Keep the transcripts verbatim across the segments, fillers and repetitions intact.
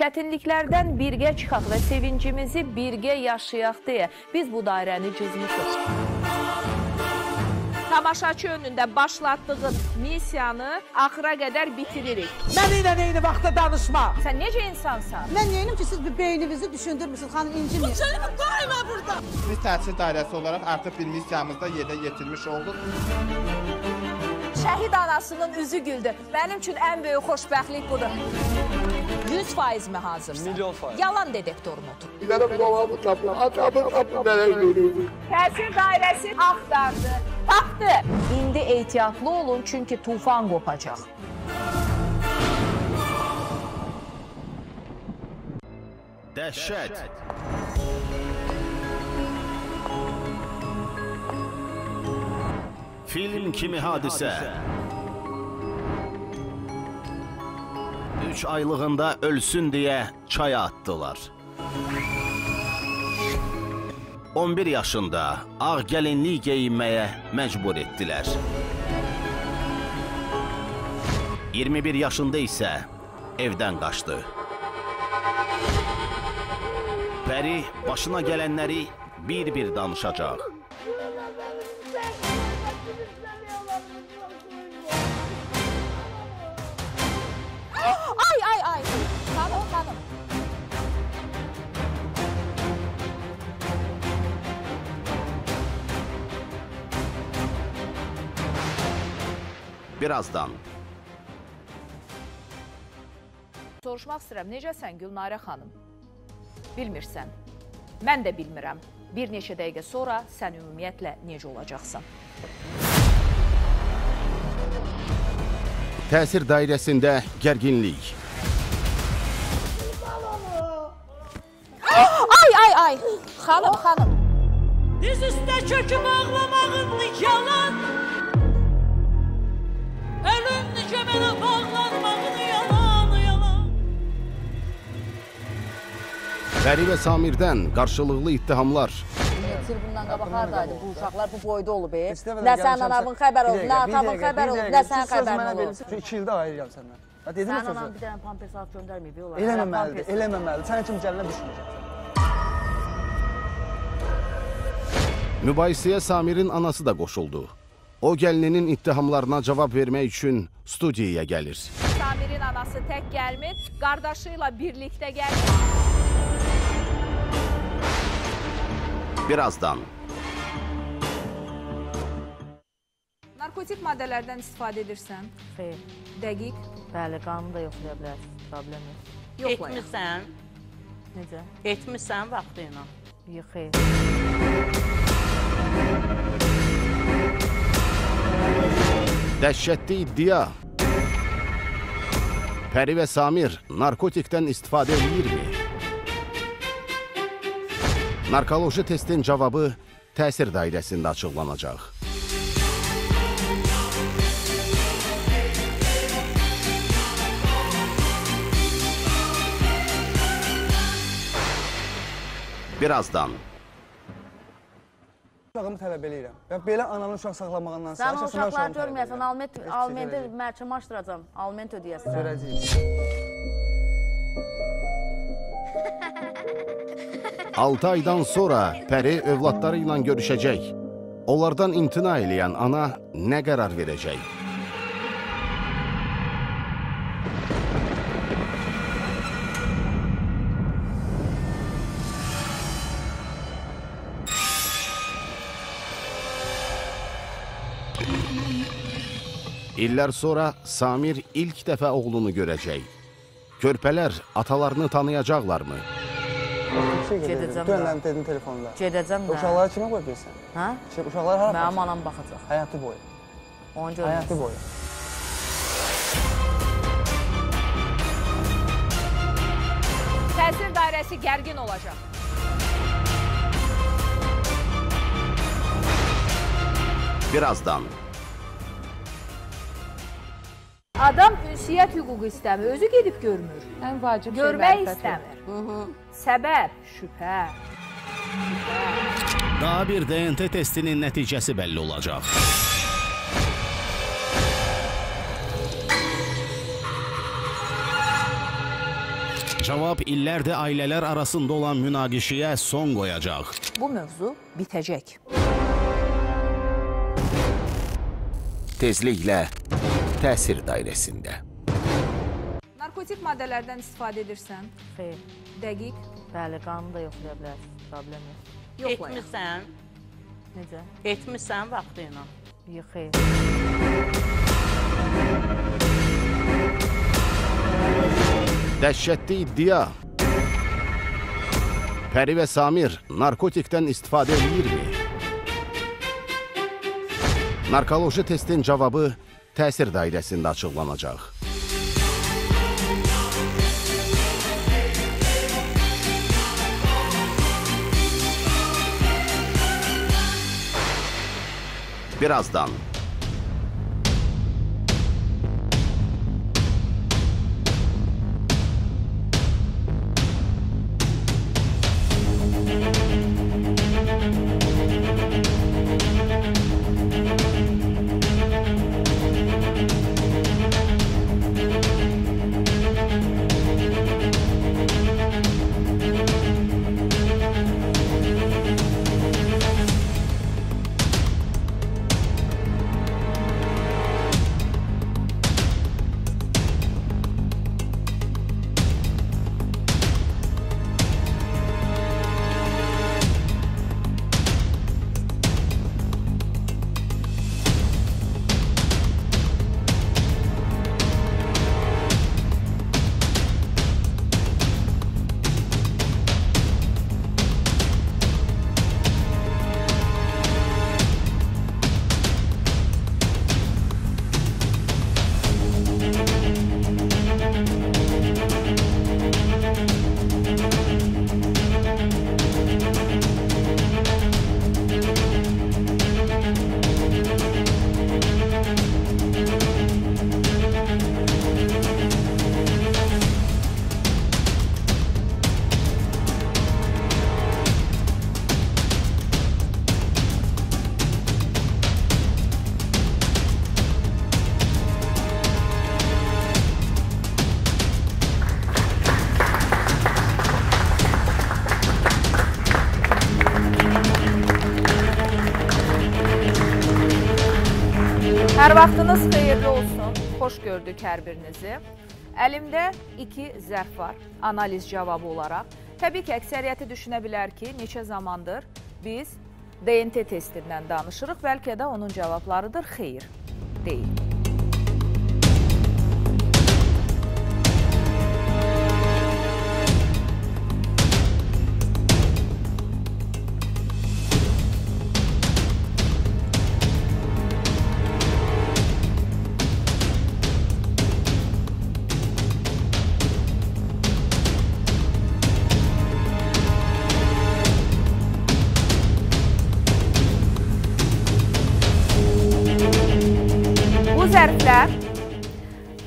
Çətinliklərdən birgə çıxaq və sevincimizi birgə yaşayaq deyə biz bu dairəni cızmışıq. Tamaşaçı önündə başlatdığın misiyanı axıra qədər bitiririk. Mən ilə eyni vaxtda danışma. Sən necə insansan? Mən neyim ki, siz bir beyninizi düşündürmürsünüz, xanım inciməyin. Səni qoyma burada. Biz təsir dairəsi olaraq artıq bir misiyamızda yerə yetirmiş olduq. Şəhid anasının üzü güldü. Benim için en büyük hoşbəxtlik budur. yüz faiz mi hazırsın? Milyon faiz. Yalan detektorum otur. Bilərəm babamı tapla, atamı tapla, mənə görürdüm. Təsir dairəsi axtardı, tapdı. İndi ehtiyatlı olun, çünki tufan qopacaq. Dəhşət. Film kimi hadisə. Üç aylığında ölsün diye çaya attılar. on bir yaşında ağ gelinlik geyinmeye mecbur ettiler. iyirmi bir yaşında ise evden kaçtı. Peri başına gelenleri bir bir danışacak. Birazdan. Soruşmaq istəyirəm, necəsən Gülnarə xanım? Bilmirsən, mən də bilmirəm. Bir neçə dəqiqə sonra sən ümumiyyətlə necə olacaqsan? Təsir dairəsində gərginlik. Ay, ay, ay! Xanım, xanım! Diz üstə çöküb ağlamağın yalan! Ölümlü cəmənə bağlanmağını yalan, yalan. Pəri və Samirdən qarşılıqlı ittihamlar. Bundan qabaq haradaydı bu uşaqlar, bu boyda olub. Nə sənin anavın xəbər olub, nə atavın xəbər olub, nə sənin xəbərin olub. İki ildə ayırıram səndən. Sən anam bir dənə pampers alıb göndərməyib. Eləməməlidir, eləməməlidir. Sən kimi gəlinə düşməyəcəksən. Mübahisəyə Samirin anası da qoşuldu. O gəlinin ittihamlarına cavab vermək üçün studiyaya gəlir. Samirin anası tək gəlmir, qardaşı ilə birlikdə gəlir. Birazdan. Narkotik maddələrdən istifadə edirsən? Xeyr. Dəqiq? Bəli, qanını da yoxlaya bilərsin, problem yox. Etmirsən? Necə? Etmirsən vaxtı ilə? Xeyr. Dəhşətli iddia. Pəri və Samir narkotikdən istifadə edirmi? Narkoloji testin cavabı təsir dairəsində açıqlanacaq. Birazdan. Uşağımı tələb eləyirəm. Belə ananın uşaq saxlamağından sən o uşaqları görməyəsən, almenti mərkəmə açdıracam, alment ödəyəsən. Görəcəyik. altı aydan sonra Pəri övladları ilə görüşəcək. Onlardan imtina eləyən ana nə qərar verəcək? İllər sonra Samir ilk dəfə oğlunu görəcək. Körpələr atalarını tanıyacaqlarmı? Gedəcəm də. Gedəcəm də. Uşaqları kimi qoy bilsən? Hə? Uşaqları hara baxacaq? Mənim anam baxacaq. Həyatı boyu. Onu görməyəcək. Həyatı boyu. Təsir dairəsi gərgin olacaq. Birazdan. Adam ünsiyyət hüququ istəmir, özü gedib görmür. Ən vacib şeylər. Görmək istəmir. Səbəb, şübhə. Daha bir D N T testinin nəticəsi bəlli olacaq. Cavab illərdir ailələr arasında olan münaqişəyə son qoyacaq. Bu mövzu bitəcək. Tezliklə Təsir Dairəsində. Narkotik maddələrdən istifadə edirsən? Xeyr. Dəqiq? Bəli, qanını da yoxlaya bilərsin. Problem yox. Etmirsən? Necə? Etmirsən vaxtı ilə? Xeyr. Dəhşətli iddia. Pəri və Samir narkotikdən istifadə edirmi? Narkoloji testin cavabı Təsir Dairəsində açıqlanacaq. Birazdan. Hər vaxtınız xeyirli olsun, xoş gördük hər birinizi. Əlimdə iki zərf var, analiz cavabı olaraq. Təbii ki, əksəriyyəti düşünə bilər ki, neçə zamandır biz D N T testindən danışırıq, bəlkə də onun cavablarıdır, xeyir deyil.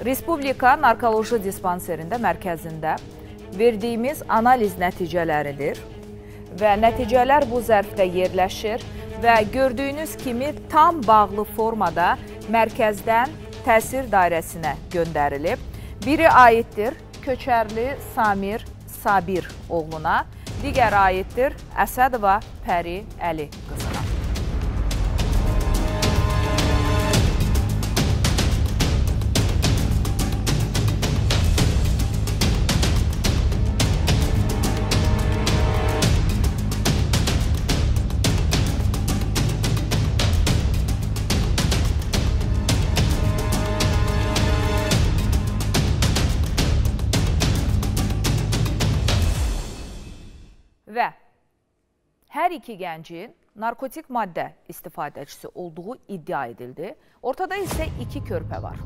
Respublika Narkoloji Dispanserində mərkəzində verdiyimiz analiz nəticələridir və nəticələr bu zərfdə yerləşir və gördüyünüz kimi tam bağlı formada mərkəzdən Təsir Dairəsinə göndərilib. Biri aiddir Köçərli Samir Sabiroğluna, digər aiddir Esad Pəri Ali qızına. Hər iki gəncin narkotik maddə istifadəçisi olduğu iddia edildi. Ortada isə iki körpə var.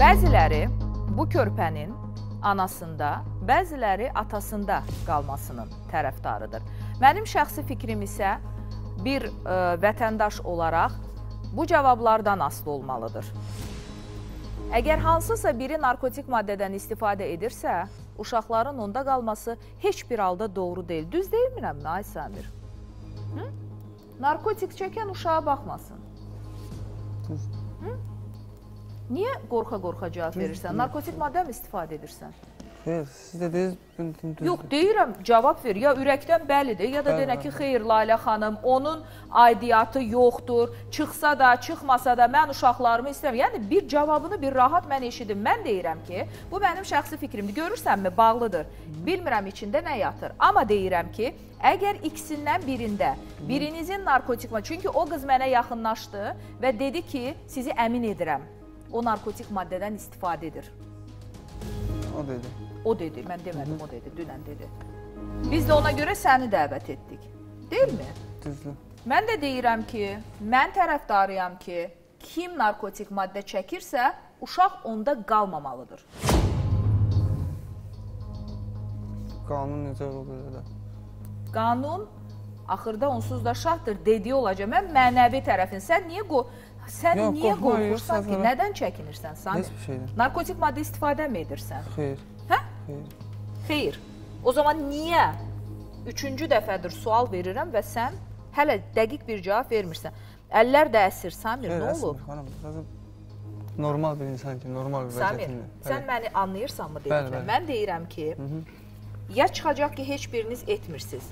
Bəziləri bu körpənin anasında, bəziləri atasında qalmasının tərəfdarıdır. Mənim şəxsi fikrim isə bir vətəndaş olaraq bu cavablardan asılı olmalıdır. Əgər hansısa biri narkotik maddədən istifadə edirsə, uşaqların onda qalması heç bir halda doğru deyil. Düz deyilmirəm, Nay Samir? Narkotik çəkən uşağa baxmasın. Niyə qorxa-qorxa cavab verirsən? Narkotik maddəmi istifadə edirsən? Xeyr, siz də deyirsiniz. Yox, deyirəm, cavab ver. Ya ürəkdən bəlidir, ya da deyirəm ki, xeyr, Lalə xanım, onun aidiyyatı yoxdur. Çıxsa da, çıxmasa da mən uşaqlarımı istəyirəm. Yəni, bir cavabını bir rahat mən eşidim. Mən deyirəm ki, bu mənim şəxsi fikrimdir. Görürsənmi, bağlıdır. Bilmirəm içində nə yatır. Amma deyirəm ki, əgər ikisindən birində birinizin narkotik maddəsi, çünki o qız mənə yaxınlaşdı və dedi ki, sizi əmin edirəm. O narkotik maddədən istifadə edir. O dedi. O dedi, mən demədim, o dedi, dünən dedi. Biz də ona görə səni dəvət etdik, deyilmi? Düzdür. Mən də deyirəm ki, mən tərəfdarıyam ki, kim narkotik maddə çəkirsə, uşaq onda qalmamalıdır. Qanun necə olur? Qanun axırda onsuz da şahdır, dediyi olacaq. Mən mənəvi tərəfin, sən niyə qoy... Sən niyə qorxursan ki? Nədən çəkinirsən, Samir? Narkotik maddə istifadəmi edirsən? Xeyr. Hə? Xeyr. O zaman niyə? Üçüncü dəfədir sual verirəm və sən hələ dəqiq bir cavab vermirsən. Əllər də əsir, Samir, nə olub? Normal bir insan ki, normal bir vəziyyətində. Samir, sən məni anlayırsan mı deyirəm? Mən deyirəm ki, ya çıxacaq ki, heç biriniz etmirsiniz,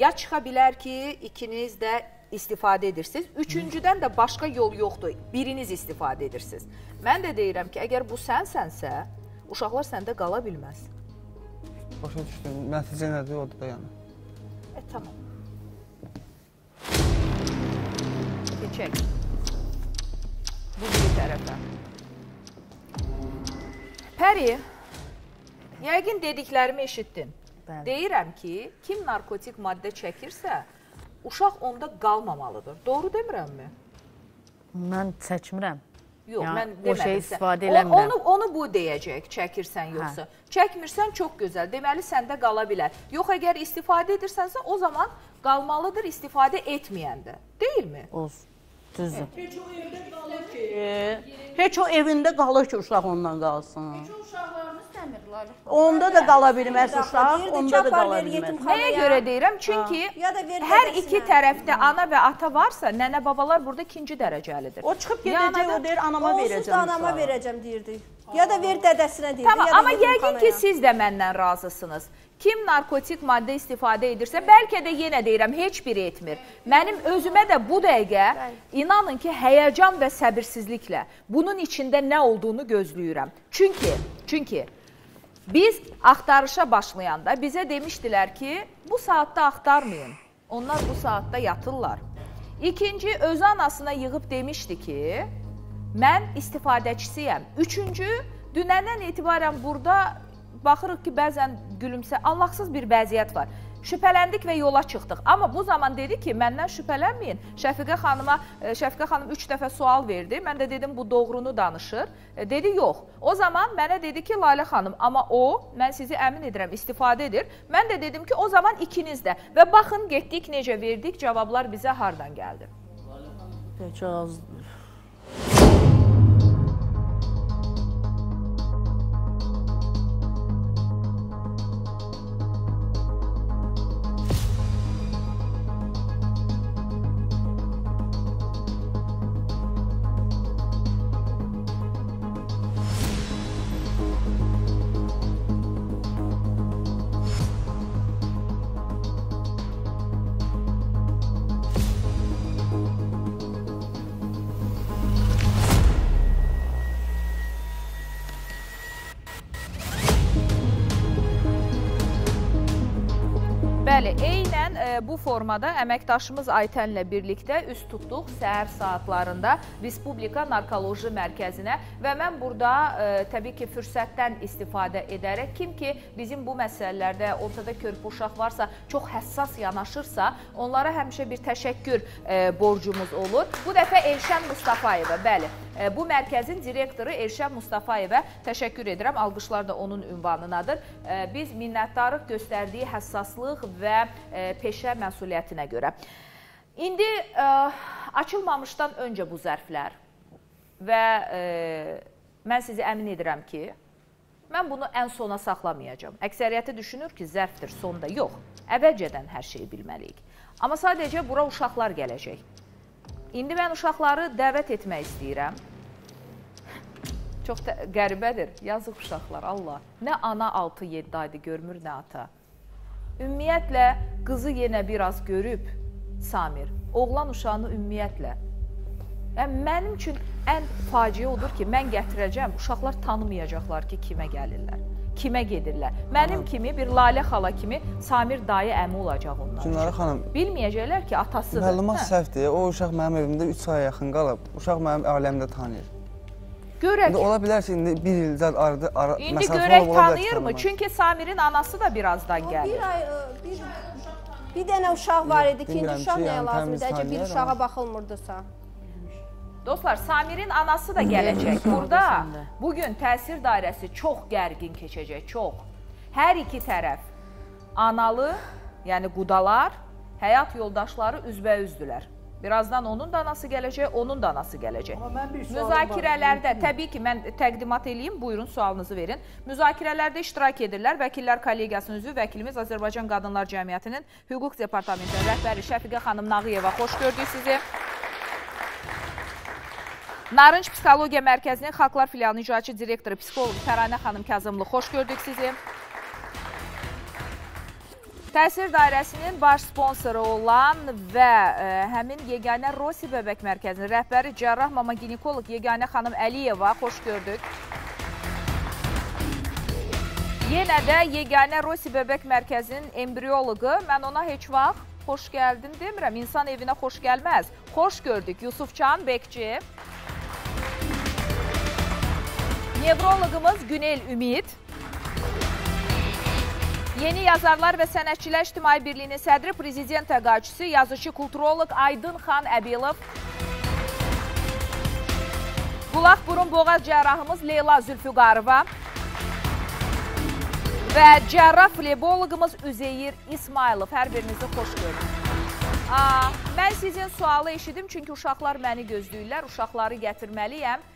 ya çıxa bilər ki, ikiniz də istifadə edirsiniz. Üçüncüdən də başqa yol yoxdur. Biriniz istifadə edirsiniz. Mən də deyirəm ki, əgər bu sənsənsə, uşaqlar səndə qala bilməz. Başa düşdüm. Nəticə nədir odur da yəni? E, tamam. Keçək. Bu bir tərəfdən. Pəri, yəqin dediklərimi eşitdin. Deyirəm ki, kim narkotik maddə çəkirsə, uşaq onda qalmamalıdır. Doğru demirəmmi? Mən çəkmirəm. Yox, mən demədim. Onu bu deyəcək, çəkirsən yoxsa. Çəkmirsən, çox gözəl. Deməli, səndə qala bilər. Yox, əgər istifadə edirsənsə, o zaman qalmalıdır istifadə etməyəndə. Deyilmi? Olsun. Düzdür. Heç o evdə qalır ki. Heç o evində qalır ki, uşaq ondan qalsın. Heç o uşaqlarınız dəmirlər. Onda da qala bilməz uşaq, onda da qala bilməz. Nəyə görə deyirəm? Çünki hər iki tərəfdə ana və ata varsa, nənə-babalar burada ikinci dərəcəlidir. O çıxıb gedəcək, o deyir, anama verəcəm. Onsuz da anama verəcəm deyirdik. Ya da ver dədəsinə deyirdik. Tamam, amma yəqin ki, siz də məndən razısınız. Kim narkotik maddə istifadə edirsə, bəlkə də yenə deyirəm, heç biri etmir. Mənim özümə də bu dəqiqə, inanın ki, həyəcan və səbirsizliklə bunun içində nə olduğunu gözləyirəm. Çünki, çünki biz axtarışa başlayanda bizə demişdilər ki, bu saatda axtarmayın, onlar bu saatda yatırlar. İkinci, öz anasına yığıb demişdi ki, mən istifadəçisiyəm. Üçüncü, dünəndən etibarən burada... Baxırıq ki, bəzən gülümsə, Allahsız bir vəziyyət var. Şübhələndik və yola çıxdıq. Amma bu zaman dedi ki, məndən şübhələnməyin. Şəfiqə xanıma, Şəfiqə xanım üç dəfə sual verdi. Mən də dedim, bu doğrunu danışır. Dedi, yox. O zaman mənə dedi ki, Lalə xanım, amma o, mən sizi əmin edirəm, istifadə edir. Mən də dedim ki, o zaman ikiniz də. Və baxın, getdik, necə verdik, cavablar bizə hardan gəldi? Pək azdır. Bu formada əməkdaşımız Aytenlə birlikdə üst tutduq səhər saatlarında Respublika Narkoloji Mərkəzinə və mən burada təbii ki, fürsətdən istifadə edərək kim ki, bizim bu məsələlərdə ortada körpü uşaq varsa, çox həssas yanaşırsa, onlara həmişə bir təşəkkür borcumuz olur. Bu dəfə Elçen Mustafayeva, bəli, bu mərkəzin direktoru Elçen Mustafayeva təşəkkür edirəm, alqışlar da onun ünvanınadır. Biz minnətdarlıq göstərdiyi həssaslıq və peşə məsuliyyətinə görə. İndi açılmamışdan öncə bu zərflər və mən sizi əmin edirəm ki, mən bunu ən sona saxlamayacağım. Əksəriyyəti düşünür ki, zərfdir, sonda yox. Əvvəlcədən hər şeyi bilməliyik. Amma sadəcə bura uşaqlar gələcək. İndi mən uşaqları dəvət etmək istəyirəm. Çox da qəribədir. Yazıq uşaqlar, Allah. Nə ana altı yeddi aydı görmür, nə ata. Ümumiyyətlə, qızı yenə biraz görüb Samir. Oğlan uşağını ümumiyyətlə. Yəni, mənim üçün ən faciə odur ki, mən gətirəcəm, uşaqlar tanımayacaqlar ki, kimə gəlirlər, kimə gedirlər. Mənim kimi, bir Lalə xala kimi Samir dayı əmi olacaq onlar. Gülnarə xanım, bilməyəcəklər ki, atasıdır. Məlumat səhvdir. O uşaq mənim evimdə üç aya yaxın qalıb. Uşaq mənim aləmdə tanıyır. Görək. Ola bilər ki, indi bir ildən ardı, məsafə ola bilər ki, tanıyırmı? Çünki Samirin anası da birazdan gəlir. Bir dənə uşaq var idi, ikinci uşaq nəyə lazımdır? Əcə bir uşağa baxılmırdısa. Dostlar, Samirin anası da gələcək. Burada bugün təsir dairəsi çox gərgin keçəcək, çox. Hər iki tərəf, analı, yəni qudalar, həyat yoldaşları üzbəüzdülər. Birazdan onun da anası gələcək, onun da anası gələcək. Müzakirələrdə, təbii ki, mən təqdimat edeyim, buyurun, sualınızı verin. Müzakirələrdə iştirak edirlər. Vəkillər Kollegiyasının üzvü vəkilimiz Azərbaycan Qadınlar Cəmiyyətinin Hüquq Departamentinin rəhbəri Şəfiqə xanım Nağıyeva, xoş gördük sizi. Narınç Psixologiya Mərkəzinin Xalqlar Filialının icraçı direktoru, psixolog Terayna xanım Kazımlı, xoş gördük sizi. Təsir Dairəsinin baş sponsoru olan və həmin Yeganə Rossi Bəbək Mərkəzinin rəhbəri Cərrah Mama Ginekolog Yeganə xanım Əliyeva, xoş gördük. Yenə də Yeganə Rossi Bəbək Mərkəzinin embriyoloqu, mən ona heç vaxt xoş gəldin demirəm, insan evinə xoş gəlməz. Xoş gördük Yusuf Can Bekçi. Nevroloqumuz Günel Ümid. Yeni Yazarlar və Sənətçilər İctimai Birliyinin sədri, prezident təqaüdçüsü, yazışı, kulturoloq Aydın Xan Əbilov. Qulaq, burun, boğaz cərrahımız Leyla Zülfüqarova. Və cərrah fleboloqumuz Üzeyir İsmayilov. Hər birinizi xoş görün. Mən sizin sualı eşidim, çünki uşaqlar məni gözləyirlər. Uşaqları gətirməliyəm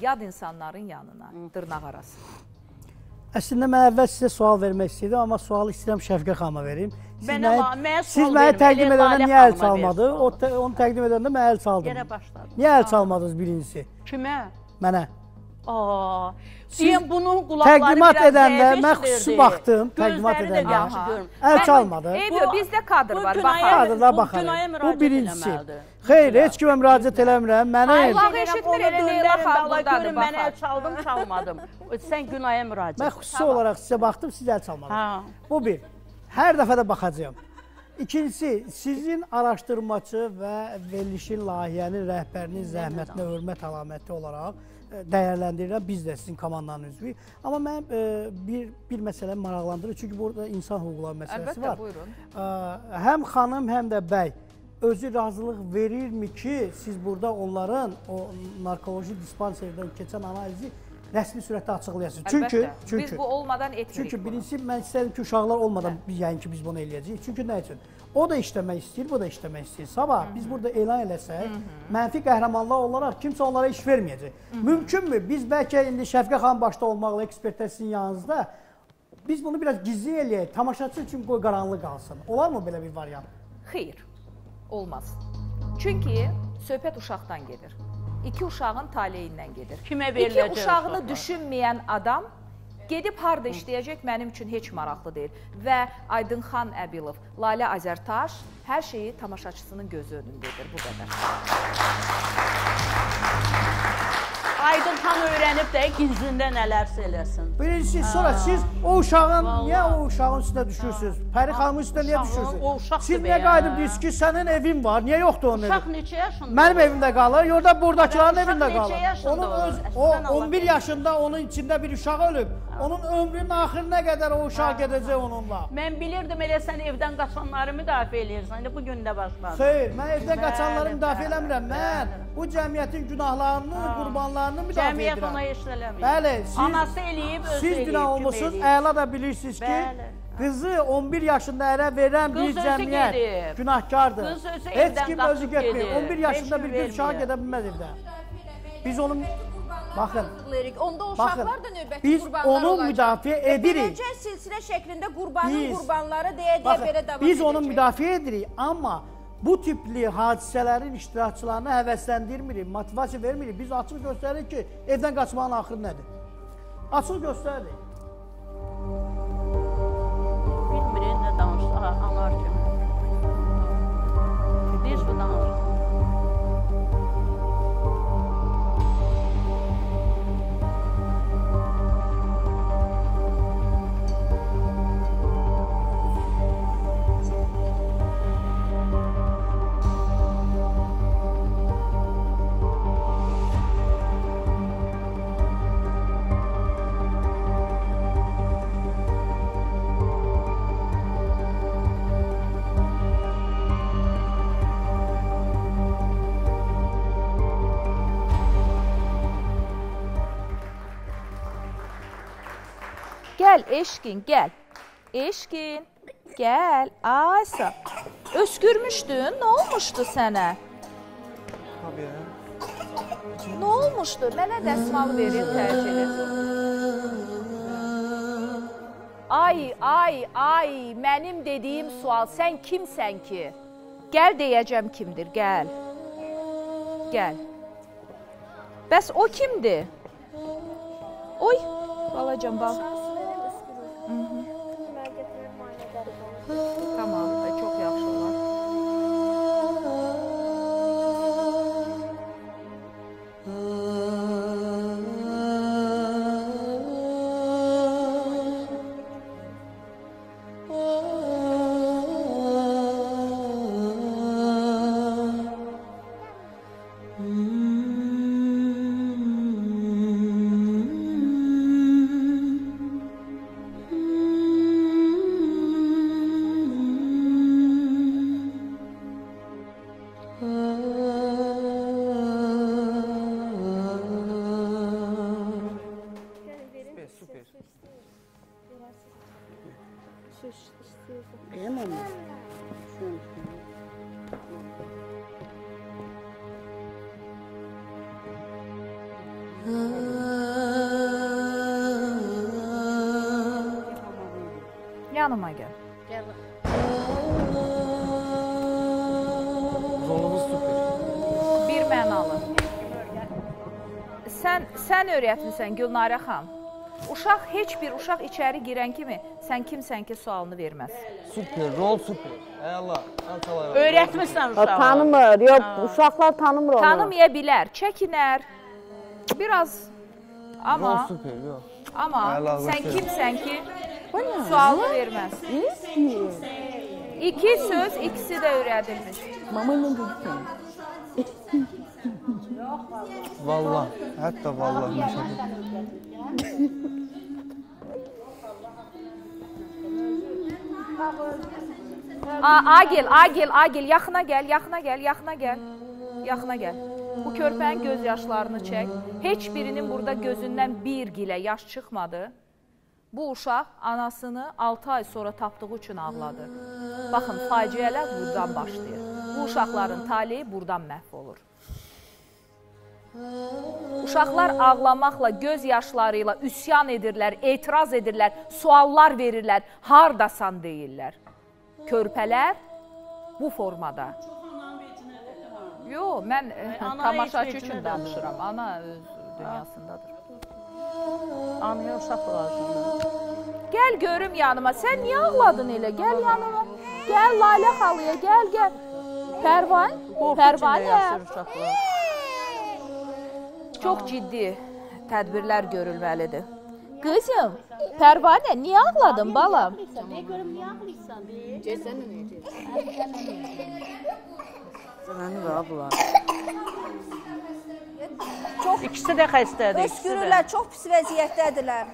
yad insanların yanına, dırnaq arasına. Əslində, mən əvvəl sizə sual vermək istəyirdim, amma sualı istəyirəm Şəfiqə xanıma verim. Siz mənə təqdim edəndə niyə əl çalmadı? Onu təqdim edəndə mən əl çaldım. Yerə başladım. Niyə əl çalmadınız birincisi? Kimə? Mənə. Siz təqdimat edəndə, mən xüsusi baxdım, təqdimat edəndə, əl çalmadı. Bizdə qadr var, baxarım. Bu birincisi. Xeyr, heç kimə müraciət eləmirəm, mənə el. Allah eşitmir, elə Leyla xanımdadır, baxar. Mən əl çaldım, çalmadım. Sən Günaya müraciət. Mən xüsusi olaraq sizə baxdım, siz əl çalmadım. Bu bir, hər dəfə də baxacağım. İkincisi, sizin araşdırmacı və verilişin layihənin rəhbərinin zəhmətinə hörmət əlaməti olaraq dəyərləndirirəm, biz də sizin komandanın üzvüyük. Amma mən bir məsələ maraqlandırır, çünki burada insan hüquqları məsələsi var. Əlbəttə, buyurun. Həm xanım, həm də bəy. Özü razılıq verirmi ki, siz burada onların o narkoloji dispanserdən keçən analizi rəsmi sürətdə açıqlayasınız? Əlbəttə, biz bu olmadan etmirik bunu. Çünki birincisi, mən istəyirəm ki, uşaqlar olmadan yəni ki, biz bunu eləyəcəyik. Çünki nə üçün? O da işləmək istəyir, bu da işləmək istəyir. Sabah biz burada elan eləsək, mənfi qəhrəmanlar olaraq kimsə onlara iş verməyəcək. Mümkünmü? Biz bəlkə indi Şəfiqə xanım başda olmaqla, ekspertlər sizin yanınızda, biz bunu biraz gizli eləyək, tamaşaçı üçün qoy qaranlıq qalsın. Olarmı belə bir variant? Xeyr. Olmaz. Çünki söhbət uşaqdan gedir. İki uşağın taleyindən gedir. İki uşağını düşünməyən adam gedib harada işləyəcək mənim üçün heç maraqlı deyil. Və Aydın Xan Əbilov, Lalə Azərtaş hər şeyi tamaşaçısının gözü önündədir. Bu qədər. Aydın Xan öyrənib də gizlində nələrsə eləsin. Birincisi, sonra siz o uşağın, niyə o uşağın üstündə düşürsünüz? Pəri xanımın üstündə niyə düşürsünüz? Siz niyə qayıdıb deyirsiniz ki, sənin evin var, niyə yoxdur onun evi? Uşaq neçə yaşındadır? Mənim evimdə qalır, yoxda buradakilərin evində qalır. on bir yaşında onun içində bir uşaq ölüb. Onun ömrünün axirinə qədər o uşaq gedəcək onunla. Mən bilirdim, elə sən evdən qaçanları müdafiə eləyirsən, bu gün də başladı. Xeyr, mən evdən qaçanları müdafiə eləmirəm. Mən bu cəmiyyətin günahlarını, qurbanlarını müdafiə edirəm. Cəmiyyət ona eşitləmir. Bəli, siz günah olmuşsunuz, əla da bilirsiniz ki, qızı on bir yaşında ərə verən bir cəmiyyət günahkardır. Heç kim özü getmir. on bir yaşında bir gün uşaq gedə bilməz evdən. Biz onun... Baxın, biz onu müdafiə edirik. Beləcə silsilə şəklində qurbanın qurbanları deyə-deyə belə davam edəcək. Biz onu müdafiə edirik, amma bu tipli hadisələrin iştirakçılarını həvəsləndirmirik, motivasiya vermirik. Biz açıq göstəririk ki, evdən qaçmağın axırı nədir? Açıq göstəririk. Bilmirik, nə danışsa, anar kimi. Biz bu danışsa. Gəl eşkin, gəl. Eşkin, gəl. Aysa, öskürmüşdün, nə olmuşdu sənə? Tabii. Nə olmuşdu? Mənə dəsmalı verin, tərk edin. Ay, ay, ay, mənim dediyim sual, sən kimsən ki? Gəl deyəcəm kimdir, gəl. Gəl. Bəs o kimdir? Oy, balacam, bax. Tamam, çox yaxşı olar. Yanıma gəl. Gəl. Rolumuz süper. Bir mənalı. Sən, sən öyrətmisən Gülnarə xan. Uşaq, heç bir uşaq içəri girən kimi sən kimsən ki sualını verməz. Süper, rol süper. Allah, Allah. Öyrətmisən uşağı. Tanımır, yox, uşaqlar tanımır onu. Tanımaya bilər, çəkinər. Biraz, ama... Rol süper, yox. Ama sən kimsən ki... Sualı verməz. İki söz, ikisi də öyrədilmiş. Mama ilə görürsən. Valla, hətta valla. Agil, agil, agil, yaxına gəl, yaxına gəl, yaxına gəl. Yaxına gəl. Bu körpənin göz yaşlarını çək. Heç birinin burada gözündən bir gilə yaş çıxmadı. Bu uşaq anasını altı ay sonra tapdığı üçün ağladı. Baxın, faciələr buradan başlayır. Bu uşaqların taleyi buradan məhv olur. Uşaqlar ağlamaqla, göz yaşlarıyla üsyan edirlər, etiraz edirlər, suallar verirlər, hardasan deyirlər. Körpələr bu formada. Yox, mən tamaşaçı üçün danışıram, ana öz dünyasındadır. Anaya uşaq lazım. Gəl görüm yanıma. Sən niyə ağladın elə? Gəl yanıma. Gəl Lalə xalıya, gəl, gəl. Pərvan, Pərvanə. Çox ciddi tədbirlər görülməlidir. Qızım, Pərvanə, niyə ağladın balam? Niyə görüm, niyə ağlayırsan? Gəzsənə nəyəcək? Sənəni və ablar. İkisi də xəstədir. Öskürürlər, çox pis vəziyyətdədirlər.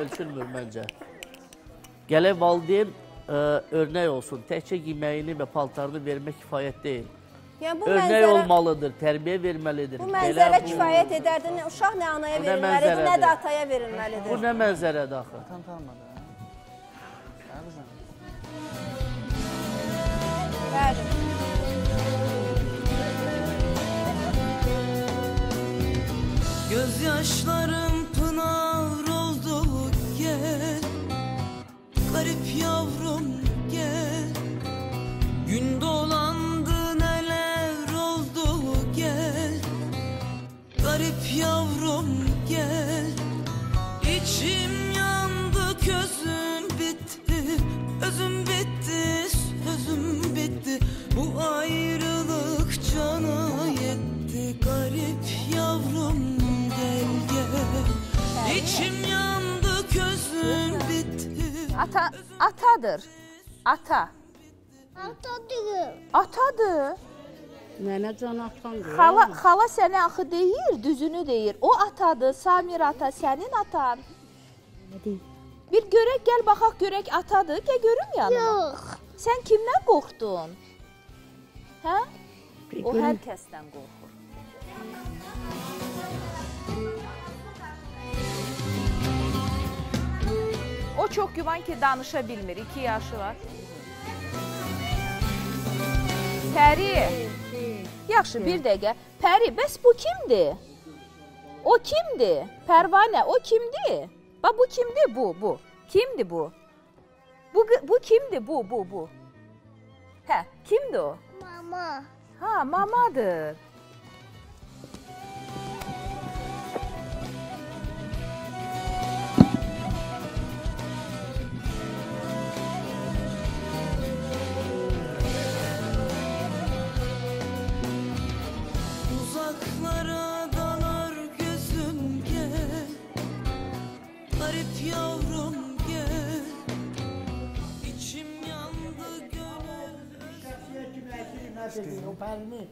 Ölçülmür məncə. Gələk valideyn örnək olsun. Təkcə yeməyini və paltarını vermək kifayət deyil. Örnək olmalıdır, tərbiyə verməlidir. Bu mənzərə kifayət edərdir. Uşaq nə anaya verilməlidir, nə də ataya verilməlidir. Bu nə mənzərədir axı? Tantanmadır. Göz yaşlarım pınar garip yavrum gel, gün dolandı neler oldu gel, garip yavrum gel. İçim yandı, közüm bitti, özüm bitti, sözüm bitti, bu ayrılık cana yetti. Garip yavrum gel gel, içim yandı, közüm bitti. Ata, atadır. Ata. Atadır. Atadır. Nənə can atandır. Xala, xala sənə axı deyir, düzünü deyir. O atadır, Samir ata, sənin atan. Nə deyim? Bir görək, gəl baxaq görək atadır. Gəl görüm yanına. Yox. Sən kimdən qorxdun? Hə? O hər kəsdən qorxur. O çox güman ki, danışa bilmir. İki yaşı var. Pəri. Yaxşı, bir dəqiqə. Pəri, bəs bu kimdir? O kimdir? Pərvane, o kimdir? Bax, bu kimdir? Bu, bu. Kimdir bu? Bu, bu kimdir? Bu, bu, bu. Hə, kimdir o? Mama. Ha, mamadır. Uzaklara dalar gözüm gel, garip yavrum gel, içim yandı gönül.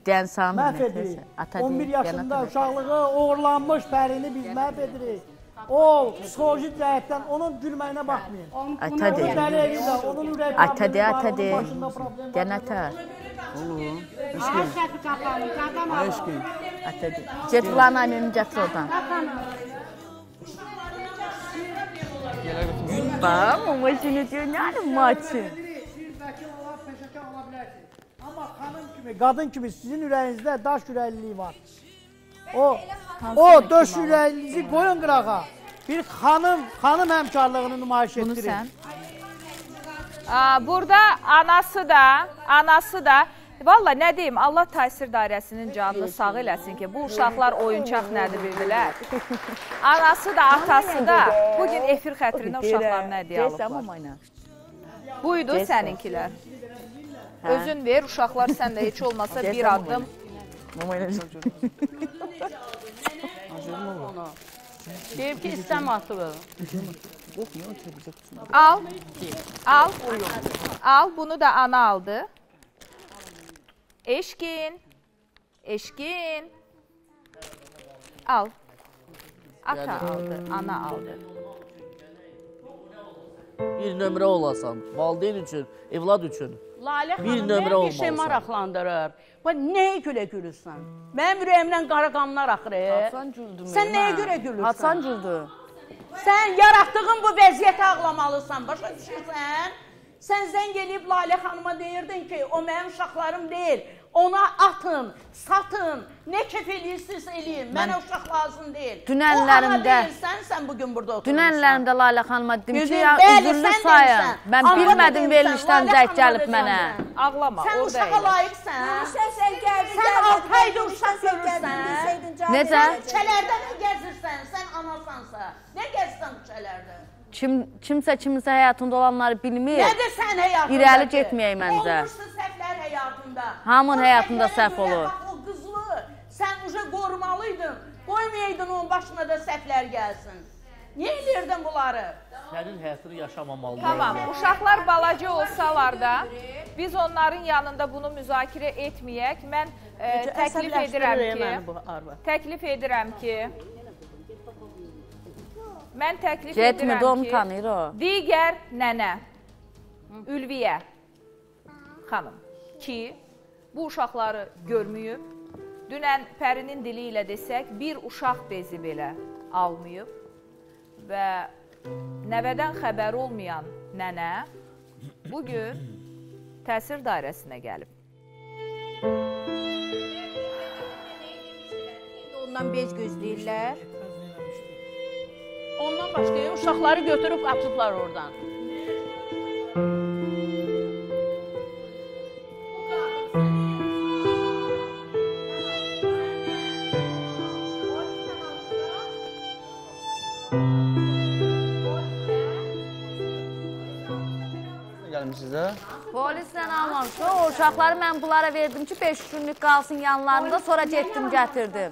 Gən Samir məhv edirik. on bir yaşında uşaqlığı uğurlanmış Pərini biz məhv edirik. O, psixoloji cəhətdən onun gülməyinə baxmayın. Ata deyil. Ata deyil, ata deyil. Gən ata. Oğlum, hoş gün. Ata deyil. Cetlan annenin gətir oradan. Bak, ama şimdi diyor, yani maçı. Ama kadın kimi sizin ürəyinizdə daş ürəkliliyi var. O, o döş ürəyinizi qoyun qırağa. Bir xanım, xanım həmkarlığını nümayiş etdirin. Bunu sən. Burada anası da, anası da, valla nə deyim, Allah Təsir Dairəsinin canını sağ eləsin ki, bu uşaqlar oyuncaq nədir bilirlər. Anası da, atası da, bugün efir xətrinə uşaqlar nə diyalıqlar. Buydu səninkilər. Özün ver, uşaqlar sən də heç olmasa bir addım. Deyib ki, istəm atılır. Al, al, al, bunu da ana aldı. Eşkin, eşkin. Al. Ata aldı, ana aldı. Bir nömrə olasan, valideyn üçün, evlad üçün. Lalə xanım, mən bir şey maraqlandırır. Bak, nəyə görə gülürsən? Mənim ürəyimdən qara qanlar axır. Sən nəyə görə gülürsən? Hasan güldü. Sən yaratdığın bu vəziyyətə ağlamalısan. Başa düşürsən? Sən zəng eləyib Lalə xanıma deyirdin ki, o mənim uşaqlarım deyil. Ona atın, satın, nə kef eləyirsiniz eləyin. Mənə uşaq lazım deyil. O ana deyilsən, sən bugün burada oturursan. Dünənlərimdə Lalə xanıma dedim ki, ya üzürlü sayın. Mən bilmədim verilişdən zəng gəlib mənə. Ağlama, orada elə. Sən uşağa layiqsən. Sən altı ayda uşaq görürsən. Necə? Küçələrdə nə gəzirsən, sən anasansa. Nə gəzirsən küçələrdə? Kimsə kimsə həyatında olanları bilmir. Nədir sən həyatında? İrəli getməyək məncə. Olmuşsun səhvlər həyatında. Hamın həyatında səhv olur. O qızlı, sən uca qorumalıydın. Qoymayaydın onun başına da səhvlər gəlsin. Niyə edirdin bunları? Sənin həyatını yaşamamalıdır. Tamam, uşaqlar balaca olsalar da, biz onların yanında bunu müzakirə etməyək. Mən təklif edirəm ki, təklif edirəm ki, mən təklif edirəm ki, digər nənə, Ülviyyə xanım ki, bu uşaqları görməyib, dünən Pərinin dili ilə desək, bir uşaq bezi belə almayıb və nəvədən xəbər olmayan nənə bugün təsir dairəsinə gəlib. Ondan bez gözləyirlər. Ondan başlayın, uşaqları götürüb atıblar oradan. verdim sizə. Polislə almamışam. Orçaqları mən bunlara verdim ki, beş günlük qalsın yanlarında, sonra getdim, gətirdim.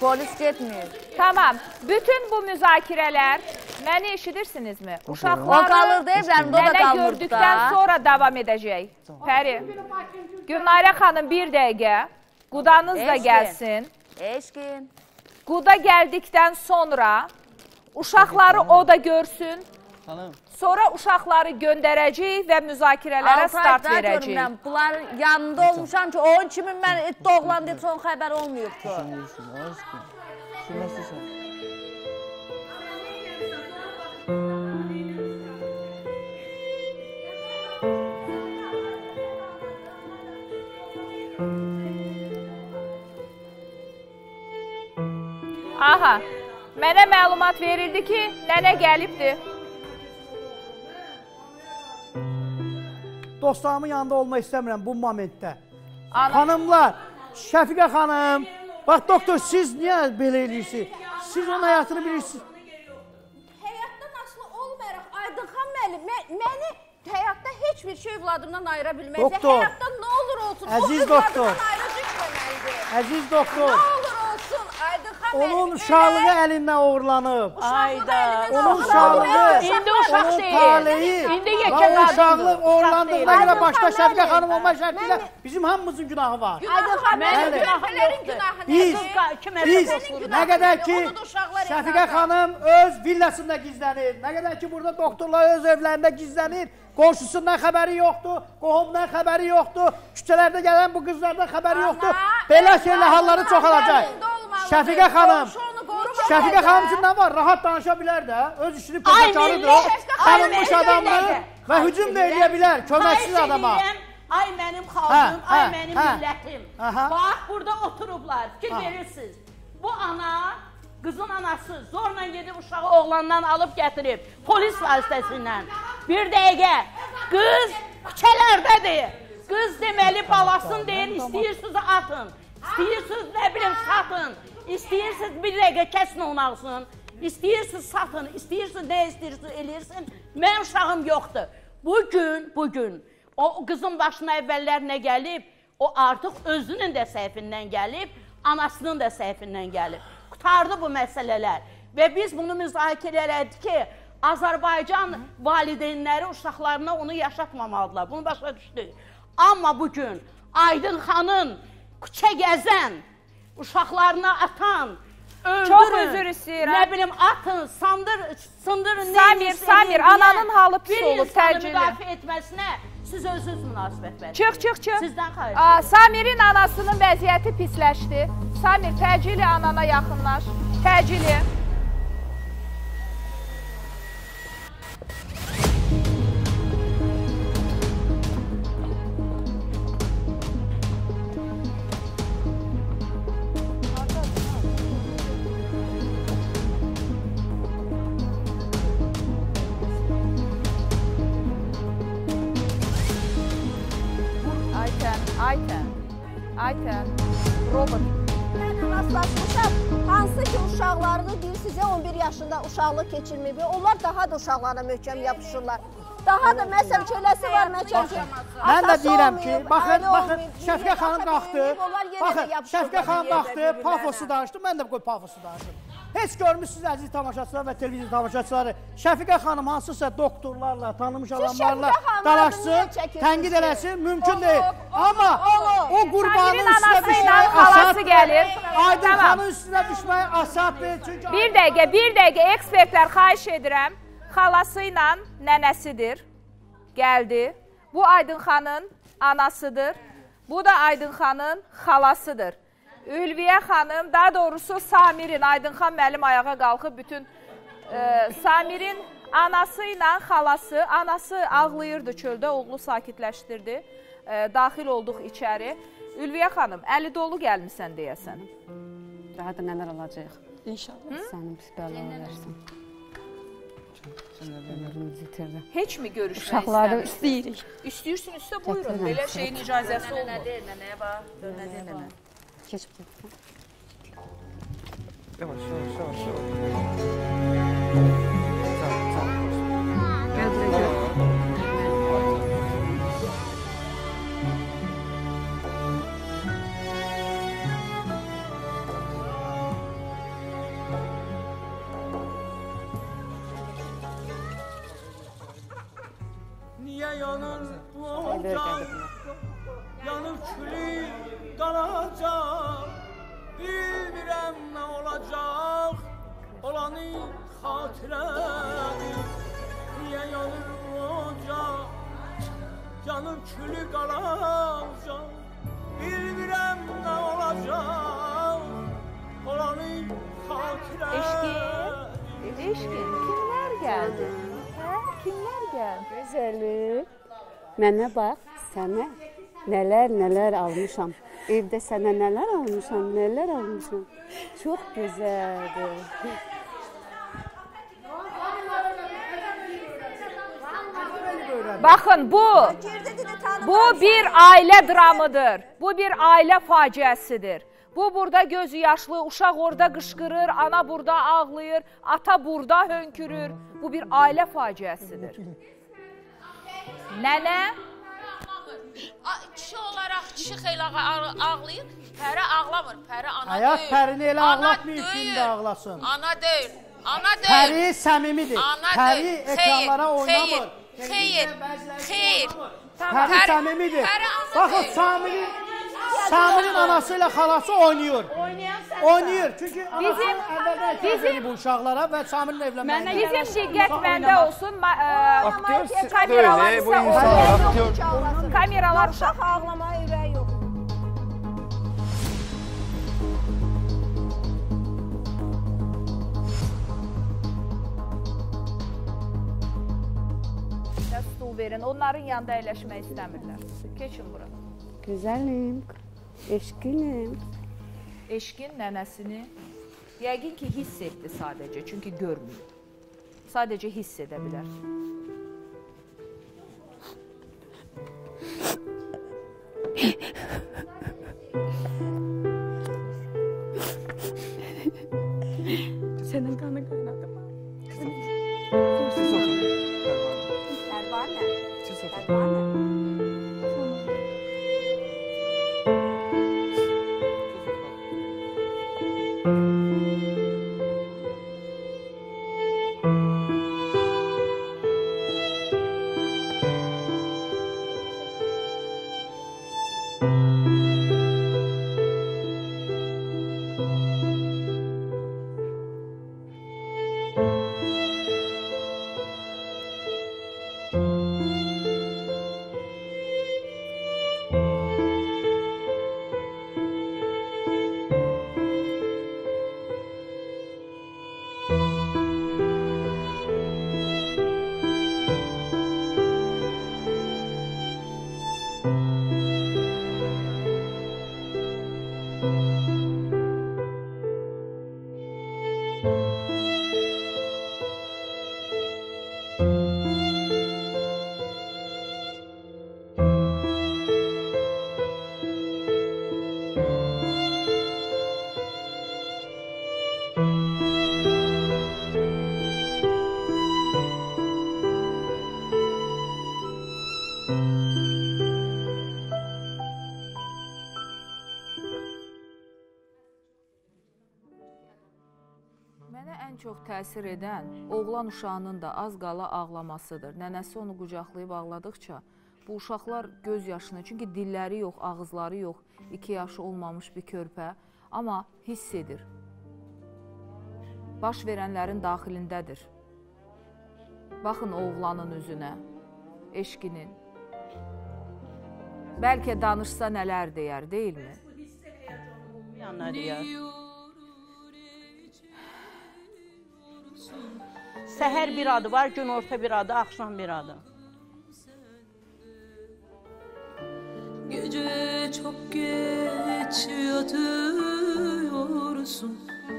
Polis getmir. Tamam. Bütün bu müzakirələr məni eşidirsinizmi? Uşaqları nənə gördükdən sonra davam edəcək. Pəri, Gülnarə xanım bir dəqiqə, qudanız da gəlsin. Eşkin. Quda gəldikdən sonra uşaqları o da görsün. Sonra uşaqları göndərəcək və müzakirələrə start verəcək. Bunlar yanında olmuşam ki, onun kimi mən doğulan deyib son xəbər olmayıbdır. Aha, mənə məlumat verildi ki, nənə gəlibdir. Dostlarımın yanında olmaq istəmirəm bu momentdə. Xanımlar, Şəfiqə xanım, bax doktor, siz niyə belə eləyirsiniz? Siz onun həyatını bilirsiniz. Həyatdan asılı olmayaraq, Aydın xan müəllim, məni həyatda heç bir şey evladımdan ayıra bilməzdir. Həyatdan nə olur olsun, o evladımdan ayıra düşməməkdir. Əziz doktor. Nə olur olsun, Aydın xan müəllim. Onun uşaqlığı əlindən oğurlanıb. Onun uşaqlığı, onun taleyi. Və uşaqlıq oğurlandığına görə başda Şəfiqə xanım olma şərti ilə bizim hamımızın günahı var. Aydın xan, mənim körpələrin günahı nədir? Biz, nə qədər ki Şəfiqə xanım öz villasında gizlənir, nə qədər ki burada doktorlar öz evlərində gizlənir, qonşusundan xəbəri yoxdur, qohumdan xəbəri yoxdur, küçələrdə gələn bu qızlardan xəbəri yoxdur, belə şeylə halları çoxalacaq. Şəfiqə xanım, Şəfiqə xanım üçün nə var? Rahat danışa bilər də, öz işini peşəkarıdır, tanınmış adamdır və hücum da eləyə bilər köməksiz adama. Ay mənim xalqım, ay mənim millətim, bax burada oturublar, fikir verirsiniz. Bu ana, qızın anası zorla gedib uşağı oğlandan alıb gətirib, polis vasitəsindən. Bir dəqiqə, qız küçələrdədir, qız deməli balasın deyir, istəyirsiniz atın, istəyirsiniz nə bilim satın. İstəyirsiniz bir dəqiqə kəsin onu alsın, istəyirsiniz satın, istəyirsiniz nə istəyirsiniz eləyirsin, mənim uşağım yoxdur. Bugün, bugün o qızın başına əvvəllər nə gəlib, o artıq özünün də səhvindən gəlib, anasının da səhvindən gəlib. Qutardı bu məsələlər və biz bunu müzakirə elədik ki, Azərbaycan valideynləri uşaqlarına onu yaşatmamalıdırlar, bunu başa düşdük. Amma bugün Aydın xanın küçə gəzən, uşaqlarına atan, öldürün, nə bilim atın, sındırın, Samir, Samir, ananın halı pis olub, təcili. Bir insanı müdafiə etməsinə siz özünüz münasibət verin. Çıx, çıx, çıx. Sizdən xahiş. Samirin anasının vəziyyəti pisləşdi. Samir, təcili anana yaxınlaş. Təcili. Ayten, Ayten, Robert. Mən rastlaşmışam, hansı ki uşaqlarını deyir sizə on bir yaşında uşaqlıq keçirməyib, onlar daha da uşaqlarına möhkəm yapışırlar. Daha da məsələn köləsi var, möhkəm ki, atası olmayıb, aile olmayıb, Şəfiqə xanım qalxdı, baxın, Şəfiqə xanım qalxdı, pafosu danışdı, mən də qoy pafosu danışdım. Heç görmüşsünüz əziz tamaşaçılar və televiziya tamaşaçıları, Şəfiqə xanım hansısa doktorlarla, tanınmış adamlarla dalaşsın, tənqid eləsin, mümkün deyil. Amma o qurbanın üstünə düşməyə asaddır, Aydın xanın üstünə düşməyə asaddır. Bir dəqiqə, bir dəqiqə, ekspertlər xahiş edirəm, xalası ilə nənəsidir, gəldi. Bu Aydın xanın anasıdır, bu da Aydın xanın xalasıdır. Ülviyyə xanım, daha doğrusu Samirin, Aydın xan müəllim ayağa qalxıb bütün Samirin anası ilə xalası, anası ağlayırdı çöldə, oğlu sakitləşdirdi, daxil olduq içəri. Ülviyyə xanım, əli dolu gəlmişsən deyəsən. Daha da nələr alacaq? İnşallah. Sənin pis bələ alarsan. Heç mi görüşmək istəyirik? Uşaqları istəyirik. İstəyirsin üstə, buyurun, belə şeyin icazəsi olmur. Nənə deyir, nənəyə bax, nənəyə bax. Keçib getsin. Yavaş, yavaş, yavaş, yavaş. Gəl, gəl, gəl. xatirədir niyə yanır ocaq, canım külü qalacaq, bilmirəm nə olacaq, olanın xatirədir. Eşkin, kimlər gəldi? Hə, kimlər gəldi? Gözəlim, mənə bax, sənə nələr nələr almışam. Evdə sənə nələr almışam, nələr almışam. Çox gözəldir. Baxın, bu, bu bir ailə dramıdır, bu bir ailə faciəsidir. Bu burada gözü yaşlı, uşaq orada qışqırır, ana burada ağlayır, ata burada hönkürür. Bu bir ailə faciəsidir. Nənə? Kişi olarak kişi xeyli ağlayır, pəri ağlamır, pəri ana deyil. Həyat pərini elə ağlatmayın, kimdə ağlasın. Ana deyil, ana deyil. Pəri səmimidir, pəri ekranlara oynamır. Xeyir, xeyir. Pəri səmimidir. Baxın, Samirin anası ilə xalası oynayır. Oynayır, çünki anası əvvəldən kəzdir bu uşaqlara və Samirin evlənməyə gəlir. Bizim şiqqət məndə olsun, kameralar isə oynayır. Kameralar uşaq ağlamaya ürək yox. Stol verin, onların yanında eləşmək istəmirlər. Keçin bura. Güzəlim, eşkinim. Eşkin nənəsini yəqin ki, hiss etdi sadəcə, çünki görmür. Sadəcə hiss edə bilər. Sənin qanı qaynadı mı? Siz oxun, Pərvane. Pərvane? Siz oxun. Pərvane? Çox təsir edən oğlan uşağının da az qala ağlamasıdır. Nənəsi onu qucaqlayıb ağladıqca bu uşaqlar göz yaşını, çünki dilləri yox, ağızları yox, iki yaşı olmamış bir körpə, amma hiss edir. Baş verənlərin daxilindədir. Baxın oğlanın üzünə, eşkinin. Bəlkə danışsa nələr deyər, deyilmi? Nə deyər? Səhər bir adı var, gün orta bir adı, axşam bir adı. Gece çok geç yatıyorsun,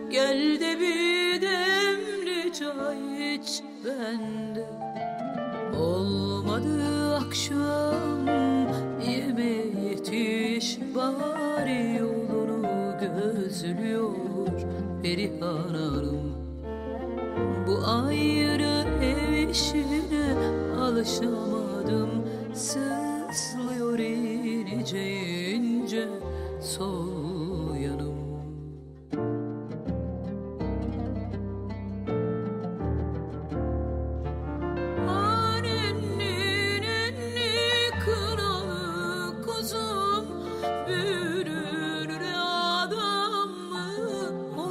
gel de bir demli çay iç bende. Olmadı akşam yemeği yetiş, bari yolunu gözlüyor Perihan Hanım. Bu ayrı ev işine alışamadım, sızlıyor ince ince sol yanım. Adam mı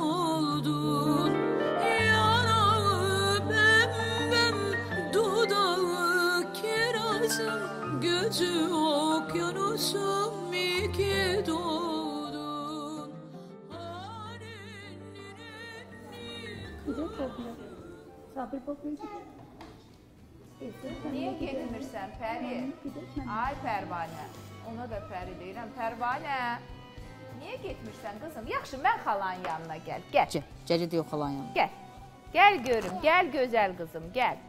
oldun? Yanar Bizə problem. Sabir problem. Niyə getmirsən Pəri? Ay Pərvane. Ona da Pəri deyirəm. Pərvane. Niyə getmirsən qızım? Yaxşı, mən xalanın yanına gəl. Gəl. Cəcid yox xalanın yanına. Gəl. Gəl görüm, gəl gözəl qızım, gəl.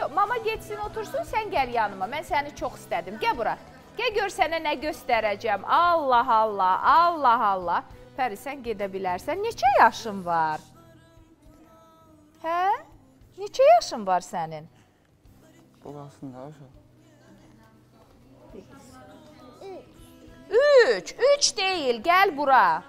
Yox, mama getsin, otursun, sən gəl yanıma. Mən səni çox istədim. Gəl bura. Gəl gör sənə nə göstərəcəm. Allah Allah, Allah Allah. Pəri, sən gedə bilərsən. Neçə yaşın var? Hə? Neçə yaşın var sənin? Olasın da aşağı. Üç, üç deyil, gəl bura.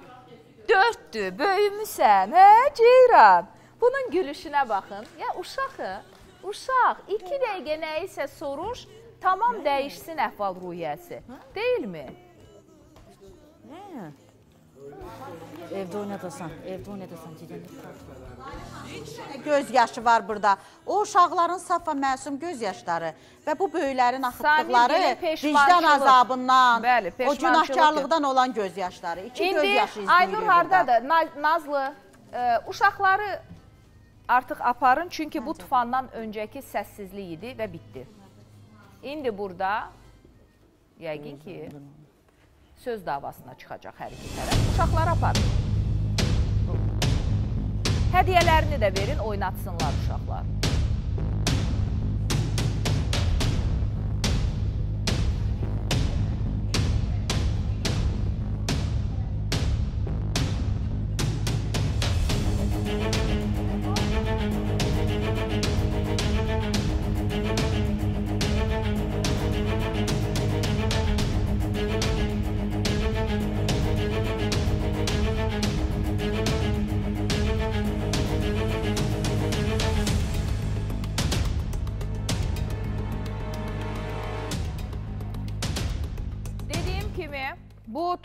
Dörddür, böyümüsən, hə Ceyran? Bunun gülüşünə baxın. Ya uşağı, uşaq, iki dəqiqə nə isə soruş, tamam dəyişsin əhval ruhiyyəsi. Deyilmi? Evdə oynadasan, evdə oynadasan. Göz yaşı var burada. O uşaqların saf və məsum göz yaşları və bu böyüklərin axıtdıqları vicdan azabından, o günahkarlıqdan olan göz yaşları. İki göz yaşı izləyir burada. Aynur hardadır, Nazlı, uşaqları artıq aparın, çünki bu tufandan öncəki səssizlik idi və bitdi. İndi burada, yəqin ki, söz davasına çıxacaq hər iki tərəf. Uşaqları aparın. Hədiyələrini də verin, oynatsınlar uşaqlar.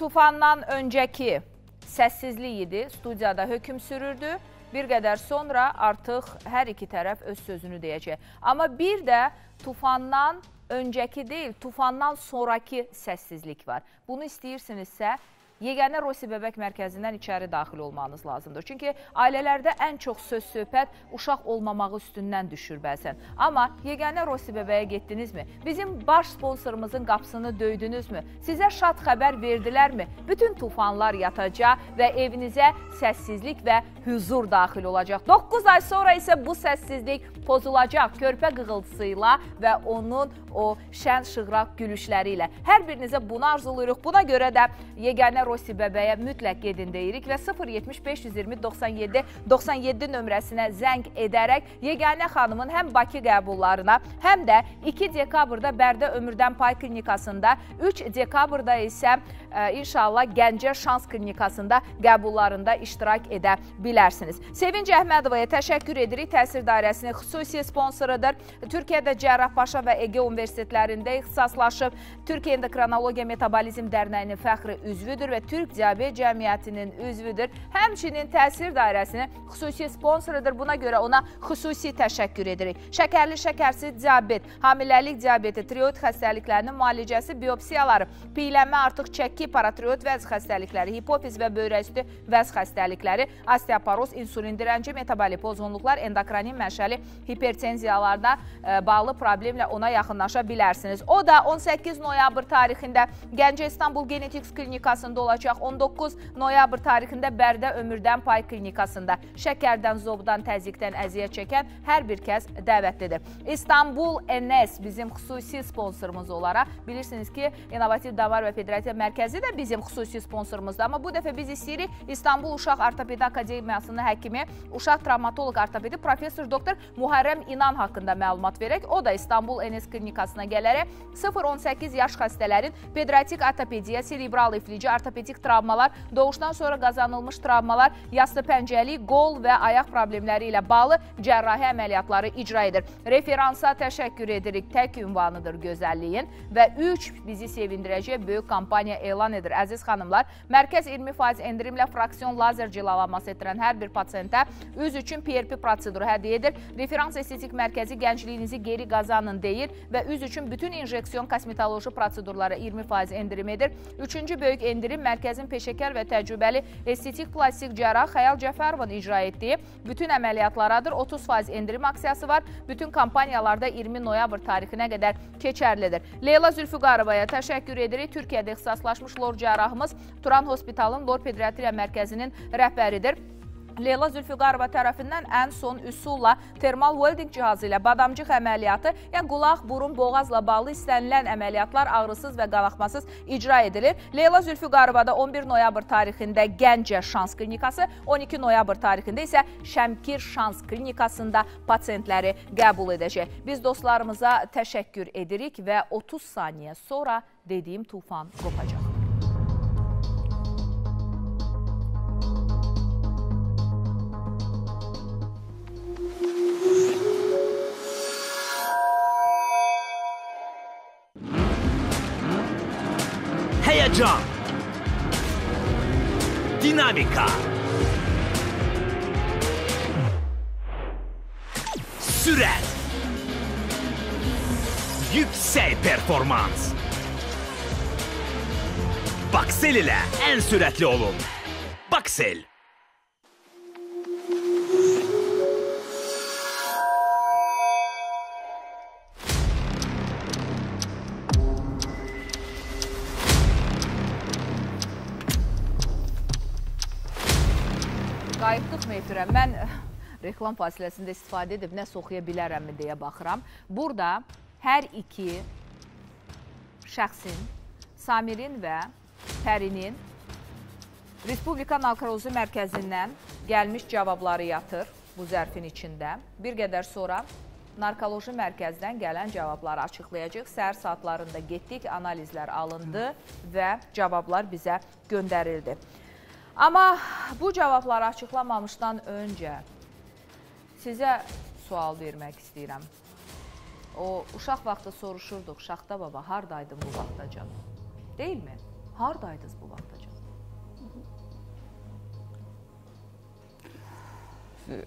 Tufandan öncəki səssizlik idi, studiyada hökm sürürdü. Bir qədər sonra artıq hər iki tərəf öz sözünü deyəcək. Amma bir də tufandan öncəki deyil, tufandan sonraki səssizlik var. Bunu istəyirsinizsə, Yeganə Rossi Bəbək Mərkəzindən içəri daxil olmanız lazımdır. Çünki ailələrdə ən çox söz-söhbət uşaq olmamağı üstündən düşür bəzən. Amma Yeganə Rossi Bəbəyə getdinizmi? Bizim baş sponsorumuzun qapısını döydünüzmü? Sizə şad xəbər verdilərmi? Bütün tufanlar yatacaq və evinizə səssizlik və hüzur daxil olacaq. doqquz ay sonra isə bu səssizlik pozulacaq körpə qığıltısı ilə və onun o şən şığraq gülüşləri ilə. Hər birinizə bunu arzuluyuruq. Buna görə də Yeganə Rossi Bəbəyə mütləq gedin deyirik və sıfır yetmiş beş yüz iyirmi doxsan yeddi doxsan yeddi nömrəsinə zəng edərək Yeganə xanımın həm Bakı qəbullarına, həm də iki dekabrda Bərdə Ömürdən Pay Klinikasında, üç dekabrda isə inşallah Gəncə Şans Klinikasında qəbullarında iştirak edə bilərsiniz. Sevinc Əhmədovaya təşəkkür edirik. Təsir Dairəsinin xüsusi sponsorudur. Türkiyədə Cərrahpaşa və Ege Universitetlərində ixtisaslaşıb, Türkiyə Endokrinologiya Metabolizm Dərnəyinin fəxri üzvüdür və Türk Diabet Cəmiyyətinin üzvüdür. Həmçinin Təsir Dairəsinin xüsusi sponsorudur. Buna görə ona xüsusi təşəkkür edirik. Şəkərli, şəkərsiz diabet, hamiləlik diabeti, tiroid xəstəliklərinin müalicəsi, biopsiyaları, piyləmə, artıq çəki, paratiroid vəz xəstəlikləri, hipofiz və böyrəküstü vəz xəstəlikləri, osteoparoz, insulin dirənci, metabolik pozğunluqlar, endokronin mənşəli hipertenziyalarla bağlı problemlə ona yaxınlaşa bilərsiniz. O da on səkkiz noyabr tarixində Gəncə İstanbul Genetik Klinikası olacaq, on doqquz noyabr tarixində Bərdə Ömürdən Pay Klinikasında. Şəkərdən, zobdan, təzyiqdən əziyyət çəkən hər bir kəs dəvətlidir. İstanbul N S bizim xüsusi sponsorumuz olaraq, bilirsiniz ki, İnnovativ Damar və Federasiya Mərkəzi də bizim xüsusi sponsorumuzdur. Amma bu dəfə biz istəyirik İstanbul Uşaq Ortopedi Akademiyasının həkimi, uşaq travmatoloq ortopedi professor doktor Muharrem İnan haqqında məlumat verək. O da İstanbul N S Klinikasına gələrək sıfır on səkkiz yaş xəstələrin pediatrik ortopediya, cerebral iflici, ortopedik travmalar, doğuşdan sonra qazanılmış travmalar, yaslı pəncəli, qol və ayaq problemləri ilə bağlı cərrahi əməliyyatları icra edir. Referansa təşəkkür edirik, tək ünvanıdır gözəlliyin və üç bizi sevindirəcək böyük kampaniya elan edir. Əziz xanımlar, mərkəz iyirmi faiz endirimlə fraksiyon lazer cilalanması etdirən hər bir pasiyentə üz üçün P R P proseduru hədiyyə edir. Referans Estetik Mərkəzi gəncliyinizi geri qazanın deyir və üz üçün bütün injeksiyon kosmetoloji prosedurlara iyirmi faiz endirim edir. Üçüncü böyük endirim mərkəzin peşəkar və təcrübəli estetik plastik cərrah Xəyal Cəfərovun icra etdiyi bütün əməliyyatlardadır. otuz faiz endirim aksiyası var. Bütün kampaniyalarda iyirmi noyabr tarixinə qədər keçərlidir. Leyla Zülfüqarovaya təşəkkür edirik. Türkiyədə ixtisaslaşmış lor cərrahımız Turan Hospitalın Lor Pediatriya Mərkəzinin rəhbəridir. Leyla Zülfüqarova tərəfindən ən son üsulla termal welding cihazı ilə badamcıq əməliyyatı, yəni qulaq, burun, boğazla bağlı istənilən əməliyyatlar ağrısız və qanaxmasız icra edilir. Leyla Zülfüqarovada on bir noyabr tarixində Gəncə Şans Klinikası, on iki noyabr tarixində isə Şəmkir Şans Klinikasında pasientləri qəbul edəcək. Biz dostlarımıza təşəkkür edirik və otuz saniyə sonra dediyim tufan qopacaq. Heyecan, dinamika, sürat, yüksek performans. Baksel ile en süratli olun. Baksel. Mən reklam fasiləsində istifadə edib nə soxuya bilərəmmi deyə baxıram. Burada hər iki şəxsin, Samirin və Pərinin Respublika Narkoloji Mərkəzindən gəlmiş cavabları yatır bu zərfin içində. Bir qədər sonra Narkoloji Mərkəzdən gələn cavabları açıqlayacaq. Səhər saatlarında getdik, analizlər alındı və cavablar bizə göndərildi. Amma bu cavabları açıqlamamışdan öncə sizə sual vermək istəyirəm. O, uşaq vaxtı soruşurduq, Şaxta baba, haradaydın bu vaxta can? Deyilmi? Haradaydınız bu vaxta can?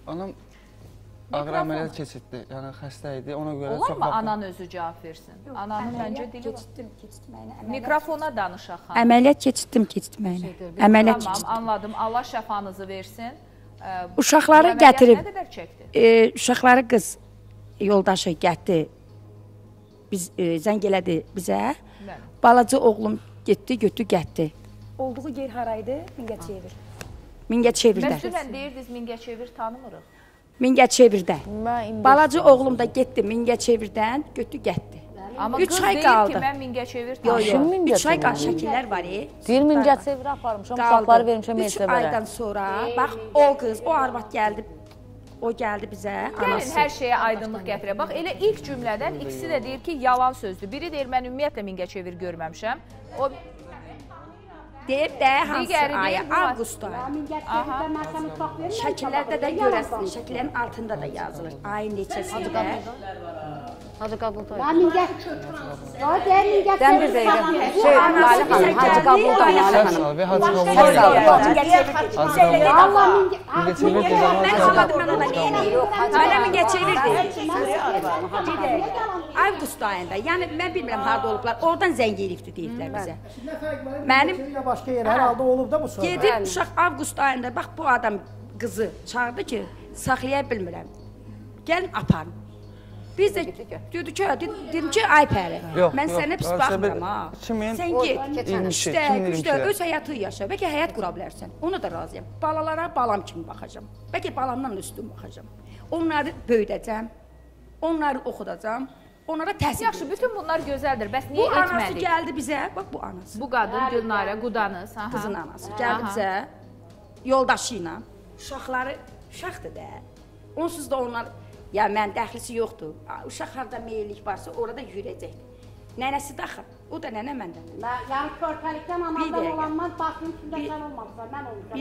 Anam ağır əməliyyat keçirdi, yəni xəstə idi, ona görə çox vaxtı... Olarmı anan özü cavab versin? Əməliyyat keçirdim, keçirtməyinə. Mikrofona danışaq. Əməliyyat keçirdim, keçirtməyinə. Əməliyyat keçirdim. Anladım, Allah şəfanızı versin. Uşaqları gətirib, uşaqları qız yoldaşı gətdi, zəng elədi bizə, balacı oğlum getdi, götü gətdi. Olduğu yer haraydı? Mingəçevir. Mingəçevirdə. Məsələn, deyirdiniz, Mingəçevir tanımırıq. Mingəçevirdə. Balacı oğlum da getdi Mingəçevirdən, götü gətdi. Amma qız deyir ki, mən Mingəçevir tanıdım. Üç ay qal şəkillər var. Deyir, Mingəçevirə aparmışam, uşaqları vermişəm Elsəvərə. Üç aydan sonra, bax, o qız, o arvat gəldi, o gəldi bizə. Gəlin, hər şeyə aydınlıq gətirə. Bax, elə ilk cümlədən ikisi də deyir ki, yalan sözdür. Biri deyir, mən ümumiyyətlə Mingəçevir görməmişəm. Deyib də hansı ayı? Avqust ayı. Şəkillərdə də görəsiniz, şəkillərin altında da yazılır. Ayın neçəsində? Hacı Qabulda. Dən bir dəqiqə. Hacı Qabulda, Hacı Qabulda. Hacı Qabulda. Mingəçevir deyil. Mən anladım, mən ona neyini? Hələ Mingəçevir deyil. Avqust ayında, yəni mən bilmirəm harada olublar, oradan zəng elifdir deyiblər bizə. Mənim... Gedim uşaq avqust ayında, bax bu adam qızı çağırdı ki, saxlaya bilmirəm, gəlin aparım. Biz də dedim ki, ay Pəri, mən sənə pis baxmıram ha, sən get, işdə, gücdə, öz həyatı yaşa, bəlkə həyat qura bilərsən, ona da razıyam. Balalara balam kimi baxacam, bəlkə balamdan üstün baxacam, onları böyüdəcəm, onları oxudacam. Onlara təhsil edir. Yaxşı, bütün bunlar gözəldir. Bəs niyə etmədik? Bu anası gəldi bizə, bax bu anası. Bu qadın, Gülnarə, Qudanız. Qızın anası gəldi bizə, yoldaşı ilə. Uşaqları, uşaqdır da. Onsuz da onlar, ya mən dəxlisi yoxdur. Uşaq harada meyillik varsa, orada yürəcək. Nənəsi daxır, o da nənə məndən. Yəni, körpəlikdən anamdan olanmaz, baxın kimdə sən olmamışlar, mən olacaq.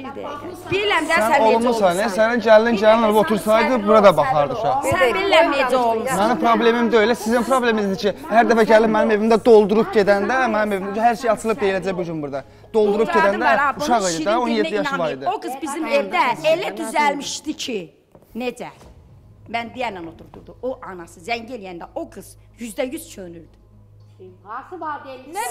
Biləm də sən necə olmuşsan. Sən olmuşsan, sənən gəlin gəlin otursaydı, burada baxardı uşaq. Sən biləm necə olmuşsan. Mənim problemim də öyle, sizin probleminizdir ki, hər dəfə gəlin mənim evimdə doldurub gedəndə, mənim evimdə hər şey açılıb deyiləcək bugün burada. Doldurub gedəndə uşaq idi da, on yeddi yaşı var idi. O qız bizim evdə elə düzəlmişdi ki, necə? Mən deyənlə oturdurdu, o anası zəng eləyəndə o qız yüzdə yüz çönürdü.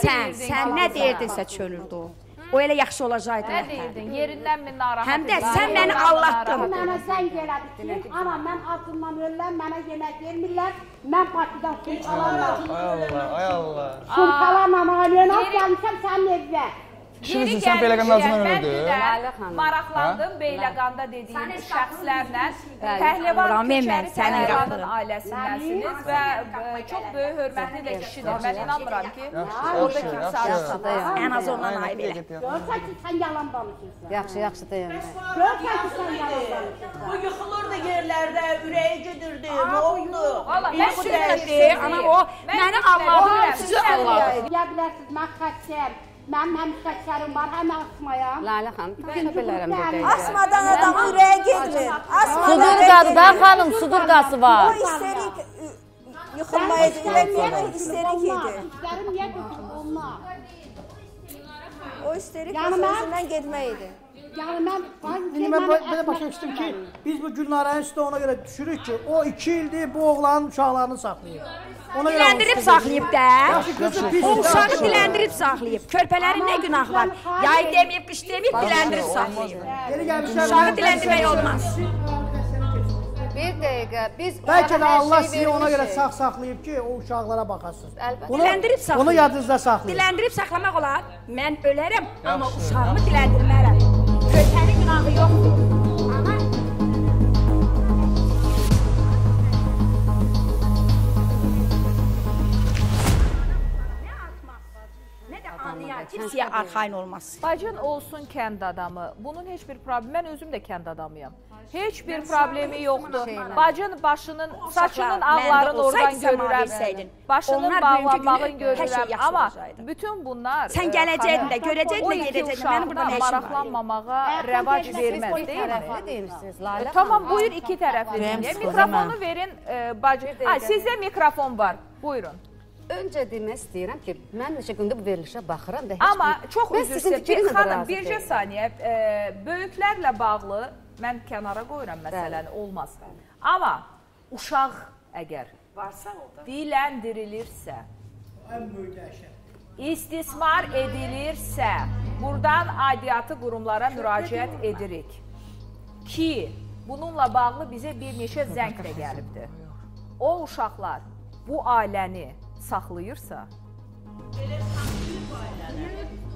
Sən, sən nə deyirdinsə çönürdü o. O elə yaxşı olacaqdı. Nə deyirdin? Yerindən mi narahat? Həm də sən məni aldatdın. Mənə zəng elədin. Ana, mən acımdan ölürəm, mənə yemək vermirlər. Mən partidən xəbərdarım. Ay Allah, ay Allah. Şunqalarla ağlayana gəlmişəm sənin evinə. Şimdi sən Beyləqanda azından öldün. Maraqlandım Beyləqanda dediyim şəxslərlə. Pəhləvan Köçərli ailəsindənsiniz və çox böyük hörmətli də kişidir. Mən inanmıram ki, orada kimsə arasıdır. Ən az ondan ayıb elə. Görsən ki, sən yalan danışırsın. Yaxşı, yaxşı deyəm. Görsən ki, sən yalan danışırsın. Bu yıxılırdı yerlərdə, ürəyi gedirdi, nə oldu? Mən sürədi, ana o, məni Allahım, sizi Allahım. Deyə bilərsiniz, mən xəstəyəm. Mənim həm xəstərim var, həm asmayam. Lalə xanım, tanı bilərəm dedəyəcəm. Asmadan adam ürəyə gedmir. Sudur qazıdan xanım, sudur qazı var. O isterik yıxılmaya gedir, o isterik edir. İstərim niyə götür onlar? O isterik o sözündən gedmək edir. Yəni mən... Belə başa düşdüm ki, biz bu Gülnarənin üstə ona görə düşürük ki, o iki ildir bu oğlanın uşaqlarını saxlayıb. Diləndirib saxlayıb də. O uşağı diləndirib saxlayıb. Körpələrin nə günahı var? Yay deməyib, qış deməyib, diləndirib saxlayıb. Uşağı diləndirmək olmaz. Bir dəqiqə, biz... Bəlkə də Allah sizi ona görə saxlayıb ki, o uşaqlara baxasın. Diləndirib saxlayıb. Bunu yadınızda saxlayıb. Diləndirib saxlamaq olar. Mən ölərəm, amma uşağımı diləndirmərəm. Kötənin günahı yoxdur. Ana. Nə atmaq bacın, nə də anıya, kimsəyə arxain olmaz. Bacın olsun kənd adamı. Bunun heç bir problemi, mən özüm də kənd adamıyam. Heç bir problemi yoxdur. Bacın başının, saçının ağların oradan görürəm. Başının bağlanmağını görürəm. Amma bütün bunlar... Sən gələcəkdin də, görəcəkdin də, gedəcəkdin. Mənim burada nə işim var? Maraqlanmamağa rəvac verməz, deyil mi? Tamam, buyur iki tərəfli. Mikrofonu verin. Sizdə mikrofon var, buyurun. Öncə demək istəyirəm ki, mən neçə gündə bu verilişə baxıram da heç... Amma çox üzrüsün. Xanım, bircə saniyə, böyüklərlə bağlı mən kənara qoyuram məsələni, olmaz. Amma uşaq əgər diləndirilirsə, istismar edilirsə, buradan aidiyyatı qurumlara müraciət edirik ki, bununla bağlı bizə bir neçə zəng də gəlibdir. O uşaqlar bu ailəni saxlayırsa...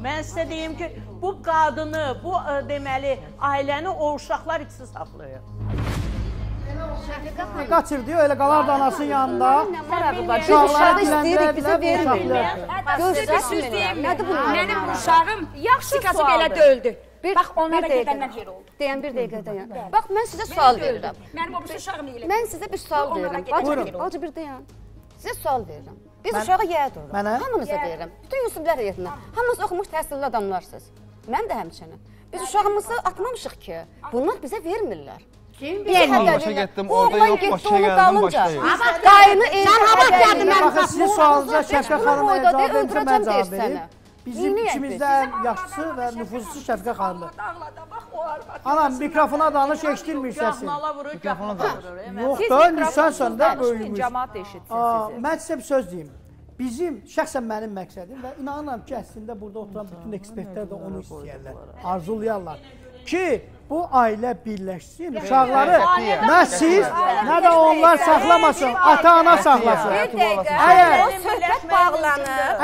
Mən sizə deyim ki, bu qadını, bu deməli, ailəni o uşaqlar ikisi saxlayır. Qaçır diyor, elə qalar da anasının yanında. Biz uşağı istəyirik, bizə verməyəm. Gözü bir söz deyim, mənim uşağım psikası belə döldü. Bax, onlara gedən mən yer oldu. Deyən bir dəqiqə deyən. Bax, mən sizə sual verirəm. Mənim o bir uşağım elə. Mən sizə bir sual verirəm. Acı bir deyən. Sizə sual verirəm. Biz uşağa yəyə dururum. Hamınıza deyirəm. Bütün Yusuflər həyətində. Hamınız oxumuş təhsilli adamlarsınız. Mən də həmçinin. Biz uşağımızı atmamışıq ki, bunlar bizə vermirlər. Vermirlər. Başa getdim, orada yox, başa gəldim, başlayıq. Qayını ev, əgəlim. Baxın, sizin sualınıza Şəfiqə xanımla cavab verirsə, mən cavab verir. Bizim içimizdə yaxşısı və nüfuzlusu Şəfiqə xanımdır. Anam, mikrofona danış, eşitilmir səsin. Mikrofona danış. Yox da, lisansan da böyümüş. Mən sizə bir söz deyim. Bizim, şəxsən mənim məqsədim və inanıram ki, əslində burada oturan bütün ekspertlər də onu istəyərlər, arzulayarlar ki, bu ailə birləşsin, uşaqları nə siz, nə də onlar saxlamasın, ata-ana saxlasın.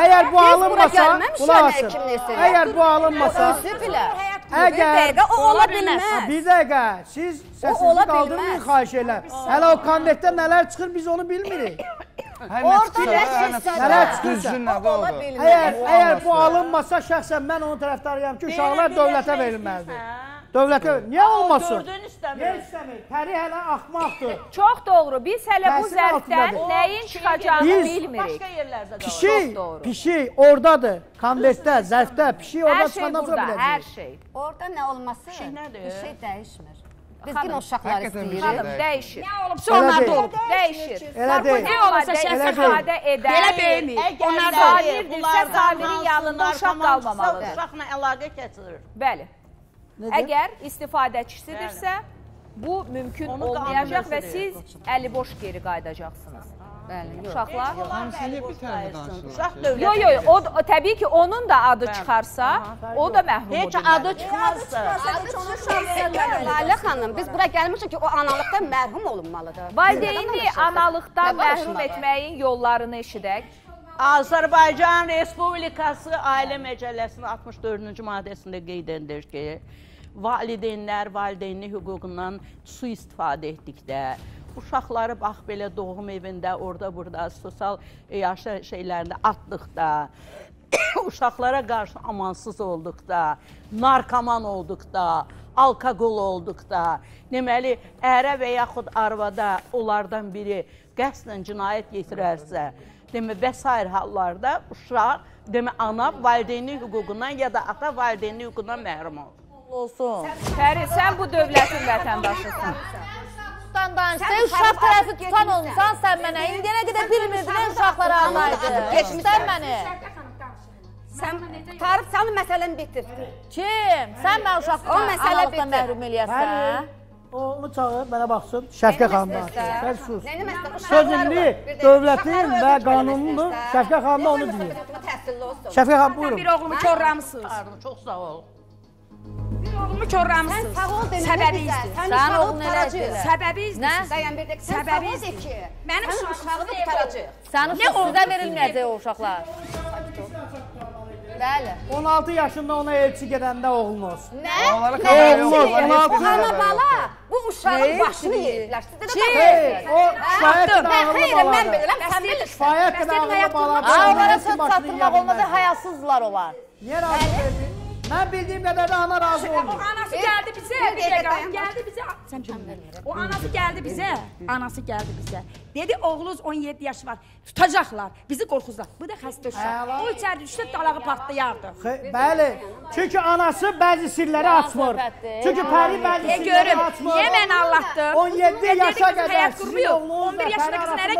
Əgər bu alınmasa, qulaq asın, əgər bu alınmasa, əgər o ola bilməz. Bir dəqiqə, siz səsinizi qaldırmayın xahiş eləm. Hələ o konvertdə nələr çıxır, biz onu bilmirik. Orada nələr çıxırsa, o ola bilməz. Əgər bu alınmasa, şəxsən mən onun tərəfdarıyam ki, uşaqlar dövlətə verilməlidir. Dövlətə, niyə olmasın? Niyə istəmir? Pəri hələ axmaqdır. Çox doğru, biz hələ bu zərfdən nəyin çıxacağını bilmirik. Pişik, pişik oradadır, konvertdə, zərfdə, pişik orada çıxanda sonra biləcəyik. Hər şey burada, hər şey. Orada nə olması, bir şey dəyişmir. Biz gün uşaqlar istəyirik. Xanım, dəyişir. Nə olubsa onlar da olub, dəyişir. Nə olubsa şəxsə xadə edək. Belə böyümür. Onlar da olubdirsə, zavirin yanında uşaq qalmamalıdır. Uşaqla əlaqə kəsilir. Bəli. Əgər istifadəçisidirsə, bu mümkün olmayacaq və siz əliboş geri qaydacaqsınız. Bəli, uşaqlar. Hamsını bir tərəfə danışırlar. Yox, yox, o təbii ki onun da adı çıxarsa, o da məhrumdur. Heç adı çıxmazsa. Adı çıxmazsa. Lalə xanım, biz bura gəlmişik ki, o analıqdan məhrum olunmalıdır. Valideyni analıqdan məhrum etməyin yollarını eşidək. Azərbaycan Respublikası Ailə Məcəlləsinin altmış dördüncü maddəsində qeyd edilir ki, valideynlər valideynli hüququndan sui-istifadə etdikdə, uşaqları bax belə doğum evində, orada-burada, sosial yaşa şeylərində atdıqda, uşaqlara qarşı amansız olduqda, narkoman olduqda, alkoqol olduqda, deməli, ərə və yaxud arvada onlardan biri qəsdən cinayət yetirərsə, demə, və sair hallarda uşaq, demə, ana valideyni hüququndan ya da ata valideyni hüququndan məhrum olur. Olsun. Fərid, sən bu dövlətin vətəndaşısın. Sən uşaq tərəfi tutan olmuşsan, sən mənə indi nə qədər bilmirdin, nə uşaqları anlaydı. Sən məni. Sən tarif salın, məsələn bitir. Kim? Sən mən uşaqları analıqdan məhrum eləyəsən, hə? Onu çağır, mənə baxsın. Şəfiqə xanımdan. Sən sus. Söz indi dövlətin və qanunundur. Şəfiqə xanımdan onu deyir. Şəfiqə xanım, buyurun. Bir oğlumu körramısınız. Çox sağ ol. Bir oğlumu körramısınız. Səbəbi izdir. Sən oğlum eləcək. Səbəbi izdir. Səbəbi izdir. Mənim uşaqlığını tutaracaq. Sənin üstüdə verilməyəcək o uşaqlar. on altı yaşında ona elçi gedəndə oğlun olsun. Nə? Ana bala bu uşağın başını yedirlər. Şifayət qıdağına bala. Onlara söz satdırmaq olmadı, hayasızlar olar. Yer razı verdi. Mən bildiyim qədər də ana razı oldu. O anası gəldi bizə. O anası gəldi bizə. Anası gəldi bizə. Dedi, oğlunuz on yeddi yaşı var, tutacaqlar, bizi qorxuzlar. Bu da xəstə uşaq. O içəri düşdü, dalağı partlayardı. Bəli, çünki anası bəzi sirləri açmır. Çünki Pəri bəzi sirləri açmır. Niyə mən anlattım? on yedi yaşa qədər sizin oğlunuz və Pəri arasında olan elə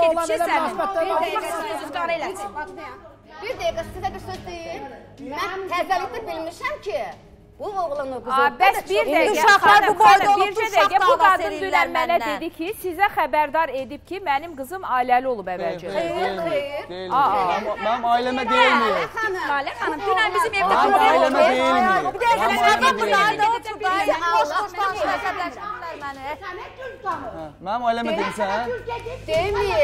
münasibətlər var. Bir dəqiqə sizə bir söz deyim. Mən təzəlikdə bilmişəm ki, bu oğlanı qızıldır. İndi uşaqlar bu boyda olub, uşaq davası eləyirlər məndən. Mənə dedi ki, sizə xəbərdar edib ki, mənim qızım ailəli olub əvvəlcə. Xeyr, xeyr. Mənim ailəmə deyilməyir. Lalə xanım, dünən bizim evdə problem olub. Bir dəqiqə, adam bunları da otur, bizi qoş-qoşdan şəhəbləşdirlər məni. Sənə Türk tanır. Mənim ailəmə deyilsən? Demir.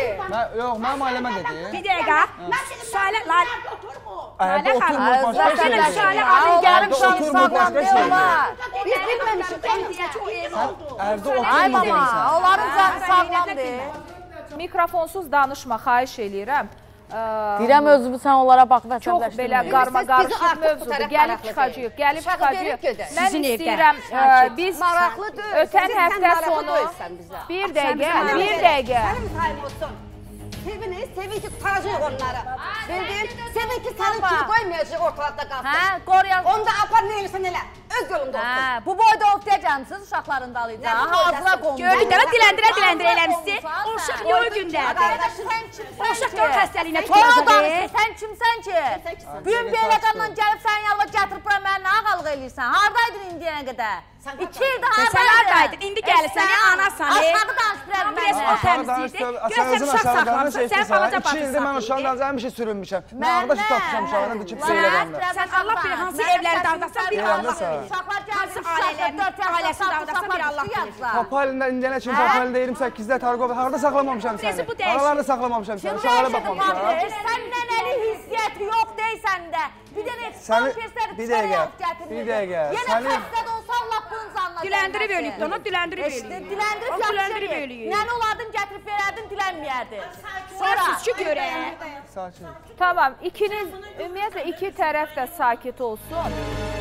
Yox, mənim ailəmə dedim. Bir dəqiqə, Şalə, Lalə... Əhəbə oturmur, başqa şey deyil. Şalə, adı gərim şanısaq. Biz bilməmişik, o ev oldu. Ay mama, onların canı sağlamdır. Mikrofonsuz danışma, xahiş eləyirəm. Deyirəm, özümü sən onlara bax və səbləşdirmək. Çox belə qarma-qarışıq mövzudur. Gəlib çıxacaq, gəlib çıxacaq. Mən istəyirəm, biz ötən həftə sonu bir dəqiqə, bir dəqiqə. Seviniz, sevin ki, tutaracaq onları. Sevin ki, sənin kimi qoymayacaq ortalarda qalsın. Onda apar, nə eləsən elə, öz yolunda olsun. Bu boyda of deyəcəmsiniz, uşaqların dalıyacaq. Ağzına qondur. Gördük də, diləndirə-diləndirə eləmişsin. O uşaq nə o gündədir? O uşaq nə o xəstəliyinə tutulacaq? Sən kimsən ki? Büyün bir eləqandan gəlib sənin yanına gətirib bura mənimlə ağalıq eləyirsən. Haradaydın indiyənə qədər? İki ildə haradaydın. İndi gəlirsən, anasan. Aşağı danışdırəm mənə. İki ildir mən uşaqlarca həmişə sürünmüşəm. Mən ağda şu tapışam uşaqlarına dikib seyirəm. Sən Allah bilir, hansı evləri dağdasan bir Allah bilir. Hansı ailəsini dağdasan bir Allah bilir. Papalində indiyənə kimi papalində iyirmi səkkizdə Tarqovda harada saxlamamışam səni. Aralarda saxlamamışam səni, uşaqlara baxmamışam. Səndən əli hizziyyət yox deyil səndə. Bir dənə ekspert persləri çıxarı yox gətirmir. Yenə xəstədə olsa Allah bunca anlayacaq. Diləndirib ölüyüb də ona, diləndirib ölüyüb. Diləndirib ölüyüb. Nəni olardın, gətirib verərdin, dilənməyərdin. Sarsız ki görək. Tamam, ikiniz, ümumiyyətlə, iki tərəf də sakit olsun.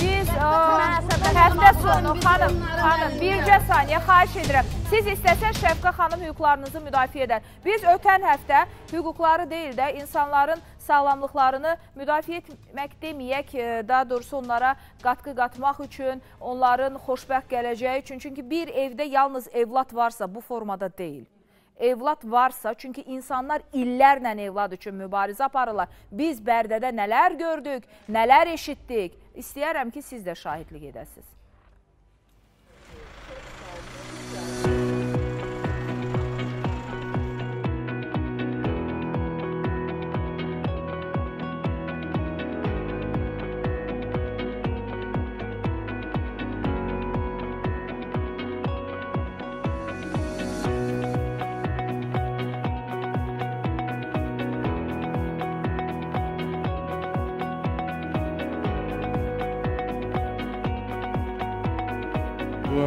Biz həftə sonu, xanım, xanım, bircə saniyə xahiş edirəm. Siz istəsən Şəfiqə xanım hüquqlarınızı müdafiə edən. Biz ötən həftə hüquqları deyil də insanların sağlamlıqlarını müdafiə etmək deməyək, daha doğrusu onlara qatqı qatmaq üçün, onların xoşbəxt gələcəyi üçün. Çünki bir evdə yalnız evlat varsa bu formada deyil. Evlat varsa, çünki insanlar illərlə evlad üçün mübarizə aparırlar. Biz Bərdədə nələr gördük, nələr eşitdik. İstəyərəm ki, siz də şahidlik edəsiniz.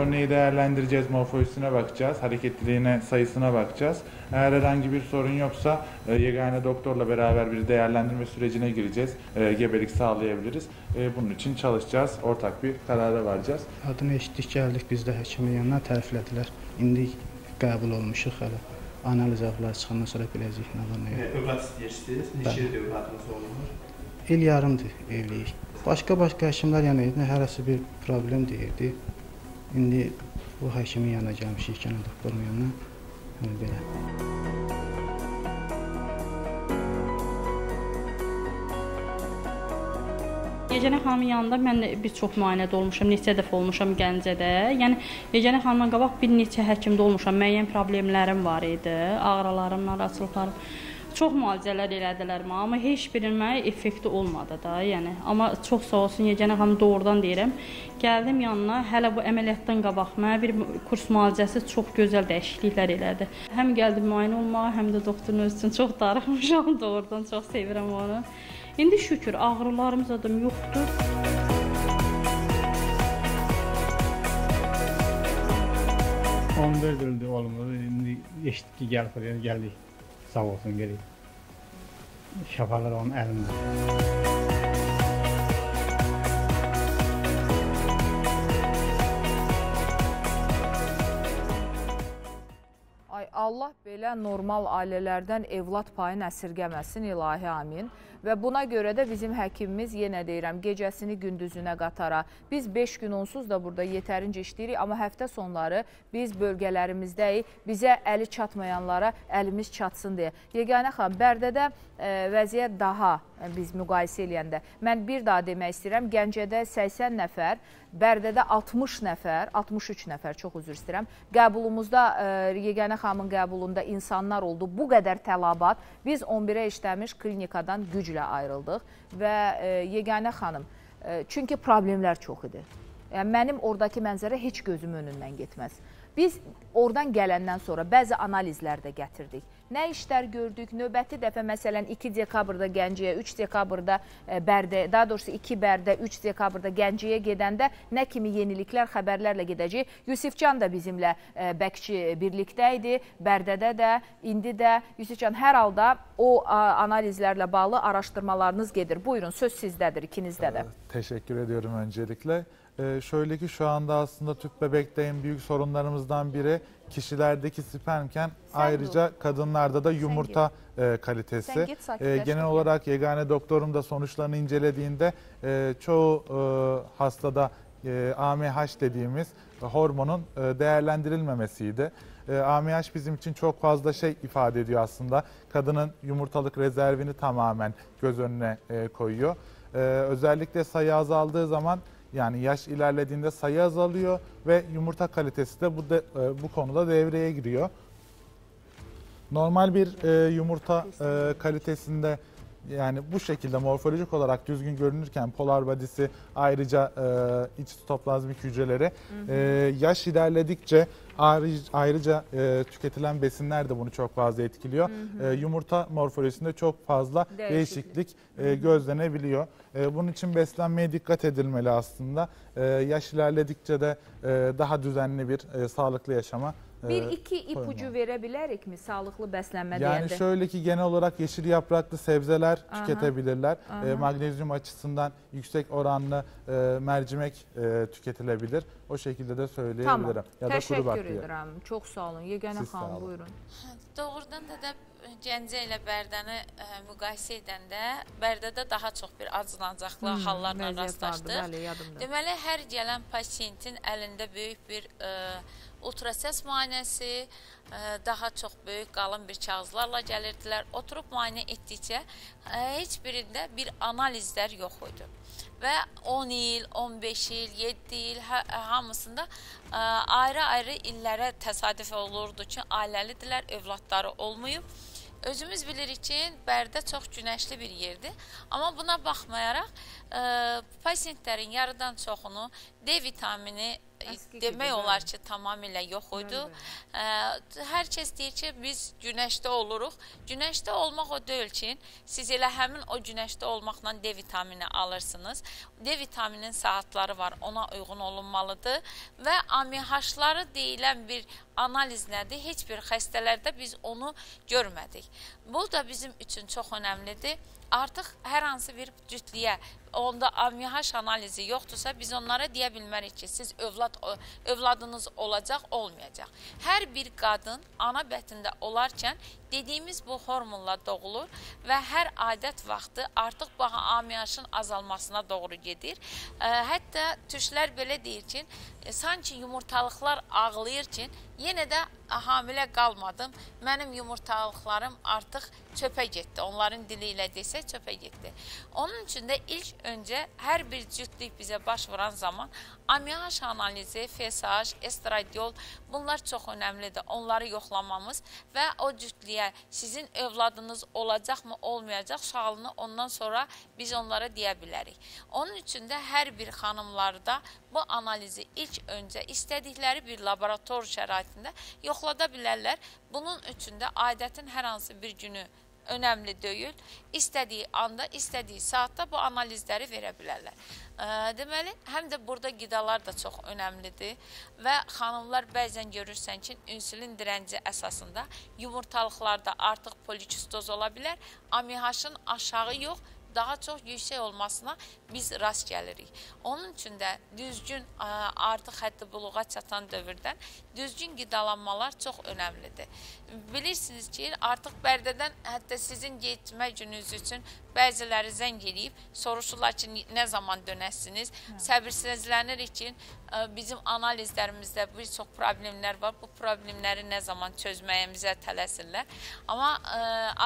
örneği değerlendireceğiz, morfolojisine bakacağız, hareketliliğine, sayısına bakacağız. Eğer herhangi bir sorun yoksa e, yegane doktorla beraber bir değerlendirme sürecine gireceğiz. E, gebelik sağlayabiliriz. E, bunun için çalışacağız, ortak bir karara varacağız. Adını eşitdik, geldik biz de hekimin yanına, təriflədilər. İndi qəbul olmuşuq hələ. Analiz ağırlar çıxandan sonra biləcək nə var nə yox. Övlad istəyirsiniz, neçə ildir övladınız olunur? İl yarımdır evliyik. Başqa-başqa həkimlər yana idi, hərəsi bir problem deyirdi. İndi bu həkimin yana gəlmişik, yana doktorun yanına, yəni belə. Yeganə xanımın yanında mən bir çox müayinədə olmuşam, neçə dəfə olmuşam Gəncədə. Yəni, Yeganə xanımdan qabaq bir neçə həkimdə olmuşam, müəyyən problemlərim var idi, ağrılarım, narahatçılıqlarım. Çox müalicələr elədilər mənə, amma heç birinə effekti olmadı da, yəni. Amma çox sağ olsun, Yeganə xanım, doğrudan deyirəm. Gəldim yanına, hələ bu əməliyyatdan qabaq mənə bir kurs müalicəsi çox gözəl dəyişikliklər elədi. Həm gəldim müayinə olmağa, həm də doktorun öz üçün çox darıxmışam, doğrudan çox sevirəm onu. İndi şükür, ağrılarım zadım yoxdur. on dörd ildir olmadı, indi eşitdik ki, gəlib oraya gəldik. Sağ olsun, gerek. Şafalar onun elinde. Ay Allah belə normal ailələrdən evlat payını əsirgəməsin, ilahi amin. Və buna görə də bizim həkimimiz, yenə deyirəm, gecəsini gündüzünə qatara. Biz beş gün onsuz da burada yetərincə işləyirik, amma həftə sonları biz bölgələrimizdə bizə əli çatmayanlara əlimiz çatsın deyə. Yeganə xanım, Bərdədə vəziyyət daha biz müqayisə eləyəndə. Mən bir daha demək istəyirəm, Gəncədə səksən nəfər, Bərdədə altmış nəfər, altmış üç nəfər, çox üzr istəyirəm. Qəbulumuzda, Yeganə xanımın qəbulunda insanlar oldu, bu qədər tələbat. Biz on birə işləmiş klinikadan güc ayrıldıq və Yeganə xanım, çünki problemlər çox idi. Mənim oradakı mənzərə heç gözüm önündən getməz. Biz oradan gələndən sonra bəzi analizlər də gətirdik. Nə işlər gördük? Növbəti dəfə, məsələn, iki dekabrda Gəncəyə, üç dekabrda Bərdə, daha doğrusu iki Bərdə, üç dekabrda Gəncəyə gedəndə nə kimi yeniliklər, xəbərlərlə gedəcək? Yusuf Can da bizimlə Bəkçi birlikdə idi, Bərdədə də, indi də. Yusuf Can, hər halda o analizlərlə bağlı araşdırmalarınız gedir. Buyurun, söz sizdədir, ikinizdə də. Təşəkkür ediyorum öncelikle. Şöyle ki, şu anda aslında tüp bebekte en büyük sorunlarımızdan biri kişilerdeki spermken sen ayrıca dur. Kadınlarda da yumurta e, kalitesi. Sen git, e, genel olarak Yeganə doktorum da sonuçlarını incelediğinde e, çoğu e, hastada e, A M H dediğimiz hormonun e, değerlendirilmemesiydi. E, A M H bizim için çok fazla şey ifade ediyor aslında. Kadının yumurtalık rezervini tamamen göz önüne e, koyuyor. E, özellikle sayı azaldığı zaman... Yani yaş ilerlediğinde sayı azalıyor ve yumurta kalitesi de bu, de, bu konuda devreye giriyor. Normal bir e, yumurta e, kalitesinde yani bu şekilde morfolojik olarak düzgün görünürken polar badisi ayrıca e, iç sitoplazmik hücreleri e, yaş ilerledikçe ayrıca, ayrıca e, tüketilen besinler de bunu çok fazla etkiliyor. Hı hı. E, yumurta morfolojisinde çok fazla değişiklik, değişiklik e, gözlenebiliyor. E, bunun için beslenmeye dikkat edilmeli aslında. E, yaş ilerledikçe de e, daha düzenli bir e, sağlıklı yaşama. Bir iki ipucu verebilerek mi sağlıklı beslenme yani diyende? Yani şöyle ki, genel olarak yeşil yapraklı sebzeler aha, tüketebilirler. Aha. E, magnezyum açısından yüksek oranlı e, mercimek e, tüketilebilir. O şekilde de söyleyebilirim. Tamam. Ya da teşekkür kuru bakliye. Ederim. Çok sağ olun. Yeganə xanım, buyurun. Doğrudan da da Gəncə ilə Bərdəni e, müqayisə edəndə Bərdədə daha çox bir acınacaqlı hmm, hallarla rastlaşdıq. Bəli, deməli, hər gələn pasiyentin əlində böyük bir e, ultrasəs müayinəsi, daha çox böyük qalın bir kağızlarla gəlirdilər. Oturub müayinə etdikcə heç birində bir analizlər yox idi. Və on il, on beş il, yeddi il hamısında ayrı-ayrı illərə təsadüf olurdu ki, ailəlidirlər, övladları olmayıb. Özümüz bilirik ki, Bərdə çox günəşli bir yerdir. Amma buna baxmayaraq, pasiyentlərin yarıdan çoxunu D vitamini demək olar ki, tamamilə yox idi. Hər kəs deyir ki, biz günəşdə oluruq. Günəşdə olmaq o deyil ki, siz elə həmin o günəşdə olmaqla D vitamini alırsınız. D vitaminin saatları var, ona uyğun olunmalıdır. Və A M H-ları deyilən bir analiz nədir? Heç bir xəstələrdə biz onu görmədik. Bu da bizim üçün çox önəmlidir. Artıq hər hansı bir cütlüyə, onda A M H analizi yoxdursa, biz onlara deyə bilmərik ki, siz övlad, övladınız olacaq, olmayacaq. Hər bir qadın ana bətnində olarkən dediyimiz bu hormonla doğulur və hər adət vaxtı artıq A M H-ın azalmasına doğru gedir. Hətta tüşlər belə deyir ki, sanki yumurtalıqlar ağlayır ki, yenə də hamilə qalmadım, mənim yumurtalıqlarım artıq çöpə getdi. Onların dili ilə desə çöpə getdi. Onun üçün də ilk öncə hər bir cütlük bizə baş vuran zaman A M H analizi, F S H, estradiol, bunlar çox önəmlidir. Onları yoxlamamız və o cütlüyə sizin övladınız olacaq mı, olmayacaq sualını ondan sonra biz onlara deyə bilərik. Onun üçün də hər bir xanımlarda bu analizi ilk öncə istədikləri bir laborator şəraitində yoxlada bilərlər. Bunun üçün də adətin hər hansı bir günü önəmli deyil. İstədiyi anda, istədiyi saatda bu analizləri verə bilərlər. Deməli, həm də burada qidalar da çox önəmlidir və xanımlar bəzən görürsən ki, insülin dirənci əsasında yumurtalıqlarda artıq polikistoz ola bilər, A M H-ın aşağı yox, daha çox yüksək olmasına biz rast gəlirik. Onun üçün də düzgün, artıq həddi buluğa çatan dövrdən düzgün qidalanmalar çox önəmlidir. Bilirsiniz ki, artıq bərdədən hətta sizin getmə gününüz üçün bəziləri zəng eləyib, soruşurlar ki, nə zaman dönəsiniz? Səbirsizlənirik ki, bizim analizlərimizdə bir çox problemlər var, bu problemləri nə zaman çözməyimizə tələsirlər. Amma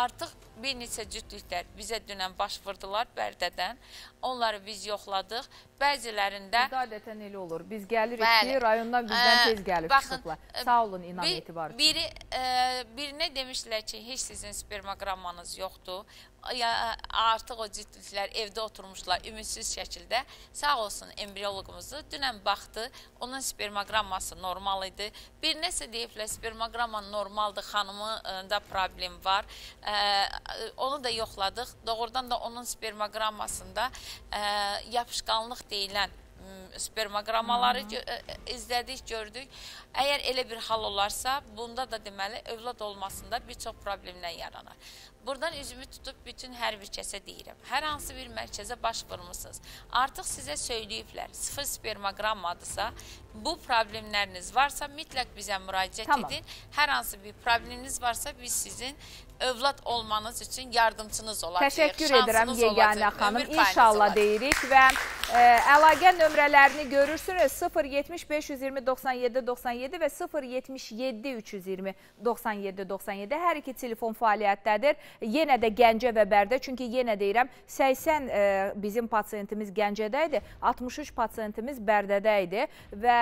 artıq bir neçə cütlüklər bizə dünən baş vurdular bərdədən, onları biz yoxladıq. Bəzilərində... Bu da adətən elə olur. Biz gəlirik ki, rayondan bizdən tez gəlir. Sağ olun, inam etibarı. Birinə demişdilər ki, heç sizin spermogrammanız yoxdur. Artıq o cütlüklər evdə oturmuşlar ümidsiz şəkildə. Sağ olsun embriyoloqumuzu dünən baxdı, onun spermogramması normal idi. Bir nəsə deyiblər, spermogramma normaldır, xanımında problem var. Onu da yoxladıq. Doğrudan da onun spermogrammasında yapışqanlıq deyilən spermogrammaları izlədik, gördük. Əgər elə bir hal olarsa, bunda da deməli, övlad olmasında bir çox problemdən yaranar. Buradan üzümü tutub bütün hər bir kəsə deyirəm. Hər hansı bir mərkəzə baş vurmuşsunuz. Artıq sizə söyləyiblər, sıfır spermogrammadırsa, bu problemləriniz varsa mütləq bizə müraciət edin. Hər hansı bir probleminiz varsa, biz sizin övlad olmanız üçün yardımçınız olacaq. Təşəkkür edirəm Yeganə xanım. İnşallah deyirik və əlaqə nömrələrini görürsünüz. sıfır yetmiş beş yüz iyirmi doxsan yeddi doxsan yeddi və sıfır yetmiş yeddi üç yüz iyirmi doxsan yeddi doxsan yeddi. Hər iki telefon fəaliyyətdədir. Yenə də Gəncə və Bərdə. Çünki yenə deyirəm, səksən bizim pasientimiz Gəncədə idi, altmış üç pasientimiz Bərdədə idi və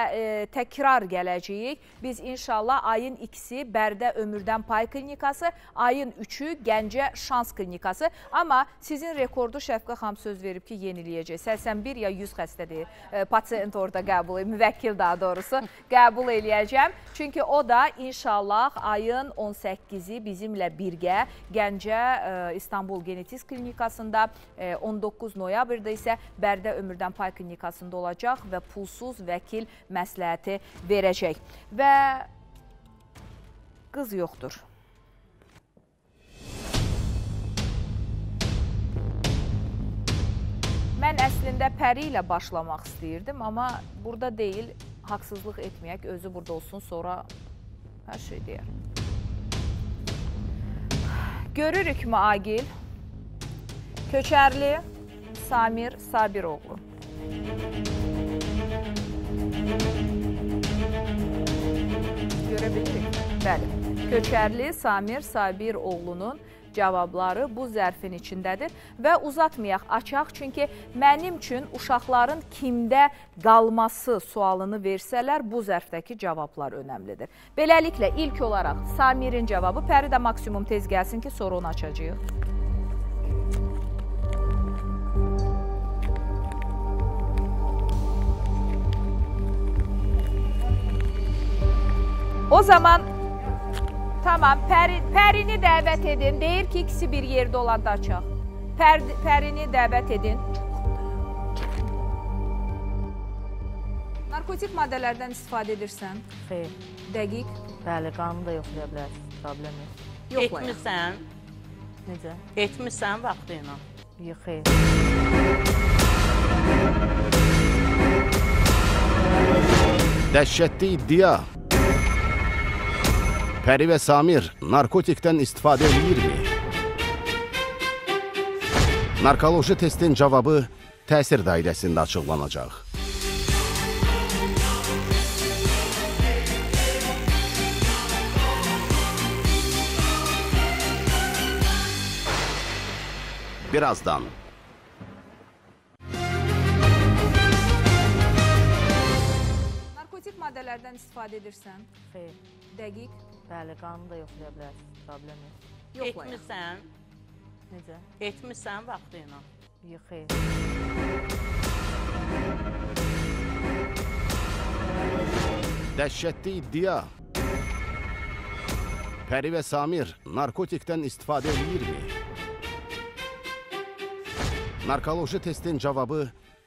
təkrar gələcəyik. Biz inşallah ayın ikisi Bərdə Ömürdən Pay Klinikası, ayın üçü Gəncə Şans Klinikası. Amma sizin rekordu Şəfqə xanım söz verib ki, yeniləyəcək. səksən bir ya yüz xəstə deyil, pasiyent orada qəbul, müvəkkil daha doğrusu qəbul eləyəcəm. Çünki o da inşallah ayın on səkkizi bizimlə birgə Gəncə İstanbul Genetik Klinikasında, on doqquz noyabrda isə Bərdə Ömürdən Pay Klinikasında olacaq və pulsuz vəkil məsləhəti verəcək. Və qız yoxdur. Mən əslində Pəri ilə başlamaq istəyirdim, amma burada deyil, haqsızlıq etməyək, özü burada olsun, sonra hər şey deyər. Görürükmü Agil? Köçərli Samir Sabiroğlu. Görə bilirik. Bəli. Köçərli Samir Sabiroğlunun cavabları bu zərfin içindədir və uzatmayaq, açaq, çünki mənim üçün uşaqların kimdə qalması sualını versələr, bu zərfdəki cavablar önəmlidir. Beləliklə, ilk olaraq Samirin cavabı, Pəri də maksimum tez gəlsin ki, sonra onu açacağıq. O zaman tamam, Pəri, Pərini dəvət edin. Deyir ki, ikisi bir yerdə olanda açaq. Pər, Pərini dəvət edin. Narkotik maddələrdən istifadə edirsən? Xeyr. Dəqiq? Bəli, qanımı da yoxlaya bilərsin, problem yox. Etmirsən? Necə? Etmirsən vaxtı ilə? Yox, xeyr. Dəhşətli iddia. Pəri və Samir narkotikdən istifadə edirmi? Narkoloji testin cavabı təsir dairəsində açıqlanacaq. Birazdan. Narkotik maddələrdən istifadə edirsən? Xeyr. Dəqiq? Bəli, qanımı da yoxlaya bilərsin, problem yox. Etmirsən? Necə? Etmirsən vaxtı ilə? Yox, xeyr. Dəhşətli iddia. Pəri və Samir narkotikdən istifadə edirmi? Narkoloji testin cavabı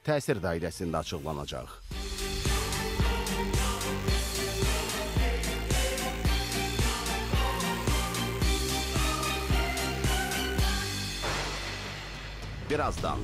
təsir dairəsində açıqlanacaq. Birazdan.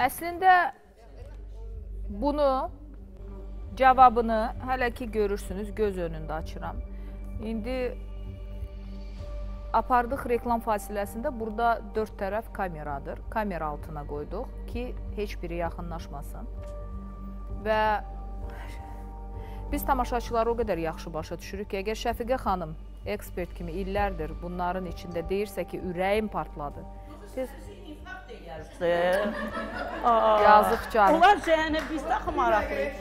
Əslində bunu, cavabını hələ ki görürsünüz, göz önündə açıram. İndi apardıq reklam fasiləsində, burada dörd tərəf kameradır. Kamera altına qoyduq ki, heç biri yaxınlaşmasın. Və biz tamaşaçıları o qədər yaxşı başa düşürük ki, əgər Şəfiqə xanım, ekspert kimi illərdir bunların içində deyirsə ki, ürəyim partladı. Yazıq canım. Onlar cəhəni biz daxı maraqlıyıq.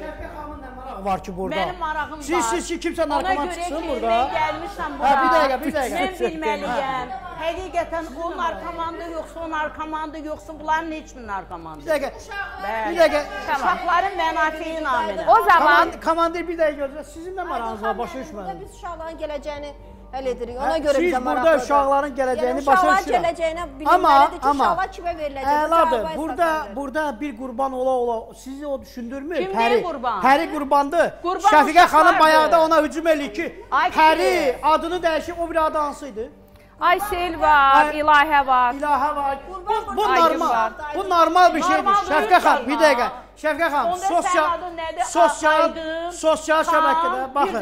Var ki burada. Mənim marağım var. Siz, siz ki kimsə narkoman çıxsın burada. Ona görə ki, mən gəlmişəm bura. Bir dəqiqə, bir dəqiqə. Mən bilməliyəm. Həqiqətən o narkomandır yoxsa, o narkomandır yoxsa, bunların heç bir narkomandır. Bir dəqiqə, bir dəqiqə. Uşaqların mənafeyi naminə. O zaman... Komandir bir dəqiqə gözlə, sizin də marağınız var, başa düşmədim. Biz uşaqların gələcəyini... Siz burada uşaqların gələcəyini başa düşürəm. Amma əladır, burada bir qurban ola-ola sizi o düşündürmür. Kimdir qurban? Pəri qurbandır. Şəfiqə xanım bayaqda ona hücum eləyir ki, Pəri adını dəyişir, o bir adı hansıydı? Ay sel var, ilahə var. İlahə var. Bu normal bir şeydir. Şəfiqə xanım, bir dəqiqə. Şəfiqə xanım, sosial şəbəkədə, baxın,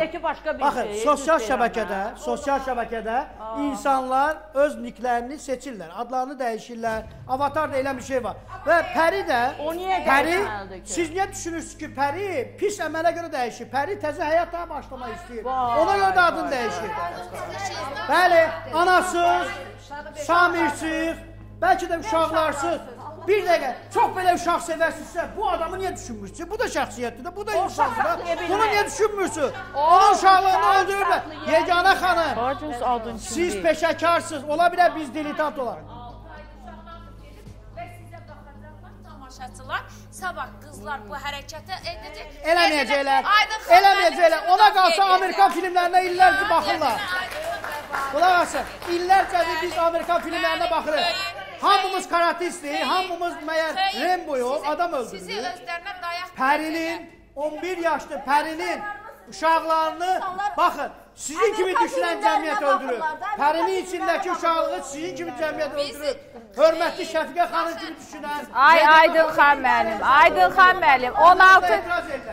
sosial şəbəkədə, sosial şəbəkədə insanlar öz niklərini seçirlər, adlarını dəyişirlər, avatarda elə bir şey var. Və Pəri də, Pəri, siz niyə düşünürsünüz ki, Pəri pis əmələ görə dəyişir, Pəri təzə həyata başlamaq istəyir, ona görə də adını dəyişir. Bəli, anasız, samirsiz, bəlkə də uşaqlarsız. Bir dəqiqə, çox belə uşaq sevərsinizsə, bu adamı niyə düşünmürsünüz? Bu da şəxsiyyətdir, bu da insandır. Bunu niyə düşünmürsünüz? Onun uşaqlarını öldürürlər. Yeganə xanım, siz peşəkarsınız, ola bilər biz dilitant olaraq. Sabah qızlar bu hərəkətə edəcək. Eləməyəcəklər, eləməyəcəklər. Ona qalsa Amerikan filmlərinə illərcə baxırlar. Qulaq asın, illərcə biz Amerikan filmlərinə baxırıq. Hamımız karatistdir, hamımız məyər Rembo'yu, adam öldürdü. Pərinin, on bir yaşlı Pərinin uşaqlarını, baxın, Sizin kimi düşünen cəmiyyət öldürür. Pərinin içindeki uşaqlığı sizin kimi cəmiyyət öldürür. Hörmətli Şəfiqə xanım kimi düşünen. Ay Aydın xan müəllim, Aydın xan müəllim.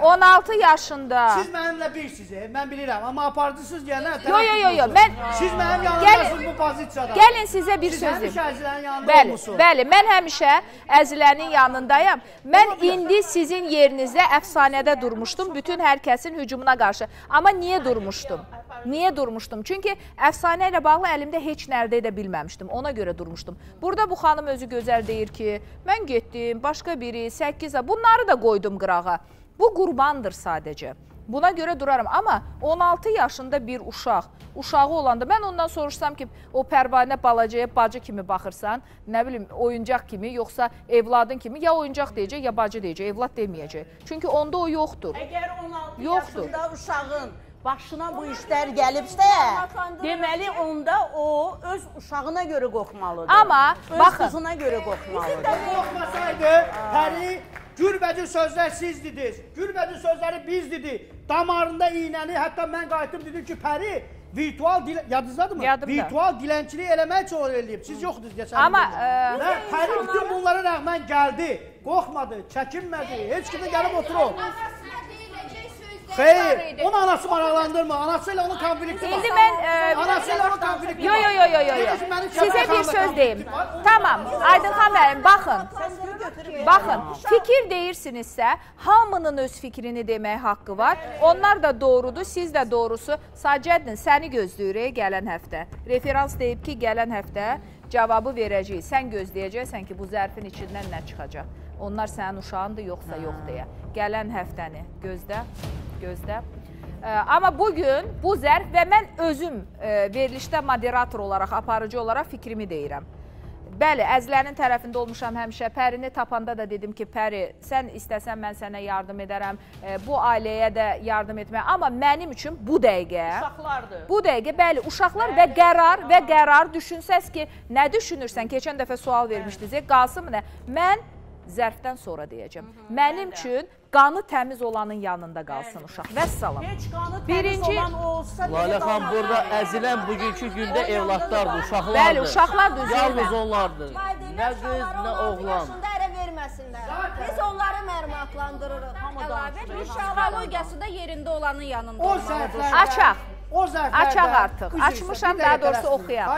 on altı yaşında. Siz mənimlə birsiniz, mən bilirəm. Ama apardısınız yenə. Yo yo yo yo. Siz mənim yanımdasınız bu pozisiyada. Gəlin sizə bir sözüm. Siz həmişə əzilərin yanında olmuşsunuz. Bəli, mən həmişə əzilərin yanındayım. Mən indi sizin yerinizdə əfsanədə durmuşdum. Bütün herkesin hücumuna qarşı. Ama niye durmuşdum? Niyə durmuşdum? Çünki əfsanə ilə bağlı əlimdə heç nə əldə edə bilməmişdim. Ona görə durmuşdum. Burada bu xanım özü gözəl deyir ki, mən getdim, başqa biri, səkkiz, bunları da qoydum qırağa. Bu qurbandır sadəcə. Buna görə durarım. Amma on altı yaşında bir uşaq, uşağı olanda mən ondan soruşsam ki, o Pərvanə balacaya bacı kimi baxırsan, nə bilim, oyuncaq kimi, yoxsa evladın kimi, ya oyuncaq deyəcək, ya bacı deyəcək, evlad deməyəcək. Çünki onda o yoxdur. Əgər on altı yaşında uşağın başına bu işler gəlibsə, deməli onda o öz uşağına görə qorxmalıdır. Amma öz qızına görə qorxmalıdır. Qorxmasaydı, Pəri, gürbəcü sözlər siz dediniz, gürbəcü sözləri biz dedik. Damarında iğnəni, hətta mən qayıtdım dedim ki, Pəri, virtual dil yadınızdadır mı? Yadımda. Virtual dilənçilik eləmək çox eləyib. Siz yoxdunuz deyə. Amma e Pəri bütün bunlara rəğmən gəldi, qorxmadı, çəkinmədi. Heç kimə gəlib oturub. Xeyr, onun anası maraqlandırma, anasıyla onun konflikti var. İndi mən... Anasıyla onun konflikti var. Yo, yo, yo, yo, yo. Sizə bir söz deyim. Tamam, Aydın xan bərim, baxın. Baxın, fikir deyirsinizsə, hamının öz fikrini demək haqqı var. Onlar da doğrudur, siz də doğrusu. Sacəddin, səni gözləyirik gələn həftə. Referans deyib ki, gələn həftə cavabı verəcəyik. Sən gözləyəcəksən ki, bu zərfin içindən nə çıxacaq? Onlar sənin uşağındır, yoxsa yox deyə. Gələn həftəni gözlə. Gözdə. Amma bugün bu zərf və mən özüm verilişdə moderator olaraq, aparıcı olaraq fikrimi deyirəm. Bəli, əzlərin tərəfində olmuşam həmişə. Pərini tapanda da dedim ki, Pəri, sən istəsən mən sənə yardım edərəm, bu ailəyə də yardım etməyə. Amma mənim üçün bu dəqiqə... Uşaqlardır. Bu dəqiqə, bəli, uşaqlar və qərar və qərar düşünsəz ki, nə düşünürsən? Keçən dəfə sual vermişdiniz, qalsın mı nə? Mən zərfdən sonra deyəcəm. Mənim üçün... Qanı təmiz olanın yanında qalsın uşaq. Vəssalam. Heç qanı təmiz olan olsa... Lalə xan, burada əzilən bugünkü gündə evlatlardır, uşaqlardır. Bəli, uşaqlardır. Yalnız onlardır. Nə qız, nə oğlan. Biz onları məlumatlandırırıq. Bir psixologiyası da yerində olanın yanında olmalıdır. Açaq. Açaq artıq. Açmışam, daha doğrusu oxuyam.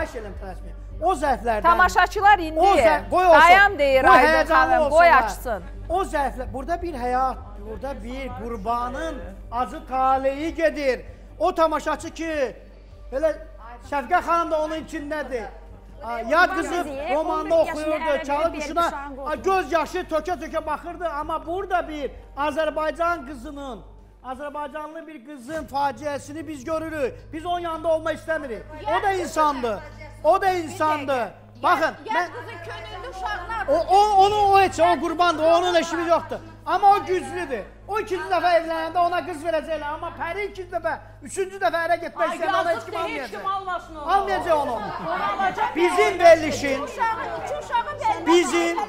O zərflərdən... Tamaşaçılar indi. Dayan deyir Aydın xanım, qoy açsın. O zərflə, burada bir həyat, burada bir qurbanın acı taleyi gedir. O tamaşaçı ki, belə Şəfiqə xanım da onun içindədir. Yad qızı romanda oxuyurdu, çalı quşuna göz yaşı tökə-tökə baxırdı. Amma burada bir Azərbaycan qızının, Azərbaycanlı bir qızın faciəsini biz görürük. Biz onun yanında olmaq istəmirik. O da insandır, o da insandır. Baxın, o heç, o qurbandır, onun eşimiz yoxdur. Amma o güclüdür. O ikinci dəfə evlənəndə ona qız verəcəklər. Amma Pəri ikinci dəfə, üçüncü dəfə ərə getmək istəyən ona heç kim almayacaq. Almayacaq onu. Bizim verilişin, bizim,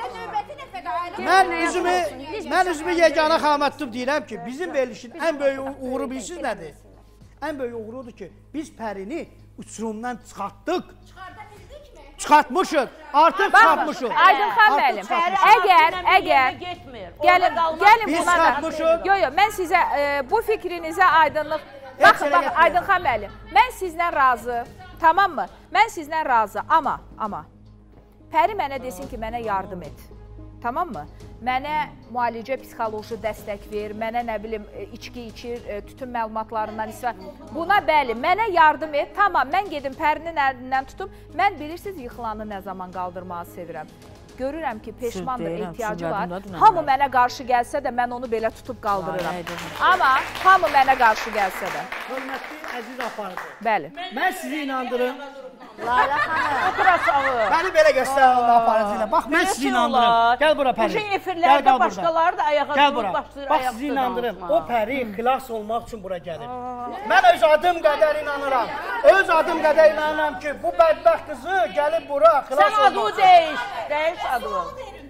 mən üzümü yeganə xanımətdim deyirəm ki, bizim verilişin ən böyük uğuru bilirsiniz nədir? Ən böyük uğurudur ki, biz Pərini uçurumdan çıxartdıq. Çıxartmışıq, artıq çıxartmışıq. Aydın xan müəllim, əgər, əgər, gəlin buna da, yox, yox, mən sizə, bu fikrinizə aydınlıq, baxın, baxın, Aydın xan müəllim, mən sizlə razı, tamam mı? Mən sizlə razı, amma, amma, Pəri mənə desin ki, mənə yardım et, tamam mı? Mənə müalicə, psixoloji dəstək ver, mənə nə bilim, içki içir, tütün məlumatlarından istifad. Buna bəli, mənə yardım et, tamam, mən gedim Pərinin əlindən tutum, mən bilirsiniz yıxılanı nə zaman qaldırmağı sevirəm. Görürəm ki, peşmandır, ehtiyacı var. Hamı mənə qarşı gəlsə də, mən onu belə tutub qaldırıram. Amma hamı mənə qarşı gəlsə də. Hörmətli əziz aparıcı. Bəli. Mən sizi inandırım. Lalə xanım. Otur aşağı. Məni belə göstərəm onun aparıcı ilə. Bax, mən sizi inandırım. Gəl bura Pəri. Bütün efirlərdə başqaları da ayağa durur, başlayır, ayaqdır. Bax, sizi inandırım. O Pəri xilas olmaq üçün bura gəlir. Mən öz adım qədər inanıram. Öz adım qədər inanıram ki, bu bədbəxt qızı gəlib bura xilas olmaq üçün.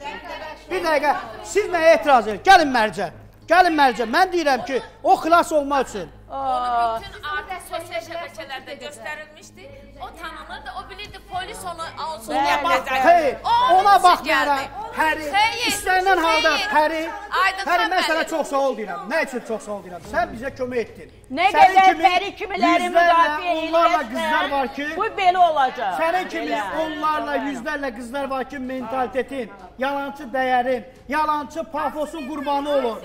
Bir dəqiqə, siz mənə etiraz edin, gəlin mərcə, gəlin mərcə, mən deyirəm ki, o xilas olmaq üçün. Onu bütün adə sosial şəbəkələrdə ölkələrdə göstərilmişdi. O tanınırdı, o bilirdi polis onu olsun yapacaq. Ona baxmayaraq, Pəri, istənilən halda Pəri, Pəri, mən sənə çox sağ ol deyirəm. Nə üçün çox sağ ol deyirəm? Sən bizə kömək etdin. Nə qədər Pəri kimiləri müdafiə eləyəsən, bu belə olacaq. Sənin kimi onlarla, yüzlərlə qızlar var ki, mentalitetin, yalancı dəyərin, yalancı pafosun qurbanı olur.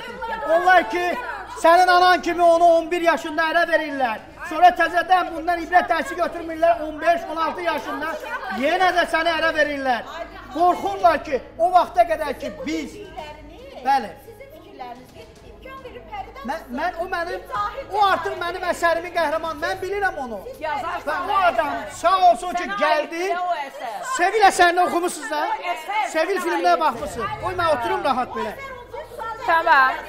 Onlar ki, sənin anan kimi onu on bir yaşında ərə verirlər. Sonra təzədən bundan ibrət dərsi götürmürlər on beş on altı yaşında. Yenə də səni ərə verirlər. Qorxurlar ki, o vaxta qədər ki biz... Bəli. Mən o mənim, o artıq mənim əsərimin qəhrəmanı. Mən bilirəm onu. O adam sağ olsun ki, gəldi. Sevil əsərini oxumuşsunuz da. Sevil filmdə baxmışsınız. Oy, mən oturum rahat belə. Tamam.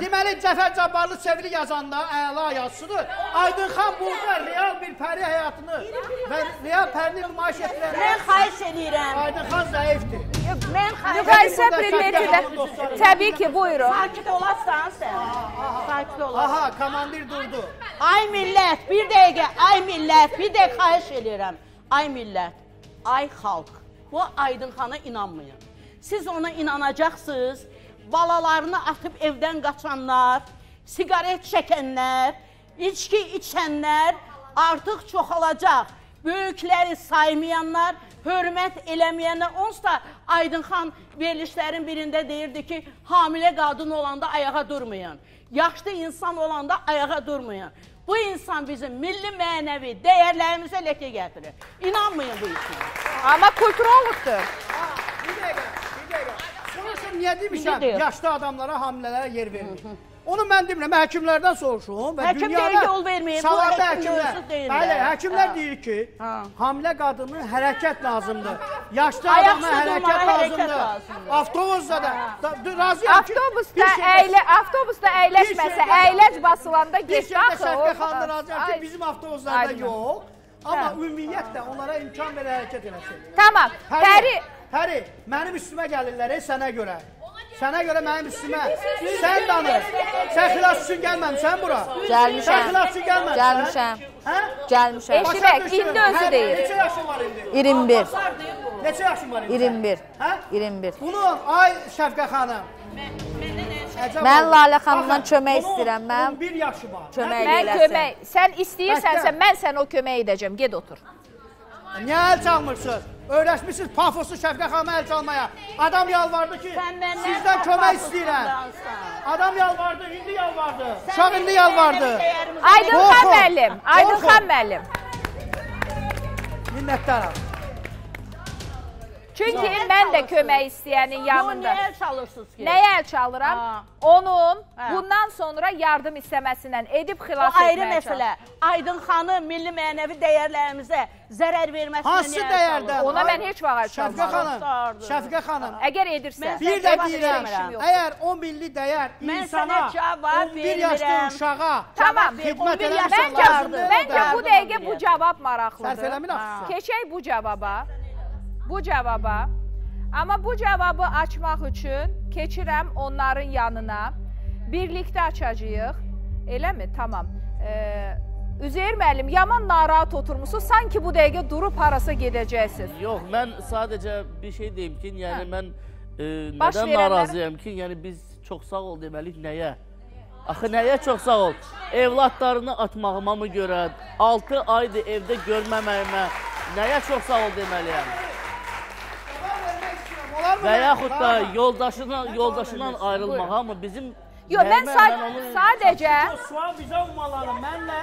Deməli, Cəfər Cabbarlı Sevili yazanda əla yazısıdır. Aydın xan burada real bir Pəri həyatını və real Pərini nümayiş etdirən... Mən xayiş edirəm. Aydın xan zəifdir. Müqayisə primerində... Təbii ki, buyurun. Sakit olasın sən. Sakit olasın. Aha, komandir durdu. Ay millət, bir dəqiqə, ay millət, bir dəqiqə xayiş edirəm. Ay millət, ay xalq, bu Aydın xana inanmayın. Siz ona inanacaqsınız. Balalarını atıb evdən qaçanlar, siqaret çəkənlər, içki içənlər artıq çoxalacaq. Böyükləri saymayanlar, hörmət eləməyənlər. Onsuz da Aydın xan verilişlərin birində deyirdi ki, hamilə qadın olanda ayağa durmayın, yaşlı insan olanda ayağa durmayın. Bu insan bizim milli mənəvi dəyərlərimizə ləkə gətirir. İnanmayın bu işin. Amma kulturologdur. Bir dəqiqə, bir dəqiqə. Soruşum, niyə demişəm, yaşlı adamlara, hamilələrə yer vermir. Onu mən demirəm, həkimlərdən soruşum. Həkimlərə yol vermir, bu həkimlərsiz deyirlər. Həkimlər deyir ki, hamilə qadının hərəkət lazımdır. Yaşlı adamına hərəkət lazımdır. Avtobusda da, razıyam ki... Avtobusda əyləşməsə, əyləc basılanda geçdi axı. Bir şeydə Şəfiqə xanımdan razıyam ki, bizim avtobuslarda yox. Amma ümumiyyətlə onlara imkan verə hərəkət eləsin. Tamam, Pəri... Pəri, mənim üstümə gəlirlər, sənə görə. Sənə görə mənim üstümə. Sən danır. Sən xilas üçün gəlməmişsən bura. Gəlmişəm. Sən xilas üçün gəlməmişsən. Gəlmişəm. Gəlmişəm. Eşibək, indi özü deyir. Neçə yaşın var indi? iyirmi bir. Neçə yaşın var indi? iyirmi bir. Bunu, ay Şəfiqə xanım. Mən Lalə xanımdan kömək istəyirəm. Onun on bir yaşı var. Kömək eləsin. Sən istəyirsənsə, mən sənə o kömək edəcəm. Ged otur. Niyə əl çalmırsınız? Öyrəşmişsiniz pafoslu Şəfiqə xanıma əl çalmaya. Adam yalvardı ki, sizdən kömək istəyirəm. Adam yalvardı, indi yalvardı. Uşaq indi yalvardı. Aydın xan müəllim, Aydın xan müəllim. Minnətdaram. Çünki mən də kömək istəyənin yanında. Nəyə əl çalırsınız ki? Nəyə əl çalıram? Onun bundan sonra yardım istəməsindən edib xilas etməyə çalır. O ayrı məsələ. Aydın xanı milli mənəvi dəyərlərimizə zərər verməsindən nəyə çalır? Ona mən heç vaxt əl çalmıram. Şəfiqə xanım, əgər edirsə. Bir də deyirəm, əgər o milli dəyər insana, on bir yaşlı uşağa xidmət eləmişsən lazımdır. Məncə bu dəqiqə bu cavab maraqlıdır. Keçək bu cavaba. Bu cavaba, amma bu cavabı açmaq üçün keçirəm onların yanına, birlikdə açacağıq, eləmi? Tamam. Üzeyir müəllim, yaman narahat oturmuşsunuz, sanki bu dəqiqə durub harasa gedəcəksiniz. Yox, mən sadəcə bir şey deyim ki, yəni mən nədən narazıyam ki, yəni biz çox sağ ol deməliyik nəyə? Axı, nəyə çox sağ ol? Evladlarını atmağıma mı görə, altı aydır evdə görməməyimə, nəyə çox sağ ol deməliyəm? Və yaxud da yoldaşından ayrılmağa mı bizim... Yox, mən sadəcə... Sual bizə olmaları, mənlə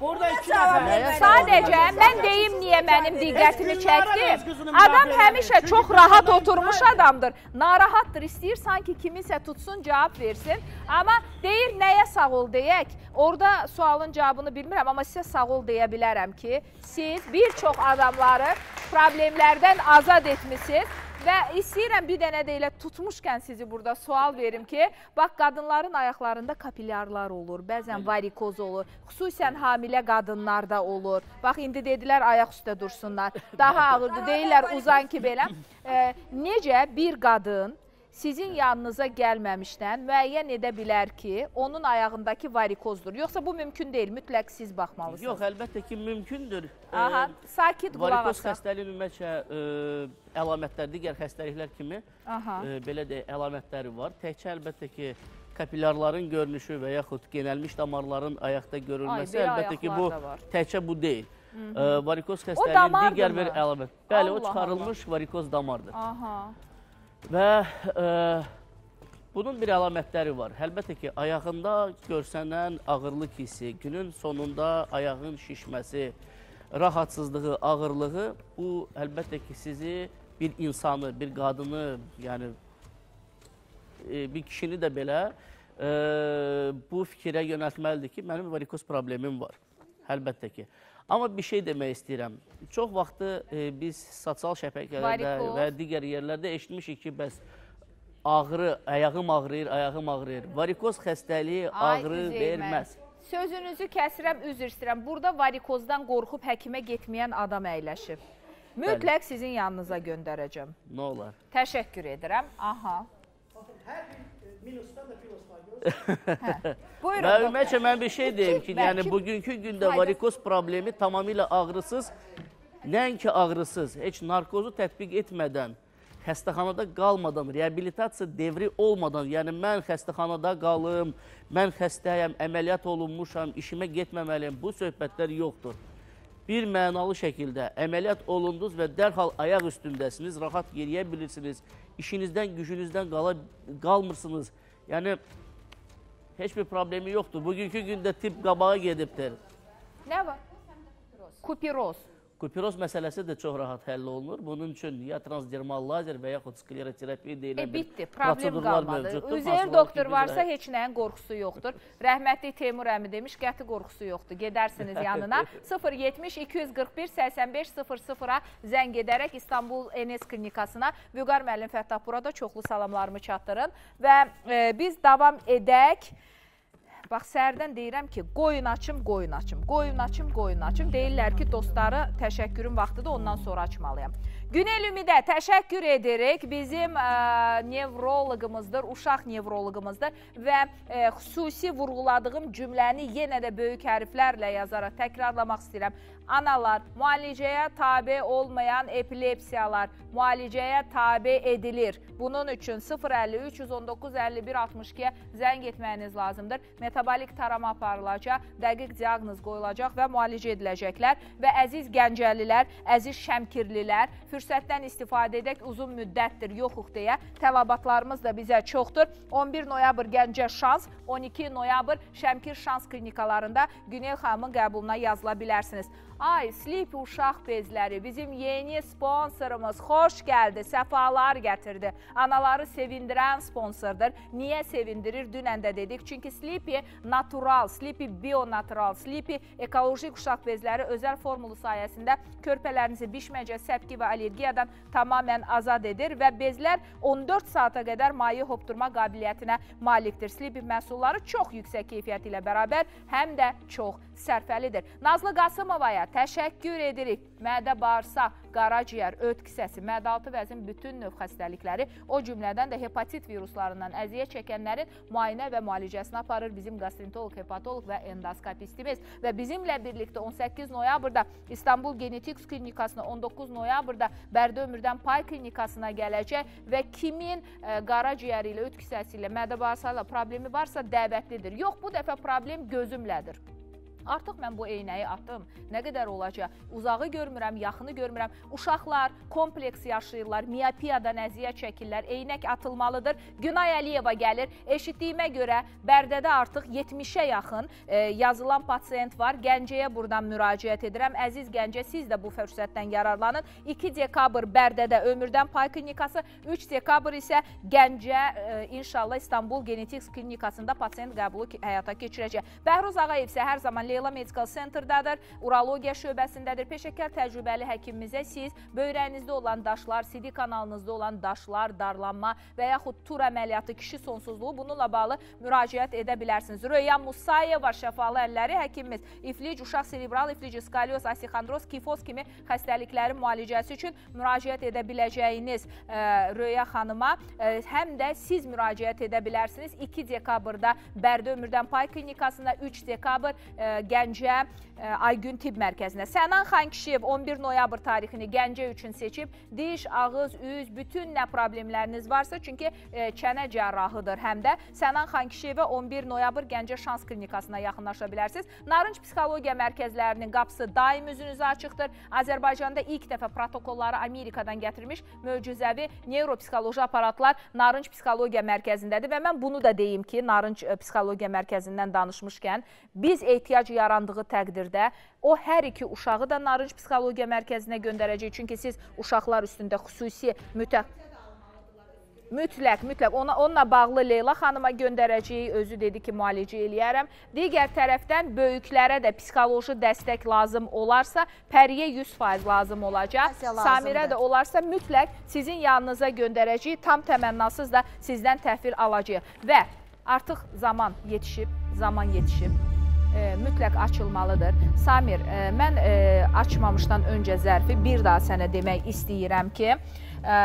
burada iki nəfər... Sadəcə, mən deyim niyə mənim diqqətimi çəkdim. Adam həmişə çox rahat oturmuş adamdır. Narahatdır, istəyir sanki kiminsə tutsun, cavab versin. Amma deyir, nəyə sağ ol deyək. Orada sualın cavabını bilmirəm, amma sizə sağ ol deyə bilərəm ki, siz bir çox adamları problemlərdən azad etmişsiniz. Və istəyirəm bir dənə də elə tutmuşkən sizi burada sual verim ki, bax, qadınların ayaqlarında kapilyarlar olur, bəzən varikoz olur, xüsusən hamilə qadınlarda olur. Bax, indi dedilər, ayaq üstə dursunlar, daha ağırdır, deyirlər uzan ki, belə. Necə bir qadın sizin yanınıza gəlməmişdən müəyyən edə bilər ki, onun ayağındakı varikozdur. Yoxsa bu mümkün deyil, mütləq siz baxmalısınız. Yox, əlbəttə ki, mümkündür. Aha, e, sakit qulaq asın. Varikoz xəstəliyi ümumiyyətlə e, əlamətlər, digər xəstəliklər kimi e, belə də əlamətləri var. Təkcə əlbəttə ki, kapilarların görünüşü və yaxud genəlmiş damarların ayaqda görülməsi, ay, əlbəttə ki, bu təkcə bu deyil. Hı -hı. E, varikoz xəstəliyinin digər bir əlamət. Bəli, o çıxarılmış Allah. varikoz damardır. Aha. Və e, bunun bir əlamətləri var. Əlbəttə ki, ayağında görsənən ağırlıq hissi, günün sonunda ayağın şişməsi, rahatsızlığı, ağırlığı, bu əlbəttə ki, sizi bir insanı, bir qadını, yəni e, bir kişini də belə e, bu fikirə yönəltməlidir ki, mənim varikoz problemim var. Əlbəttə ki. Amma bir şey demək istəyirəm. Çox vaxtı e, biz sosial şəbəkələrdə və digər yerlərdə eşitmişik ki, bəs ağrı, ayağım ağrıyır, ayağım ağrıyır. Varikoz xəstəliyi ağrı verməz. Sözünüzü kəsirəm, üzr istəyirəm. Burada varikozdan qorxub həkimə getməyən adam əyləşib. Mütləq Bəli. sizin yanınıza göndərəcəm. Nə olar? Təşəkkür edirəm. Aha. Hər bir minusdan da minus var. Ümumiyyətlə, mən bir şey deyim ki, yəni bugünkü gündə varikoz problemi tamamilə ağrısız, nəinki ağrısız, heç narkozu tətbiq etmədən, xəstəxanada qalmadan, reabilitasiya devri olmadan, yəni mən xəstəxanada qalım, mən xəstəyəm, əməliyyat olunmuşam, işimə getməməliyim, bu söhbətlər yoxdur. Bir mənalı şəkildə əməliyyat olundunuz və dərhal ayaq üstündəsiniz, rahat yeriyə bilirsiniz, işinizdən, gücünüzdən qala, qalmırsınız. Yəni, heç bir problemi yoxdur. Bugünkü gündə tibb qabağa gedibdir. Nə var? Kupiroz. Kupiroz məsələsi də çox rahat həll olunur. Bunun üçün ya transdermal lazer və yaxud skleroterapiya deyilən bir prosedurlar mövcuddur. Üzeyir doktor varsa heç nəyin qorxusu yoxdur. Rəhmətli Teymur əmi demiş, qəti qorxusu yoxdur. Gedərsiniz yanına. sıfır yetmiş iki yüz qırx bir səksən beş sıfır sıfıra zəng edərək İstanbul N S Klinikasına. Vüqar müəllim Fəttah burada çoxlu salamlarımı çatdırın. Və biz davam edək. Bax, səhərdən deyirəm ki, qoyun açım, qoyun açım, qoyun açım, qoyun açım. Deyirlər ki, dostları təşəkkürün vaxtıdır, ondan sonra açmalıyam. Günel Ümidə təşəkkür edirik. Bizim ə, nevrologımızdır, uşaq nevrologımızdır və ə, xüsusi vurğuladığım cümləni yenə də böyük hərflərlə yazaraq təkrarlamaq istəyirəm. Analar, müalicəyə tabi olmayan epilepsiyalar müalicəyə tabi edilir. Bunun üçün sıfır əlli üç yüz on doqquz əlli bir altmış ikiyə zəng etməyiniz lazımdır. Metabolik tarama aparılacaq, dəqiq diaqnoz qoyulacaq və müalicə ediləcəklər. Və əziz Gəncəlilər, əziz Şəmkirlilər, fürsətdən istifadə edək, uzun müddətdir yoxuq deyə tələbatlarımız da bizə çoxdur. on bir noyabr Gəncə Şans, on iki noyabr Şəmkir Şans Klinikalarında Günel xanımın qəbuluna yazıla bilərsiniz. Ay, Sleepy uşaq bezləri bizim yeni sponsorumuz. Xoş gəldi, səfalar gətirdi. Anaları sevindirən sponsordur. Niyə sevindirir? Dünən də dedik. Çünki Sleepy natural, Sleepy bio-natural, Sleepy ekolojik uşaq bezləri özəl formulu sayəsində körpələrinizi bişməcə, səpki və allergiyadan tamamən azad edir və bezlər on dörd saata qədər maye hopdurma qabiliyyətinə malikdir. Sleepy məhsulları çox yüksək keyfiyyəti ilə bərabər həm də çox sərfəlidir. Nazlı Qasımovaya təşəkkür edirik. Mədə, bağırsaq, qaraciyər, öd kisəsi, mədə altı vəzin bütün növ xəstəlikləri, o cümlədən də hepatit viruslarından əziyyət çəkənlərin müayinə və müalicəsini aparır bizim gastroenteroloq, hepatoloq və endoskopistimiz. Və bizimlə birlikdə on səkkiz noyabrda İstanbul Genetik Klinikasına, on doqquz noyabrda Bərdə Ömürdən Pay Klinikasına gələcək və kimin qaraciyəri ilə, öd kisəsi ilə, mədə bağırsaqla problemi varsa dəvətlidir. Yox, bu dəfə problem gözümlədir. Artıq mən bu eynəyi atdım. Nə qədər olacaq? Uzağı görmürəm, yaxını görmürəm. Uşaqlar kompleks yaşayırlar, miyopiyadan əziyyət çəkirlər. Eynək atılmalıdır. Günay Əliyeva gəlir. Eşitdiyimə görə Bərdədə artıq yetmişə yaxın e, yazılan pasiyent var. Gəncəyə buradan müraciət edirəm. Əziz Gəncə, siz də bu fürsətdən yararlanın. iki dekabr Bərdədə Ömürdən Pay Klinikası, üç dekabr isə Gəncə e, inşallah İstanbul Genetik Klinikasında pasiyent qəbulu həyata keçirəcək. Bəhruz Ağayev isə hər zaman Leyla Medical Center-dadır, urologiya şöbəsindədir. Peşəkar təcrübəli həkimimizə siz böyrəyinizdə olan daşlar, sidik kanalınızda olan daşlar, darlanma və yaxud tur əməliyyatı, kişi sonsuzluğu bununla bağlı müraciət edə bilərsiniz. Röya Musayeva şəfalı əlləri həkimimiz iflic, uşaq serebral iflici, skalyoz, asixandroz, kifoz kimi xəstəliklərin müalicəsi üçün müraciət edə biləcəyiniz Röya xanıma həm də siz müraciət edə bilərsiniz. iki dekabrda Bərdə Ömürdən Pay Klinikasında, üç dekabr Gəncə Aygün Tibb Mərkəzində. Sənan Xankişiyev on bir noyabr tarixini Gəncə üçün seçib. Diş, ağız, üz, bütün nə problemləriniz varsa, çünki çənə cərrahıdır həm də. Sənan Xankişiyevə on bir noyabr Gəncə Şans Klinikasına yaxınlaşa bilərsiniz. Narınç Psixologiya Mərkəzlərinin qapısı daim üzünüzə açıqdır. Azərbaycanda ilk dəfə protokolları Amerikadan gətirmiş möcüzəvi neuropsikoloji aparatlar Narınç Psixologiya Mərkəzindədir və mən bunu da deyim ki, Narınç Psixologiya Mərkəzindən danışmışkən, biz ehtiyac yarandığı təqdirdə o hər iki uşağı da Narınç Psixologiya Mərkəzinə göndərəcək. Çünki siz uşaqlar üstündə xüsusi mütəxəssis Mütləq, mütləq. Ona, onunla bağlı Leyla xanıma göndərəcəyik. Özü dedi ki, müalicə eləyərəm. Digər tərəfdən böyüklərə də psixoloji dəstək lazım olarsa, Pəriyə yüz faiz lazım olacaq. Samirə də olarsa, mütləq sizin yanınıza göndərəcəyik. Tam təmənnasız da sizdən təhvil alacağıq. Və artıq zaman yetişib, zaman yetişib. E, mütləq açılmalıdır. Samir, e, mən e, açmamışdan öncə zərfi bir daha sənə demək istəyirəm ki, e,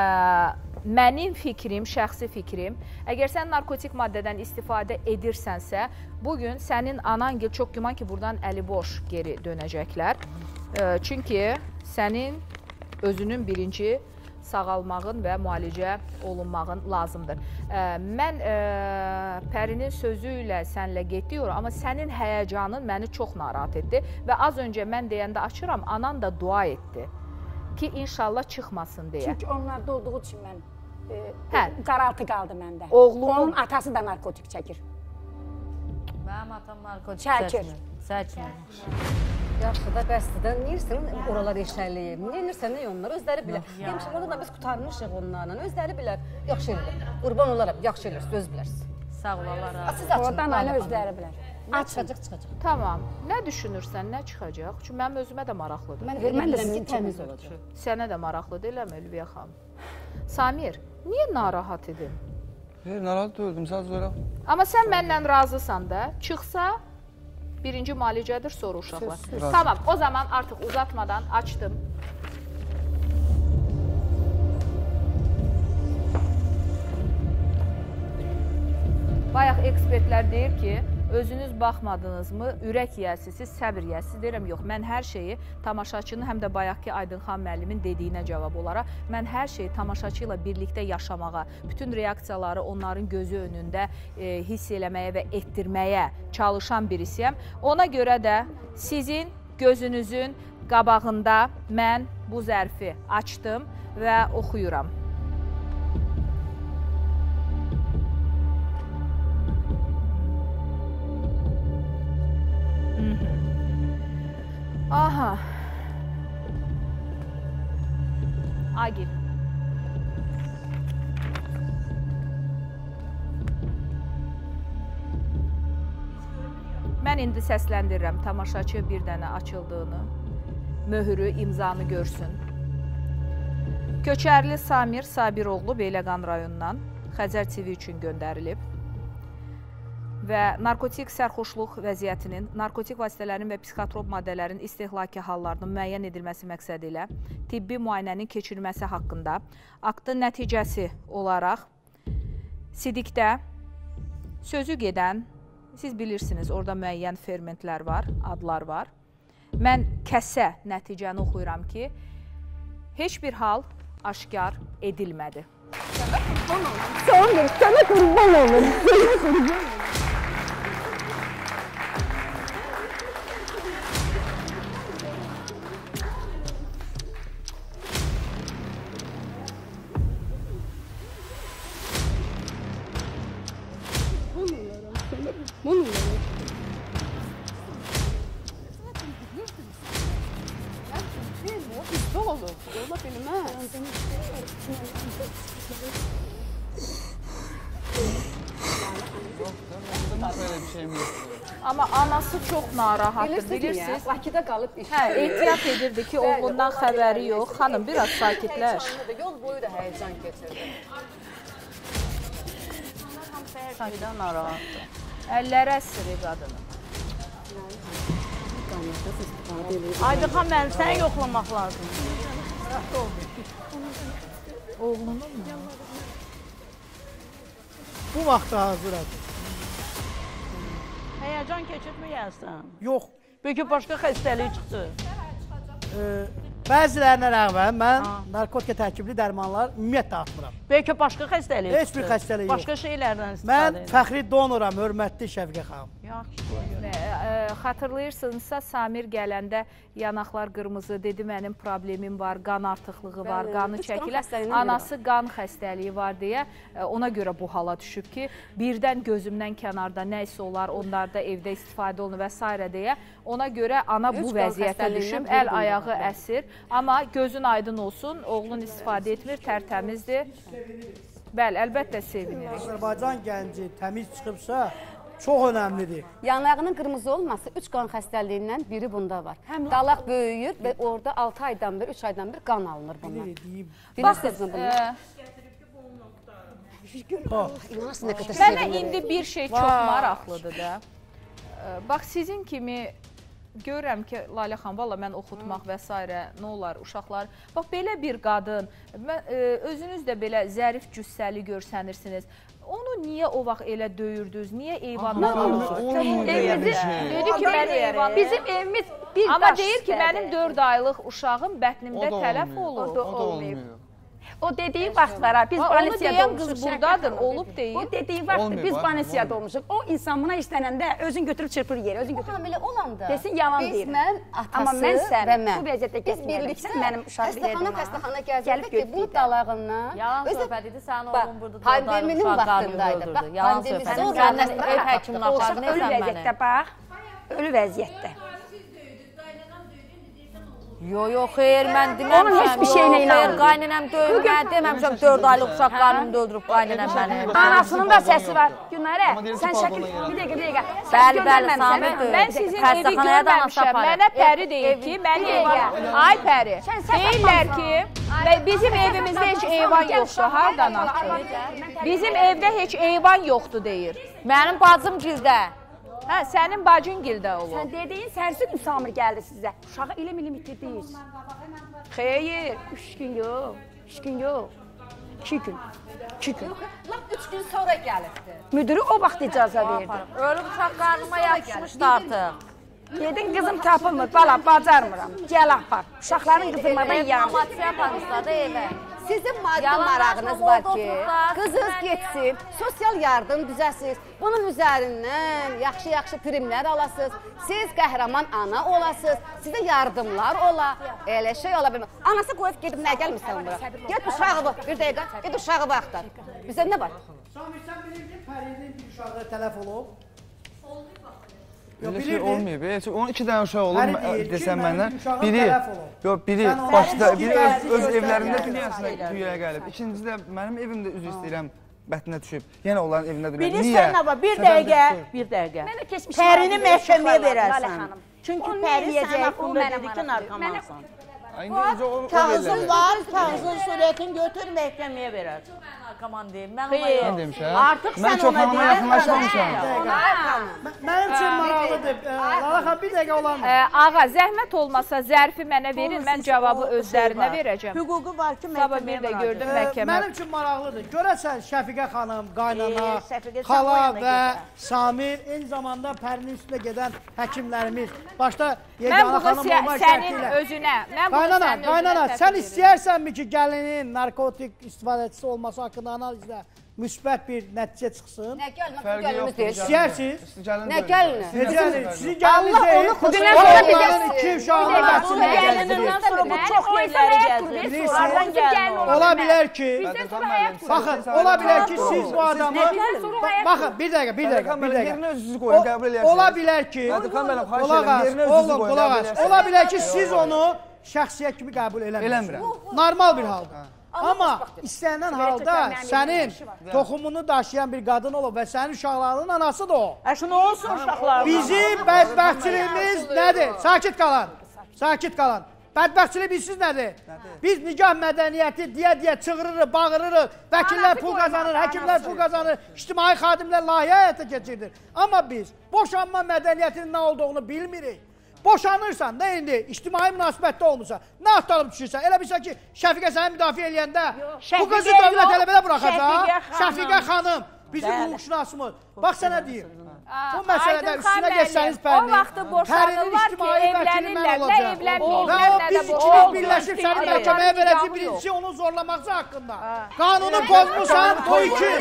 mənim fikrim, şəxsi fikrim, əgər sən narkotik maddədən istifadə edirsənsə, bugün sənin anan gil çox güman ki, buradan əli boş geri dönəcəklər. Çünki sənin özünün birinci sağalmağın və müalicə olunmağın lazımdır. Mən Pərinin sözü ilə sənlə getdiyor, amma sənin həyəcanın məni çox narahat etdi və az öncə mən deyəndə açıram, anan da dua etdi ki, inşallah çıxmasın deyə. Çünki onlar doğduğu üçün mən, e, qaraltı qaldı məndə. Oğlumun... Onun atası da narkotik çəkir. Mənim atam narkotik çəkir. Çəkir. Yaxşı da qəsdidən, neyirsən oralar eşəliyib? Neyirsən, ney onlar? Özləri bilər. Demişim, orada da biz qutarmışıq onlarla. Özləri bilər. Yaxşı eləyir. Qurban olaraq, yaxşı eləyir. Söz bilərsiz. Sağ olalaraq. Siz açın. Oradan alə özləri bilər. Çıxacaq, çıxacaq. Tamam. Nə düşünürsən, nə çıxacaq? Çünki mənim özümə də maraqlıdır. Mən vermələm ki, təmiz olacaq. Sənə də maraqlıdır, eləmə, Ülviyyə xanım? Samir, niyə narahat edin? Narahat öldüm, sadəcə olaraq. Amma sən mənlə razısan da, çıxsa birinci müalicədir, sonra uşaqlar. Tamam, o zaman artıq uzatmadan açdım. Bayaq ekspertlər deyir ki, özünüz baxmadınızmı, ürək yəsisiz, səbir yəsisiz deyirəm, yox, mən hər şeyi tamaşaçının, həm də bayaqki Aydın xan müəllimin dediyinə cavab olaraq, mən hər şeyi tamaşaçı ilə birlikdə yaşamağa, bütün reaksiyaları onların gözü önündə e, hiss eləməyə və etdirməyə çalışan birisiyəm. Ona görə də sizin gözünüzün qabağında mən bu zərfi açdım və oxuyuram. Aha. Agil. Mən indi səsləndirirəm tamaşaçı bir dənə açıldığını, möhürü, imzanı görsün. Köçərli Samir Sabiroğlu Beyləqan rayonundan Xəzər T V üçün göndərilib və narkotik sərxoşluq vəziyyətinin, narkotik vasitələrin və psixotrop maddələrin istehlakı hallarının müəyyən edilməsi məqsədi ilə tibbi müayinənin keçirilməsi haqqında aktın nəticəsi olaraq sidikdə sözü gedən, siz bilirsiniz, orada müəyyən fermentlər var, adlar var. Mən kəsə nəticəni oxuyuram ki, heç bir hal aşkar edilmədi. Sənə qurban olun. Sənə, sənə qurban olun. Sənə qurban olun. Böyle bir şey mi yapıyor? Amma anası çox narahatdır, bilirsiniz. Bakıda qalıb iş. Hə, etiraf edirdi ki, oğlundan xəbəri yox. Xanım, biraz sakitləş. Yol boyu da həyəcan keçirdi. Sanki narahatdır. Əllərə əsiri qadını. Aydın xan, mənim səni yoxlamaq lazımdır. Oğlunun mu? Bu vaxtda hazıradır. Həyəcan keçirməyəsən? Yox. Bəlkə başqa xəstəlik çıxdı. Bəzilərinə rəğmən mən narkotika tərkibli dərmanlar ümumiyyətlə atmıram. Bəlkə başqa xəstəlik çıxdı? Heç bir xəstəlik yox. Başqa şeylərdən istifadə edir. Mən fəxri donoram, hörmətli Şəfiqə xanım. Xatırlayırsınızsa, Samir gələndə yanaqlar qırmızı dedi, mənim problemim var, qan artıqlığı var, qanı çəkilə, anası qan xəstəliyi var deyə ona görə bu hala düşüb ki, birdən gözümdən kənarda nə isə olar, onlar da evdə istifadə olunur və s. deyə ona görə ana bu vəziyyətə düşüb, əl ayağı əsir, amma gözün aydın olsun, oğlun istifadə etmir, tərtəmizdir. Bəli, əlbəttə sevinirik. Azərbaycan gənci təmiz çıxıbsa, çox önəmlidir. Yanlarının qırmızı olması üç qan xəstəliyindən biri bunda var. Qalaq böyüyür və orada altı aydan bir, üç aydan bir qan alınır bundan. Bilirsiniz mi bunu? Mənə indi bir şey çox maraqlıdır da. Bax, sizin kimi görürəm ki, Lalə xan, valla mən oxutmaq və s. nə olar uşaqlar. Bax, belə bir qadın, özünüz də belə zərif cüssəli görsənirsiniz. Onu niyə o vaxt elə döyürdünüz? Niyə eyvandan olursunuz? Bizim evimiz bir daş istədi. Amma deyir ki, mənim dörd aylıq uşağım bətnimdə tələf olur. O da olmuyor. O dediyi vaxtlara biz banisiyada olmuşuq. O dediyi vaxtı biz banisiyada olmuşuq. O insan buna işlənəndə özün götürüb çırpır yerə. O hamilə olanda biz mən, atası və mən. Biz birlikdə xəstəxana gəldik ki, bu dalağından... Yalan söhbət idi, sənin oğlum burada da pandeminin vaxtındaydıq. Yalan söhbət idi, sənin ev həkimini apardı, ölü vəziyyətdə bax, ölü vəziyyətdə. Yox, yox, xeyr, mən deməmişəm. Onun heç bir şeyinə inanır. Qaynənəm döyməyə deməmişəm, dörd aylıq uşaq qarnımda öldürüb qaynənəm mənim. Anasının da səsi var. Gülnarə, sən şəkil, bir dəqiqə, bir dəqiqə. Bəli, bəli, Samir döyür. Mən sizin evi görməmişəm, mənə Pəri deyir ki, mən eyvan... Ay Pəri, deyirlər ki, bizim evimizdə heç eyvan yoxdur, hardan atır? Bizim evdə heç eyvan yoxdur, deyir. Mənim bacım gildə. Hə, sənin bacın gildə olur. Sən dediyin sərsik Samir gəldi sizə. Uşağı ilim ilim itirdiniz. Xeyir. Üç gün yox. Üç gün yox. İki gün. İki gün. Laq üç gün sonra gəlibdir. Müdürü o vaxt icazə verdi. Ölüm uşaq qarnıma yapışmışdı artıq. Dedin, qızım tapılmır, bala, bacarmıram. Gəl apar. Uşaqların qızılmadan yağmur. Matiya parısladı evə. Sizin maddi marağınız var ki, qızınız getsin, sosial yardım düzəsiniz, bunun üzərindən yaxşı-yaxşı primlər alasınız, siz qəhrəman ana olasınız, sizə yardımlar ola, elə şey ola bilmək. Anası qoyub gedib, nə gəlmirsən bura? Get uşağı bax, bir dəqiqə, get uşağı baxdır. Bizə nə var? Samir, sən bilir ki, Pərinin bir uşaqda tələf olub? Oldu bax. Elə şey olmayıb, on iki dənə uşaq olur, desəm məndən, biri başda, biri öz evlərində dünyaya gəlib, ikincisi də mənim evimdə üzr istəyirəm, bətnə düşüb, yəni onların evində durur, niyə? Bir dəqiqə, bir dəqiqə, Pərini məhkəməyə verərsən, çünki Pəri sənin haqqında dedi ki, narkomansan. Kağızın var, kağızın surətini götür, məhkəməyə verər. Mən demişəm, mən çox hanıma yaxınlaşmamışam. Mənim üçün maraqlıdır, Laləxan bir dəqiqə olamır. Ağa, zəhmət olmasa zərfi mənə verin, mən cavabı özlərinə verəcəm. Hüququ var ki, mənim üçün maraqlıdır. Görəsən Şəfiqə xanım, qaynana, xala və Samir, eyni zamanda Pərinin üstündə gedən həkimlərimiz, başda Yeganə xanım olmaq şərtilə. Qaynana, qaynana, sən istəyərsənmi ki, gəlinin narkotik istifadəçisi olması haqqında analizlə müsbət bir nəticə çıxsın? Nə gəlin, nə gəliniz deyir? İstəyərsiniz? Nə gəlin? Nə gəlin? Sizin gəliniz deyil, onların iki uşağını məhsullə gəzdirir. Ola bilər ki, baxın, ola bilər ki, siz bu adamı, baxın, bir dəqiqə, bir dəqiqə, bir dəqiqə, ola bilər ki, ola bilər ki, siz onu şəxsiyyət kimi qəbul eləmirsiniz. Normal bir haldır. Amma istənilən halda sənin toxumunu daşıyan bir qadın olub və sənin uşaqlarının anası da o. Əşin olsun uşaqlarının. Bizim bədbəxtçiliyimiz nədir? Sakit qalan. Sakit qalan. Bədbəxtçilik bilsiniz nədir? Biz nikah mədəniyyəti deyə-deyə çığırırıq, bağırırıq, vəkillər pul qazanır, həkimlər pul qazanır, ictimai xadimlər layihə həyata keçirir. Amma biz boşanma mədəniyyətinin nə olduğunu bilmirik. Boşanırsan da indi, ictimai münasibətdə olmuşsan, nə axtarıb düşürsən? Elə bilsən ki, Şəfiqə səni müdafiə eləyəndə bu qızı dövlət eləmədə buraxacaq. Şəfiqə xanım, bizim hüquqşünasımız. Bax sənə deyim, bu məsələdə üstünə geçsəniz pərinin, pərinin ictimai vəkilmən olacaq. Və o biz ikimiz birləşib səni məhkəməyə verəcək, birincisi onu zorlamaqca haqqında. Qanunu pozmuşsan, bu iki,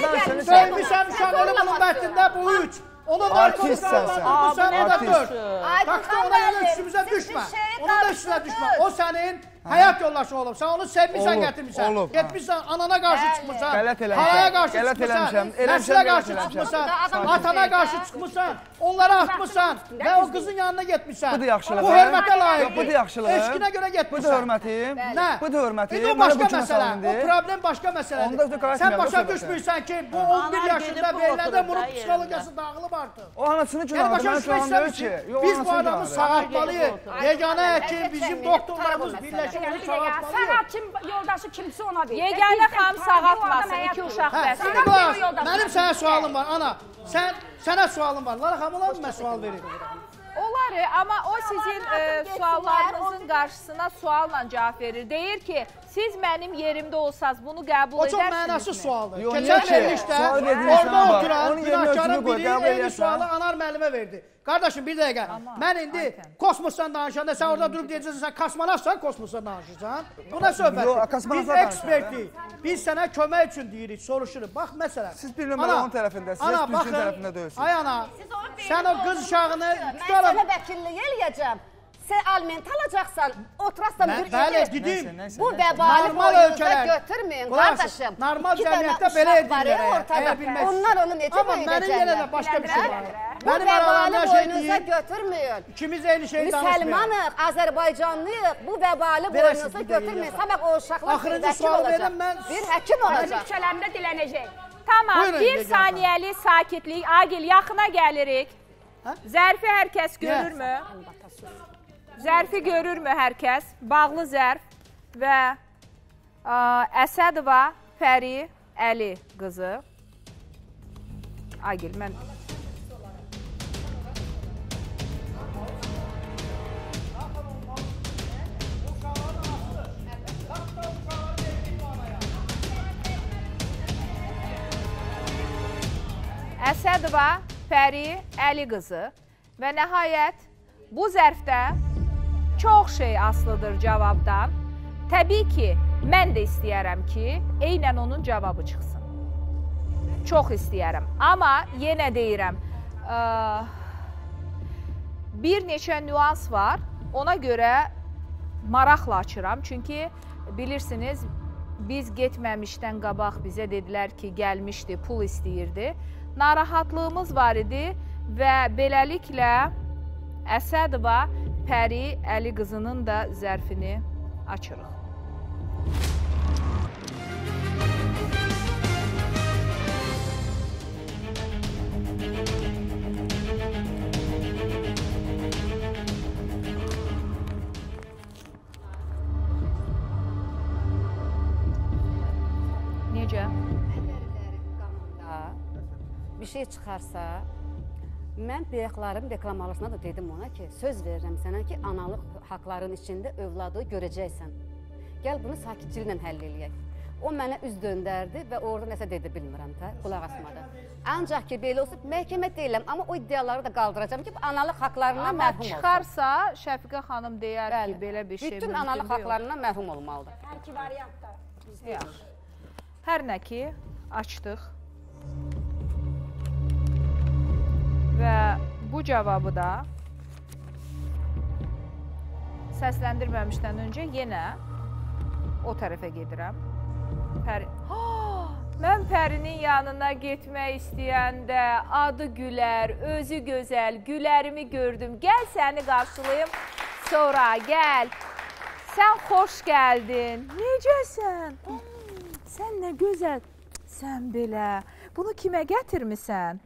döymişsən uşaqları bunun bəddində bu üç. Onun da artistsən sən, o da dörd. Taxta ona elə üstümüzə düşmə, onun da üstünə düşmə. O sənin həyat yollaşı olub, sən onu sevmişsən, gətirmişsən, getmişsən, anana qarşı çıxmışsan, halaya qarşı çıxmışsan, nəslə qarşı çıxmışsan, atana qarşı çıxmışsan, onlara atmışsan və o qızın yanına getmişsən. Bu hörmətə layiqdir, eşkinə görə getmişsən. Nə? İndi o başqa məsələ, o problem başqa məsələdir. Sən başa düşmürsən ki, bu on bir yaşında veriləndə bunun psixologiyası dağılıb artıq. O anasını günahdır, mən şu an deyir ki, biz bu adamı sağaltmalıyıq, yeganə həkim, bizim doktorlarımız birləşib onu sağaltmalıyıq. Sən hakim yoldaşı kimsə ona deyir. Yeganə xanım sağaltmasın, iki uşaq bəsin. Mənim sənə sualım var, ana. Sənə sualım var. Lara xanım, olar mı mən sual verir? Olar, amma o sizin suallarınızın qarşısına sualla cavab verir. Deyir ki, siz mənim yerimdə olsanız bunu qəbul edərsiniz mi? O çox mənasız sualdır. Keçən verilişdə orada oturan günahkarın biri eyni sualı Anar müəllimə verdi. Qardaşım, bir dəqiqə, mən indi kosmosdan danışanda sən orada durub deyəcəksən, sən kosmonavtsan, kosmosdan danışırsan. Bu nə söhbətdir? Biz ekspertik, biz sənə kömək üçün deyirik, soruşuruq. Bax, məsələn, siz bir nömrə onun tərəfindəsiniz, siz düzgün tərəfində döyürsünüz. Ay ana, sən o qız uşağını tutalım. Mən sənə vəkilliyi eləyəcəm. Sən alment alacaqsan, oturasam bir idir, bu vəbali boyunuza götürməyin, qardaşım. İki dənə uşaq var ya ortada, onlar onu necə böyüdəcəklər? Bu vəbali boyunuza götürməyin. Müsəlmanıq, Azərbaycanlıyıq, bu vəbali boyunuza götürməyin. Sabah o uşaqlar bir həkim olacaq, bir həkim olacaq. Ölkələrimdə dilənəcək. Tamam, bir saniyəli sakitlik, Agil, yaxına gəlirik. Zərfi hər kəs görürmü? Zərfi görürmü hər kəs? Bağlı zərf və Əsədova Pəri Ali qızı. Agil, mən... Əsədova Pəri Ali qızı və nəhayət bu zərfdə çox şey aslıdır cavabdan. Təbii ki, mən də istəyərəm ki, eynən onun cavabı çıxsın. Çox istəyərəm. Amma yenə deyirəm, bir neçə nüans var. Ona görə maraqla açıram. Çünki bilirsiniz, biz getməmişdən qabaq bizə dedilər ki, gəlmişdi, pul istəyirdi. Narahatlığımız var idi və beləliklə Əsədova Pəri Ali qızının da zərfini açırıq. Necə? Bir şey çıxarsa, mən bəyəxlarım reklamalısına da dedim ona ki, söz verirəm sənə ki, analıq haqların içində övladı görəcəksən. Gəl bunu sakitçiliklə həll eləyək. O mənə üz döndərdi və orada nəsə dedi bilmirəm, qulaq asmadı. Ancaq ki, belə olsun, məhkəmə deyiləm, amma o iddiaları da qaldıracam ki, analıq haqlarına mərhum olsun. Amma çıxarsa, Şəfiqə xanım deyər ki, belə bir şey mümkün deyil. Bütün analıq haqlarına mərhum olmalıdır. Hər ki, variantlar. Hər nə ki, açdıq. Və bu cavabı da səsləndirməmişdən öncə yenə o tərəfə gedirəm. Mən Pərinin yanına getmək istəyəndə adı Gülər, özü gözəl, Gülərimi gördüm. Gəl səni qarşılayım, sonra gəl. Sən xoş gəldin. Necəsən? Sən nə gözəl, sən belə. Bunu kimə gətirmisən?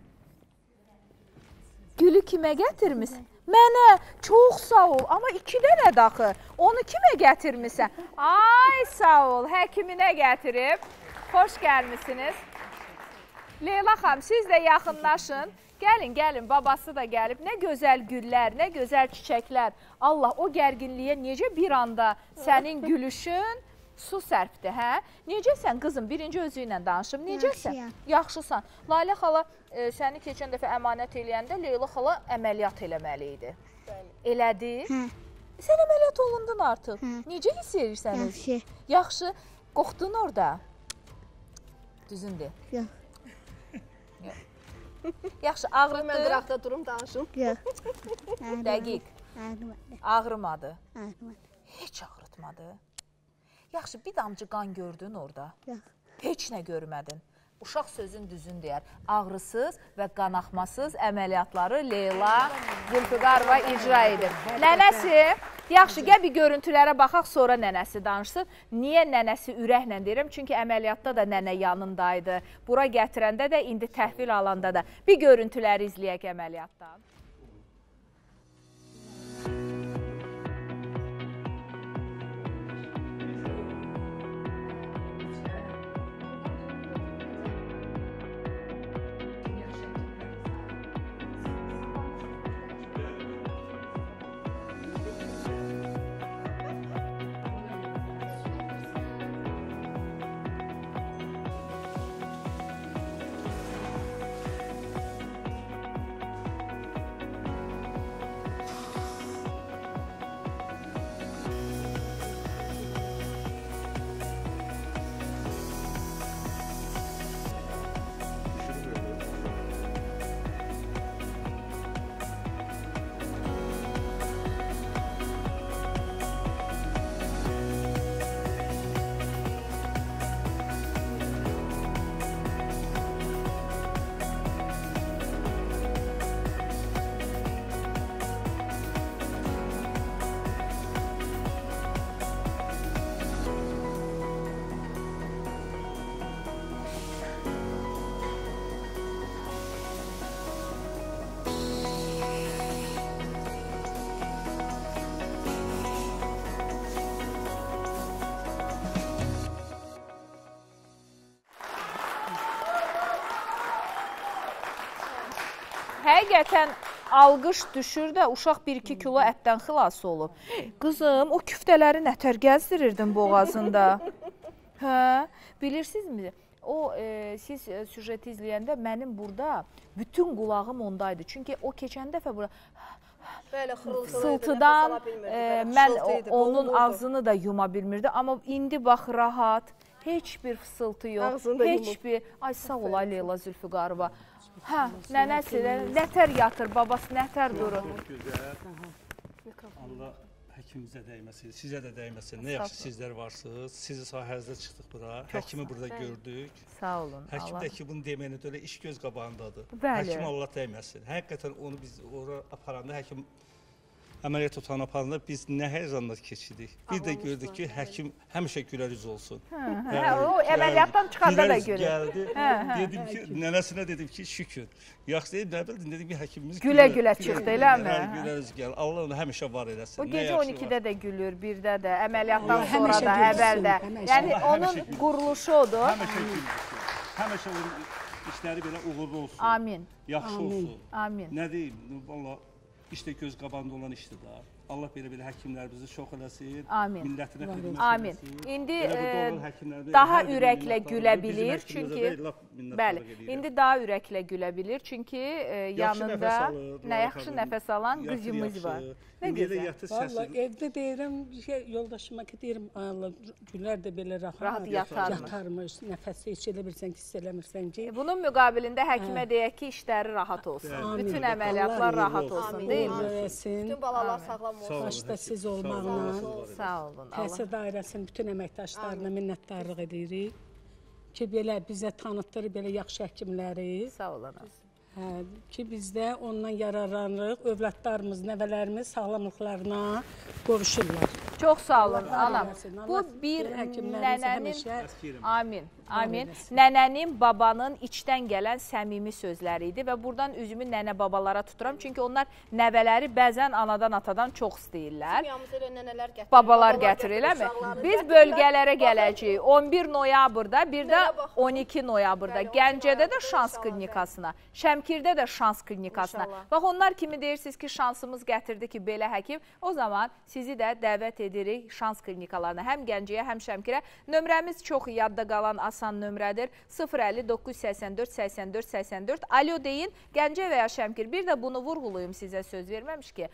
Gülü kimə gətirmisən? Mənə, çox sağ ol. Amma iki dənə daxı. Onu kimə gətirmisən? Ay, sağ ol. Həkiminə gətirib. Xoş gəlmişsiniz. Leyla xanım, siz də yaxınlaşın. Gəlin, gəlin, babası da gəlib. Nə gözəl güllər, nə gözəl çiçəklər. Allah, o gərginliyə necə bir anda sənin gülüşün su sərfdir, hə? Necəsən qızım, birinci özü ilə danışım, necəsən? Yaxşısan. Lalə xala e, səni keçən dəfə əmanət eləyəndə Leyla xala əməliyyat eləməli idi. Elədi. Hı. Sən əməliyyat olundun artıq. Hı. Necə hiss edirsən? Yaxşı. Yaxşı. Qoxdun orada? Düzündür. Yox. Yaxşı, ağrıdı. Mən qıraqda durum, danışım. Yox. Dəqiq. Ağrımadı. Ağrımadı. Ağrımadı. Heç ağrıtmadı. Yaxşı, bir damcı qan gördün orada. Yox. Heç nə görmədin. Uşaq sözün düzün deyər. Ağrısız və qanaxmasız əməliyyatları Leyla Zülfüqarova icra edir. Nənəsi, yaxşı, gəl bir görüntülərə baxaq, sonra nənəsi danışsın. Niyə nənəsi ürəklə deyirəm? Çünki əməliyyatda da nənə yanındaydı. Bura gətirəndə də, indi təhvil alanda da. Bir görüntüləri izləyək əməliyyatdan. Həqiqətən alqış düşür də uşaq bir iki kilo ətdən xilası olub. Qızım, o küftələri nətər gəzdirirdin boğazında? Hə? Bilirsinizmi? O, e, siz e, süjeti izləyəndə mənim burada bütün qulağım ondaydı. Çünki o keçən dəfə burada sıltıdan e, mən o, onun ağzını da yuma bilmirdi. Amma indi bax, rahat, heç bir fısıltı yox, heç bir... Ay, sağ ol, ay Leyla Zülfüqarova. Hə, nənəsi, nətər yatır, babası nətər durur. Çox gözəl. Allah həkimimizə dəyməsin, sizə də dəyməsin. Nə yaxşı sizlər varsınız. Sizi sahəzdə çıxdıq bura. Həkimi burada gördük. Sağ olun. Həkimdəki bunu deməyini də elə iş göz qabağındadır. Həkim Allah dəyməsin. Həqiqətən onu biz ora aparanda, həkim əməliyyat otağına aparanda biz nə həyəcanlar keçirdik. Bir də gördük ki, həkim həmişə gülər yüz olsun. O əməliyyatdan çıxanda da görür. Dedim ki, nənəsinə dedim ki, şükür. Yaxşı deyib, nə bildin, dedim ki, həkimimiz gülə-gülə çıxdı, eləmi? Gülər yüz gəlir, Allah onu həmişə var eləsin. O gecə on ikidə də gülür, birdə də, əməliyyatdan sonra da, əvvəldə. Yəni, onun quruluşu odur. Həmişə gülür, həmişə işləri belə uğurlu olsun. Amin. Yaxşı olsun. Amin. Nə deyim, valla... İşdə göz qabanda olan işdir da. Allah belə-belə həkimlərimizi çox eləsin, millətinə xidmət eləsin. İndi daha ürəklə gülə bilir, çünki... Bəli, indi daha ürəklə gülə bilir, çünki yanında nə yaxşı nəfəs alan qızımız var. Nə gözəl. Valla evdə deyirəm, yoldaşıma ki, deyirəm, gülər də belə rahat yatarmış, nəfəsi heç elə bilirsən ki, hiss eləmirsən ki... Bunun müqabilində həkimə deyək ki, işləri rahat olsun, bütün əməliyyatlar rahat olsun, deyilmir? Bütün balalar sağlam başda siz olmağına, Təsir Dairəsinin bütün əməkdaşlarına minnətdarlıq edirik ki, belə bizə tanıtdırır belə yaxşı həkimləri ki, bizdə ondan yararlanırıq, övladlarımız, nəvələrimiz sağlamlıqlarına qovuşurlar. Çox sağ olun, anam. Bu bir nənənin... Amin. Amin. Nənənin, babanın içdən gələn səmimi sözləri idi və buradan üzümü nənə-babalara tuturam. Çünki onlar nəvələri bəzən anadan-atadan çox istəyirlər. Babalar gətirirlər mi? Biz bölgələrə gələcəyik. on bir noyabrda, bir də on iki noyabrda. Gəncədə də şans klinikasına, Şəmkirdə də şans klinikasına. Bax, onlar kimi deyirsiniz ki, şansımız gətirdi ki, belə həkim. O zaman sizi də dəvət edirik şans klinikalarına. Həm Gəncəyə, həm Şəmkirə. Nömrəmiz çox yadda qalan asan nömrədir. sıfır əlli doqquz səksən dörd səksən dörd səksən dörd. Alo deyin, Gəncə və ya Şəmkir. Bir də bunu vurğulayım, sizə söz verməmiş ki,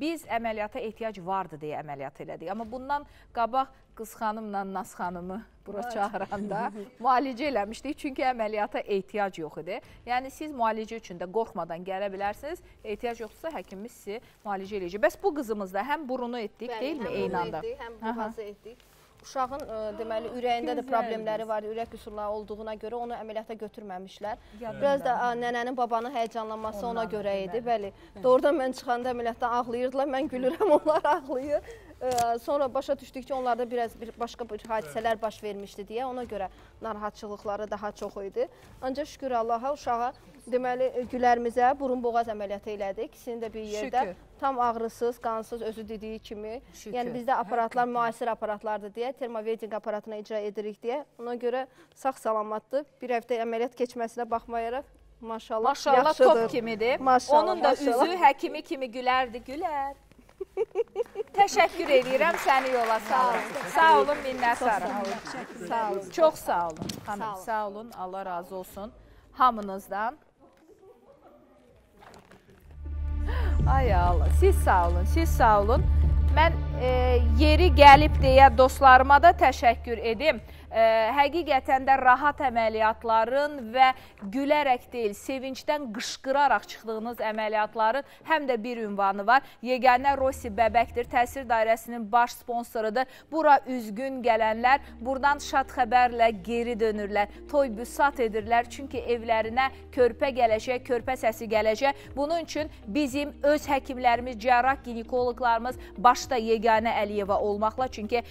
biz əməliyyata ehtiyac vardı deyə əməliyyat elədik. Amma bundan qabaq Qız xanımla Naz xanımı bura çağıranda müalicə eləmişdik. Çünki əməliyyata ehtiyac yox idi. Yəni, siz müalicə üçün də qorxmadan gələ bilərsiniz. Ehtiyac yoxdursa, həkimimiz sizi müalicə eləyəcək. Bəs bu qızımızda həm burunu etdik, deyilmi eyni anda? Həm boğazı etdik. Uşağın deməli, ürəyində də problemləri var, ürək qüsurları olduğuna görə onu əməliyyata götürməmişlər. Biraz da nənənin, babanın həyəcanlanması ona görə idi. Bəli, doğrudan mən çıxanda əməliyyatdan ağlayırdılar, mən gülürəm, onlar ağlayır. Sonra başa düşdük ki, onlarda biraz başqa hadisələr baş vermişdi deyə, ona görə narahatçılıqları daha çox idi. Ancaq şükür Allaha, uşağa, deməli, gülərimizə burun-boğaz əməliyyatı elədik. İkisini də bir yerdə, tam ağrısız, qansız, özü dediyi kimi. Yəni, bizdə aparatlar müasir aparatlardır deyə, termoveding aparatına icra edirik deyə. Ona görə sağ-salamatdır. Bir həftə əməliyyat keçməsinə baxmayaraq, maşallah, yaxşıdır. Maşallah, top kimidir. Onun da üzü həkimi kimi gülərdi, gülər. Təşəkkür edirəm, səni yola salın. Sağ olun, minnətdarım. Çox sağ olun. Sağ olun, Allah razı olsun hamınızdan. Ay Allah, siz sağ olun, siz sağ olun. Mən yeri gəlib deyə dostlarıma da təşəkkür edim. Həqiqətən də rahat əməliyyatların və gülərək deyil, sevincdən qışqıraraq çıxdığınız əməliyyatların həm də bir ünvanı var. Yeganə Rossi Bəbəkdir, Təsir Dairəsinin baş sponsorudur. Bura üzgün gələnlər, buradan şad xəbərlə geri dönürlər, toy büsat edirlər. Çünki evlərinə körpə gələcək, körpə səsi gələcək. Bunun üçün bizim öz həkimlərimiz, cərrah ginekoloqlarımız, başda Yeganə Əliyeva olmaqla, çünki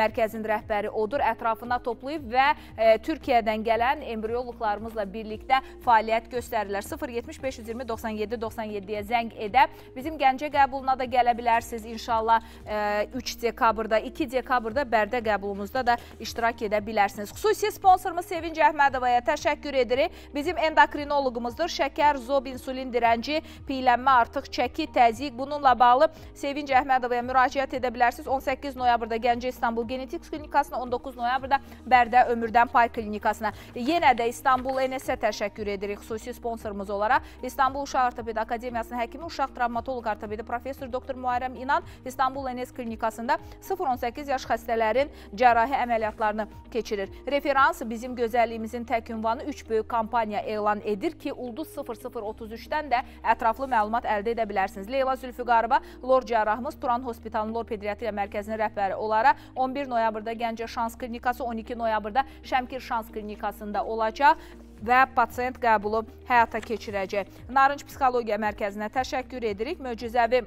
mərkəzin rəhbəri odur, ətrafına toxunur. Toplayıb və Türkiyədən gələn embriyoloqlarımızla birlikdə fəaliyyət göstərirlər. sıfır yetmiş beş yüz iyirmi doxsan yeddi doxsan yeddiyə zəng edə. Bizim Gəncə qəbuluna da gələ bilərsiniz. İnşallah üç dekabrda, iki dekabrda Bərdə qəbulumuzda da iştirak edə bilərsiniz. Xüsusi sponsorumuz Sevinc Əhmədovaya təşəkkür edirik. Bizim endokrinoloqumuzdur. Şəkər, zob, insulin dirənci, piylənmə, artıq çəki, təzyiq. Bununla bağlı Sevinc Əhmədovaya müraciət edə bilərsiniz. on səkkiz noyabrda Gəncə İstanbul Genetik Klinikasına, on doqquz noyabrda Bərdə Ömürdən Pay Klinikasına. Yenə də İstanbul N S-ə təşəkkür edirik xüsusi sponsorumuz olaraq. İstanbul Uşaq Ortopedi Akademiyasının həkimi, uşaq travmatoloq ortopedi professor doktor Muharrem İnan İstanbul N S Klinikasında sıfır on səkkiz yaş xəstələrin cərrahi əməliyyatlarını keçirir. Referans bizim gözəlliyimizin tək ünvanı üç böyük kampaniya elan edir ki, ulduz sıfır sıfır otuz üçdən də ətraflı məlumat əldə edə bilərsiniz. Leyla Zülfüqarova, lor cərrahımız, Turan Hospitalının lor pediatriya mərkəzinin rəhbəri olaraq on bir noyabrda Gəncə Şans Klinikası, on iki noyabrda Şəmkir Şans Klinikasında olacaq və pasiyent qəbulu həyata keçirəcək. Narınç Psixologiya Mərkəzinə təşəkkür edirik. Möcüzəvi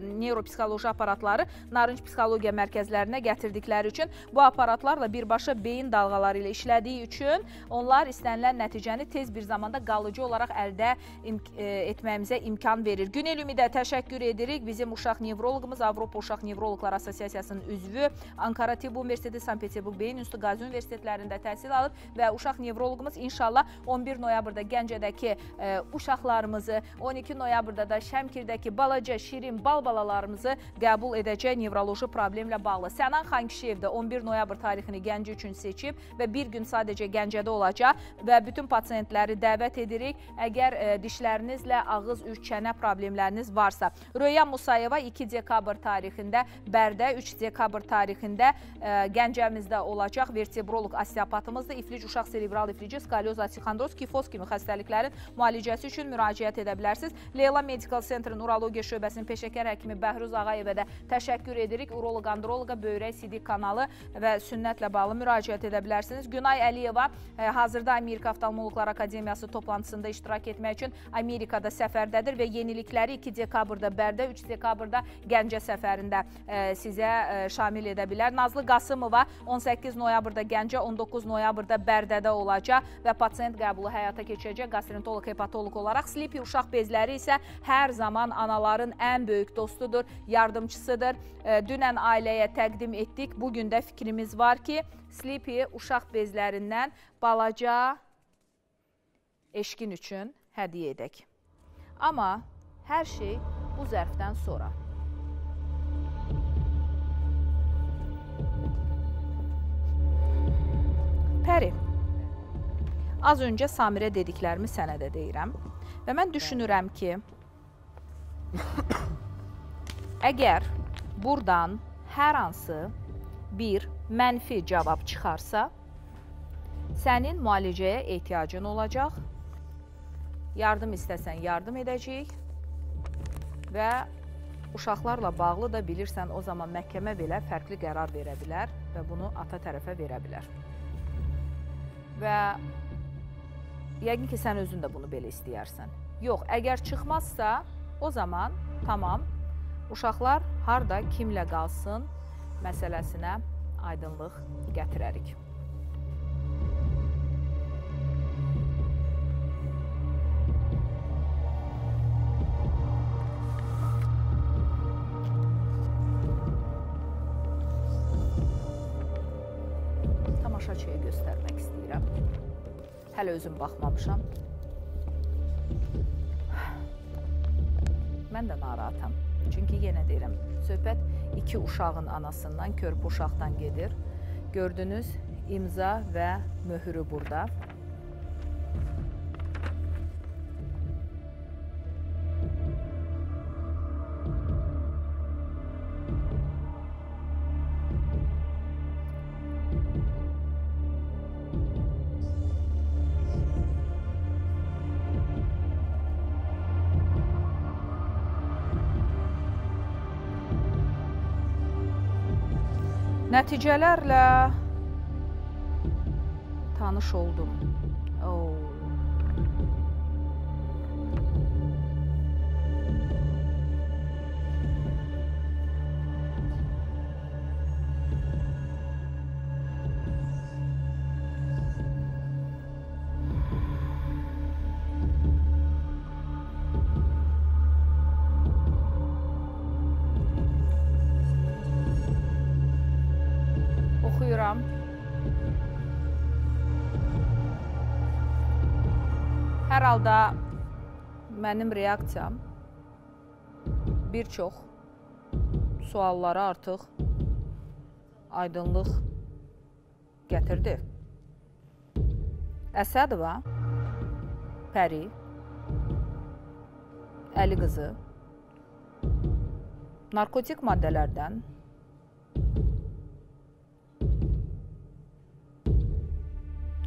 neuropsixoloji aparatları Narınç Psixologiya Mərkəzlərinə gətirdikləri üçün, bu aparatlarla birbaşa beyin dalğaları ilə işlədiyi üçün onlar istənilən nəticəni tez bir zamanda qalıcı olaraq əldə etməyimizə imkan verir. Günel Ümidə təşəkkür edirik. Bizim uşaq nevroloqumuz, Avropa Uşaq Nevroloqlar Asosiasiyasının üzvü, Ankara Tibb Universiteti, Sankt-Peterburq Beyin Institutu, Qazi Universitetlərində təhsil alıb və uşaq nevroloqumuz inşallah on bir noyabrda Gəncədəki uşaqlarımızı, on iki noyabrda da Şəmkirdəki balaca, şirin bal balalarımızı qəbul edəcək nevroloji problemlə bağlı. Sənan Xankişiyevdə on bir noyabr tarixini Gəncə üçün seçib və bir gün sadəcə Gəncədə olacaq və bütün pasiyentləri dəvət edirik. Əgər dişlərinizlə ağız, üç, çənə problemləriniz varsa. Röya Musayeva iki dekabr tarixində Bərdə, üç dekabr tarixində Gəncəmizdə olacaq. Vertebrolog osteopatımızdır. İflic, uşaq serebral iflici, skalyoz, asixondroz, kifoz kimi xəstəliklərin müalicəsi üçün müraciət edə bilərsiniz. Leyla Medical Centerin uroloji Urologiya şöbəsinin peşəkar həkimi Bəhruz Ağayevə də təşəkkür edirik. Uroloq, androloqa, böyrək, sidik kanalı və sünnətlə bağlı müraciət edə bilərsiniz. Günay Əliyeva hazırda Amerika Oftalmoloqlar Akademiyası toplantısında iştirak etmək üçün Amerikada səfərdədir və yenilikləri iki dekabrda Bərdə, üç dekabrda Gəncə səfərində sizə şamil edə bilər. Nazlı Qasımova on səkkiz noyabrda Gəncə, on doqquz noyabrda Bərdədə olacaq və pasiyent qəbulu həyata keçirəcək gastroenteroloq-hepatoloq olaraq. Sleepy uşaq bezləri isə hər zaman anaların ən böyük dostudur, yardımçısıdır. Dünən ailəyə təqdim etdik. Bugün də fikrimiz var ki, Sleepy uşaq bezlərindən balaca eşkin üçün hədiyyə edək. Amma hər şey bu zərfdən sonra. Pəri, az öncə Samirə dediklərimi sənə də deyirəm və mən düşünürəm ki, əgər buradan hər hansı bir mənfi cavab çıxarsa, sənin müalicəyə ehtiyacın olacaq, yardım istəsən yardım edəcək və uşaqlarla bağlı da bilirsən o zaman məhkəmə belə fərqli qərar verə bilər və bunu ata tərəfə verə bilər. Və yəqin ki, sən özün də bunu belə istəyərsən. Yox, əgər çıxmazsa, o zaman tamam, uşaqlar harda, kimlə qalsın məsələsinə aydınlıq gətirərik. Tamaşaçıya göstərmək istəyirəm. Hələ özüm baxmamışam. Mən də narahatam. Çünki yenə deyirəm, söhbət iki uşağın anasından, körpə uşaqdan gedir. Gördünüz, imza və möhürü burada. Nəticələrlə tanış oldum. Oo. Hər halda mənim reaksiyam bir çox suallara artıq aydınlıq gətirdi. Əsədova, Pəri, Əli qızı narkotik maddələrdən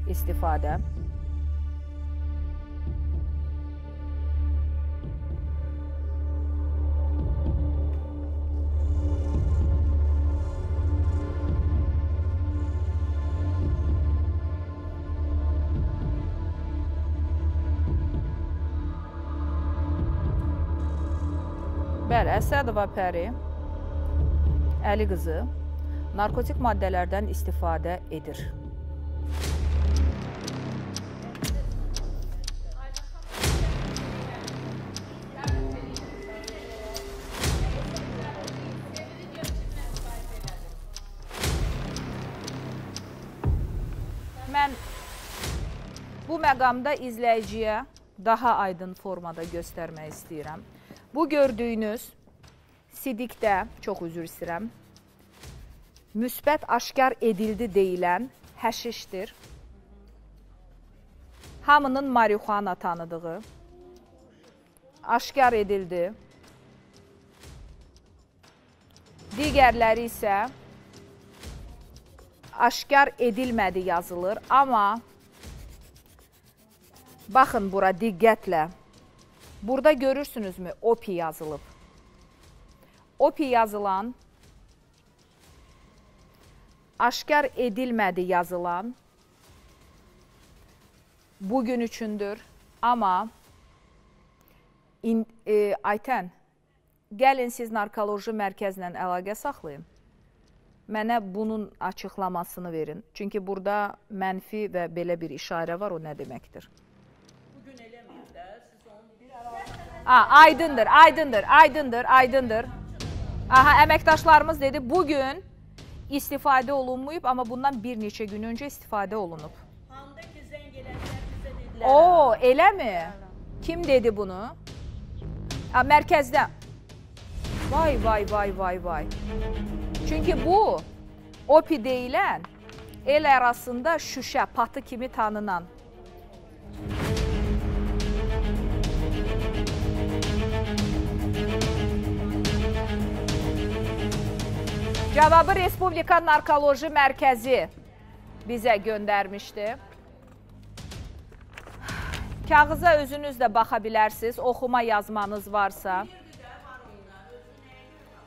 istifadə, bəli, Əsədova Pəri, Əli qızı narkotik maddələrdən istifadə edir. Mən bu məqamda izləyiciyə daha aydın formada göstərmək istəyirəm. Bu gördüyünüz sidikdə, çox üzr istəyirəm, müsbət aşkar edildi deyilən həşişdir. Hamının marixuana tanıdığı, aşkar edildi. Digərləri isə aşkar edilmədi yazılır, amma baxın bura diqqətlə. Burada görürsünüzmü, opi yazılıb. O P I yazılan, aşkar edilmədi yazılan bugün üçündür. Amma in, e, Ayten, gəlin siz narkoloji mərkəzlə əlaqə saxlayın. Mənə bunun açıqlamasını verin. Çünki burada mənfi və belə bir işarə var, o nə deməkdir? A, aydındır, aydındır, aydındır, aydındır. Aha, əməkdaşlarımız dedi, bugün istifadə olunmayıb, amma bundan bir neçə gün öncə istifadə olunub. Handa ki, zəng elədilər, bizə dedilər. Oo, elə mi? Kim dedi bunu? A, mərkəzdə. Vay, vay, vay, vay, vay. Çünki bu, O P I deyilən, el arasında şüşə, patı kimi tanınan. Cavabı Respublika Narkoloji Mərkəzi bizə göndərmişdi. Kağıza özünüz də baxa bilərsiniz, oxuma yazmanız varsa.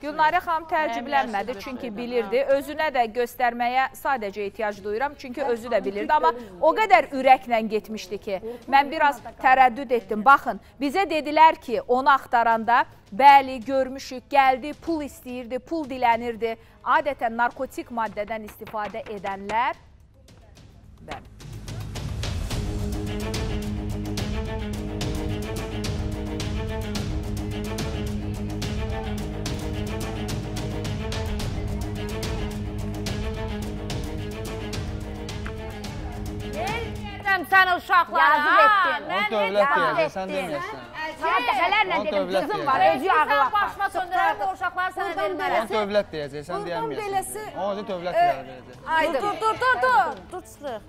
Gülnarə xanım təəccüblənmədi, çünki bilirdi. Özünə də göstərməyə sadəcə ehtiyac duyuram, çünki özü də bilirdi. Amma o qədər ürəklə getmişdi ki, mən biraz tərəddüd etdim. Baxın, bizə dedilər ki, onu axtaranda, bəli, görmüşük, gəldi, pul istəyirdi, pul dilənirdi. Adətən narkotik maddədən istifadə edənlər... Bəli. Sən uşaqlara yazıb etdin. O dövlət deyəcək, sən deməyəsən. Sən dəfələrlə dedim, qızım var, özü ağıl atma. Sən başıma söndürərdin, uşaqları sənə verməyəsən. O dövlət deyəcək, sən deyəməyəsən. O dövlət deyəcək. Aydın. Dur, dur, dur, dur. Dur, çıxıq.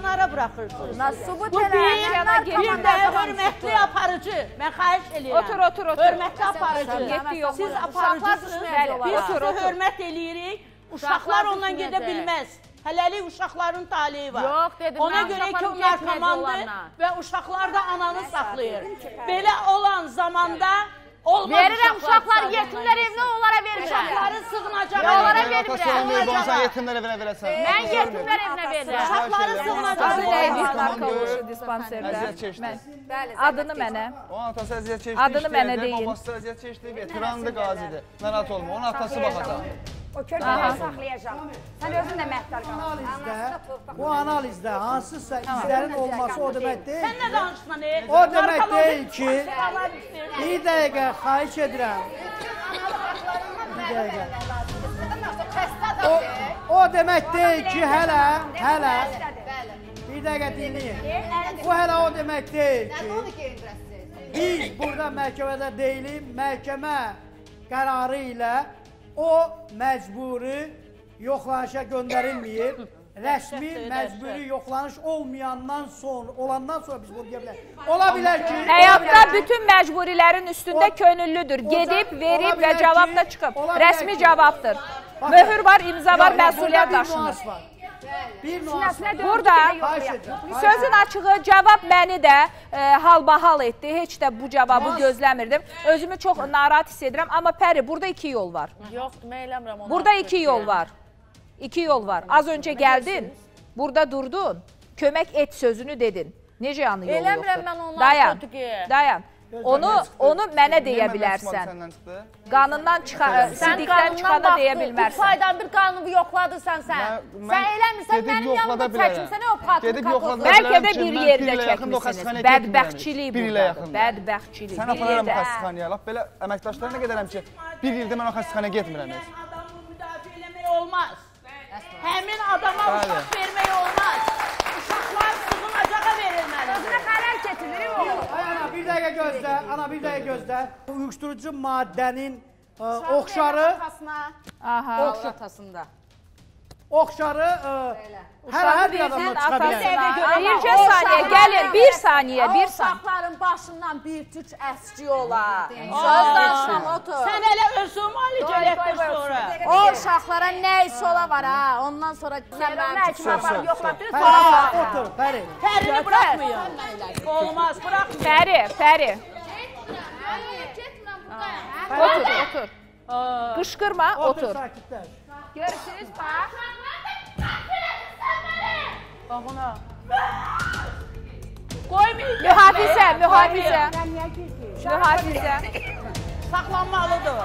Markamanara bıraxırsınız. Bu bir nərkəmanara hörmətli aparıcı. Mən xahiş eləyirəm. Otur, otur, otur. Hörmətli aparıcı. Siz aparıcısınız. Biz sizi hörmət eləyirik. Uşaqlar ondan gedə bilməz. Hələlik uşaqların taleyi var. Ona görə ki, o narkomandır və uşaqlar da ananı saxlayır. Belə olan zamanda... Verirəm uşaqları yetimlər evinə, onlara verirəm. Uşaqları sığınacaq, onlara verirəm. Mən yetimlər evinə verirəm. Uşaqları sığınacaq, onlara verirəm. Adını mənə. Onun atası əziyyət çeşdi işləyirdir, babası əziyyət çeşdi, veterandır, qazidir. Mən at olma, onun atası baxacaq. O körpələri saxlayacaq. Sən özün də məhdər qalın. Bu analizdə hansısa izlərin olması o demək deyil ki, o demək deyil ki, bir dəqiqə xahiş edirəm. Bir dəqiqə. O demək deyil ki, hələ, hələ, bir dəqiqə dinləyin. Bu hələ o demək deyil ki, biz burada məhkəmədə deyilim, məhkəmə qərarı ilə o məcburi yoxlanışa göndərilməyib, rəsmi məcburi yoxlanış olmayandan sonra, olandan sonra biz bunu deyə bilərik. Ola bilər ki... Həyatda bütün məcburilərin üstündə könüllüdür. Gedib, verib və cavab da çıxıb. Rəsmi cavabdır. Möhür var, imza var, məsuliyyət daşınır. Burada sözün açığı cavab məni də halbahal etdi. Heç də bu cavabı gözləmirdim. Özümü çox narahat hiss edirəm. Amma Pəri, burada iki yol var. Burada iki yol var. İki yol var. Az öncə gəldin, burada durdun, kömək et sözünü dedin. Necə yanı yolu yoxdur? Dayan, dayan. Onu mənə deyə bilərsən. Qanından çıxan, sidikdən çıxana deyə bilmərsən. Sən qaydan bir qanunumu yoxladırsan sən. Sən eləmirsən, mənim yanımda çəkimsən, o patlı kakıldır. Bəlkə də bir yerdə çəkmişsiniz. Bədbəxtçilik buradadır, bədbəxtçilik. Sən apararım xəstəxanaya, laf belə əməkdaşlara nə qədərəm ki, bir ildə mən o xəstəxanaya getmirəm. Adamı müdafiə eləmək olmaz. Həmin adama uşaq vermək olmaz. Uşaqlar sığınacağa verilməlidir. Ana, bir dəqiqə gözlə, ana, bir dəqiqə gözlə. Uyuşturucu maddənin oxşarı... Oxşarı atasında. Oxşarı hər bir adamla çıxa bilər. Bircə saniyə, gəlin, bir saniyə, bir saniyə. Uşaqların başından bir tük əski ola. Sən elə özüm ali gələk bu sonra. O uşaqlara nə isə ola var ha, ondan sonra məhkəmə aparıb yoxlatırız. Ha, otur, Pəri. Pərini bırakmayın. Olmaz, bırakmayın. Pəri, Pəri. Getməm, buradayım. Otur, otur. Qışqırma, otur. Otur, sakitlər. Görürsünüz, bax. Bax ona. Qoymayın. Mühafizə, mühafizə. Mühafizə. Saxlanmalıdır.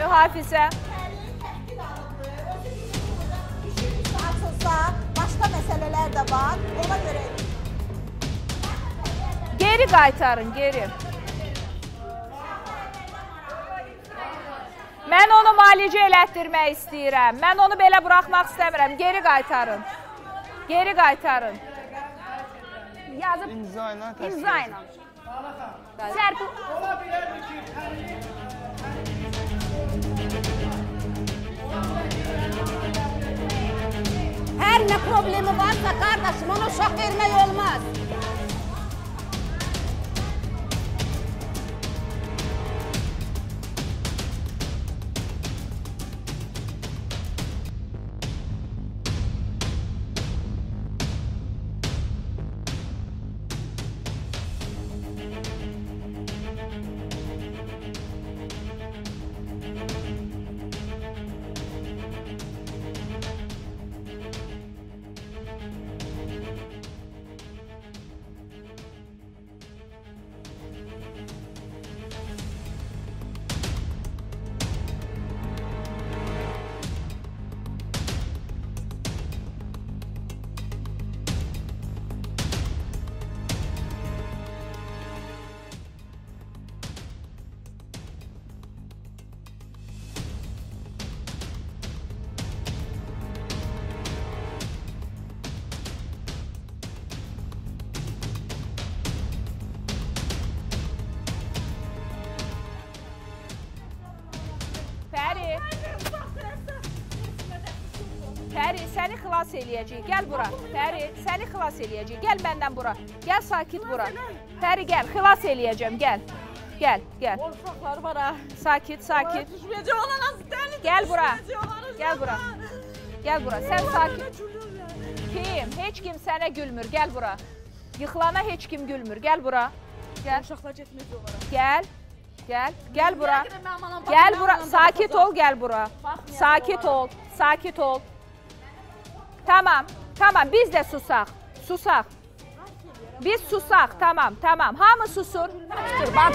Mühafizə. Açılsa, başqa məsələlər də var. Ona görə. Geri qaytarın, geri. Mən onu müalicə elətdirmək istəyirəm. Mən onu belə buraxmaq istəmirəm. Geri qaytarın. Geri qaytarın. Yazıb imza ilə. Sərp... Ola bilərdir ki, hərin... Hər nə problemi varsa, qardaşım, ona uşaq vermək olmaz. Gəl bura, Pəri, səni xilas eləyəcək, gəl məndən bura, gəl sakit bura, Pəri gəl, xilas eləyəcəm, gəl, gəl, gəl. Orfaqlar var ha. Sakit, sakit. Gəl bura, gəl bura, gəl bura, sən sakit. Kim, heç kim sənə gülmür, gəl bura, yıxılana heç kim gülmür, gəl bura, gəl, gəl, gəl bura, gəl bura, sakit ol, gəl bura, sakit ol, sakit ol. Tamam, tamam, biz də susaq, susaq, biz susaq, tamam, tamam, hamı susun.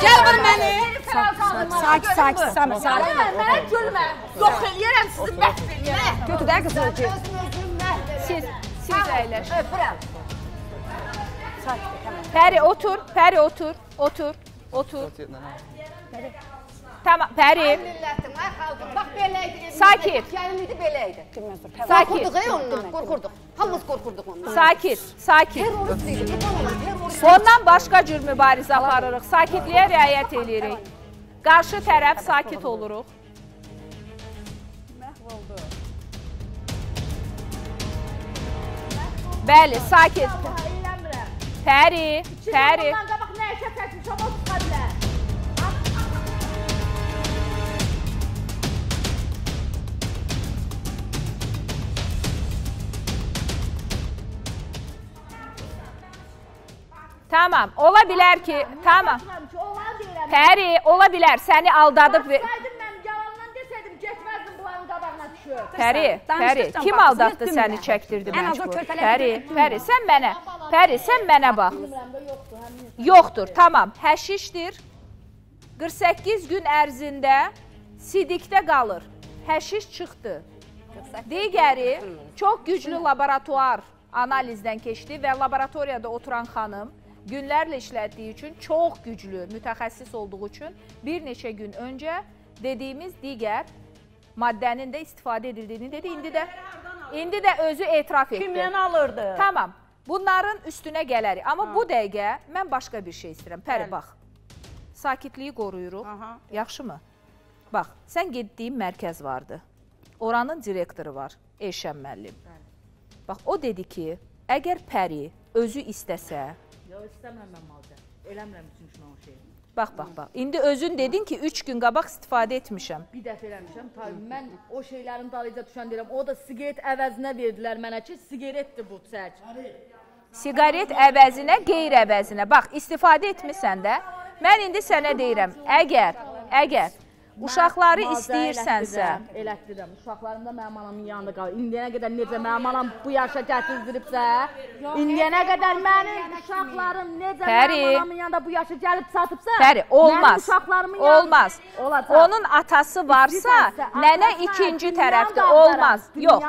Gəl vur məni. Sakit, sakit, Samir, sakit. Mənə gülmə, yox eləyərəm sizi, məhv eləyərəm. Götür də qızı, götür. Siz, siz əyləş. Öpürəm. Pəri, otur, Pəri, otur, otur, otur. Tamam, Pəri. Bax, belə idi. Sakit. Gəlin idi, belə idi. Qorxurduq, ey ondan, qorxurduq. Hamımız qorxurduq ondan. Sakit, sakit. Terrorist idi, tamam, terrorist. Ondan başqa cür mübarizə aparırıq. Sakitliyə riayət edirik. Qarşı tərəf sakit oluruq. Məhv oldu. Bəli, sakit. Pəri, Pəri. İçin ondan qabaq nə işə çəkmiş, o çıxa bilər. Tamam, ola bilər ki, tamam, Pəri, ola bilər, səni aldadıb... Baxsaydım mən, yalandan desəydim, getməzdim bunların qabağına düşür. Pəri, Pəri, kim aldadı səni çəkdirdi məcbur? Pəri, Pəri, sən mənə, Pəri, sən mənə bax. Yoxdur, tamam, həşişdir, qırx səkkiz gün ərzində sidikdə qalır, həşiş çıxdı. Digəri, çox güclü laboratuar analizdən keçdi və laboratoriyada oturan xanım günlərlə işlətdiyi üçün, çox güclü mütəxəssis olduğu üçün bir neçə gün öncə dediyimiz digər maddənin də istifadə edildiyini dedi. İndi də özü etiraf etdi. Kimdən alırdı? Tamam, bunların üstünə gələrik. Amma bu dəqiqə mən başqa bir şey istəyirəm. Pəri, bax, sakitliyi qoruyuruq, yaxşı mı? Bax, sən getdiyin mərkəz vardı. Oranın direktoru var, Elçen müəllim. Bax, o dedi ki, əgər Pəri özü istəsə... Yox, istəməməm alacaq. Eləmirəm üçün şuna o şeyi. Bax, bax, bax. İndi özün dedin ki, üç gün qabaq istifadə etmişəm. Bir dəfə eləmişəm. Tabii, mən o şeylərin dalıca düşən deyirəm. O da sigaret əvəzinə verdilər mənə ki, sigaretdir bu çək. Sigaret əvəzinə, qeyr-əvəzinə. Bax, istifadə etmisən də. Mən indi sənə deyirəm, əgər, əgər uşaqları istəyirsənsə... Elətdirəm. Uşaqlarım da mənim anamın yanında qalır. İndiyənə qədər necə mənim anam bu yaşa gətirdiribsə, indiyənə qədər mənim uşaqlarım necə mənim anamın yanında bu yaşa gəlib çatıbsa, mənim uşaqlarımın yanında... Olmaz. Onun atası varsa, nənə ikinci tərəfdə olmaz. Yox,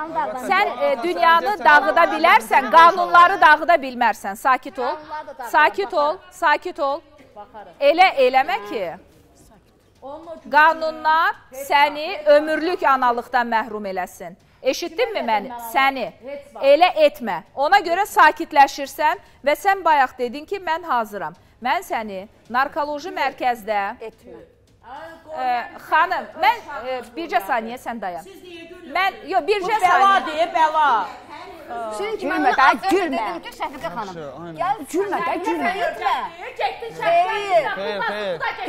sən dünyanı dağıda bilərsən, qanunları dağıda bilmərsən. Sakit ol, sakit ol, sakit ol. Elə eləmə ki... Qanunlar səni ömürlük analıqdan məhrum eləsin. Eşitdin mi məni? Səni elə etmə. Ona görə sakitləşirsən və sən bayaq dedin ki, mən hazıram. Mən səni narkoloji mərkəzdə... Etmə. Xanım, mən... Bircə saniyə sən dayan. Mən... Yox, bircə saniyə. Bu bəla deyə bəla. Çünki mən bunu az ötə dedim ki, Şəfiqə xanım. Gülmə, gülmə.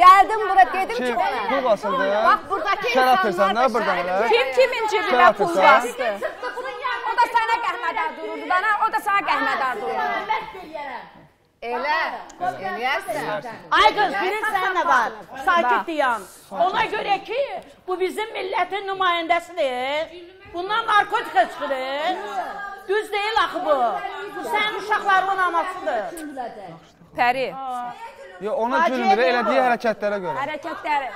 Gəldim bura, dedim ki, pul basıldı. Bax, buradakı insanlar da şəhərdir. Kim kimin cibinə pul bastı? O da sənə qəhmədar dururdu bana, o da sənə qəhmədar dururdu. Elə, eləyərsən. Ay qız, birin sənə var, sakit deyəm. Ona görə ki, bu bizim millətin nümayəndəsidir. Bundan narkotik çıxırır. Düz deyil axı bu. Bu sənin uşaqlarının anasıdır. Pəri. Ona gülmür, elədiyi hərəkətlərə görə. Hərəkətləri.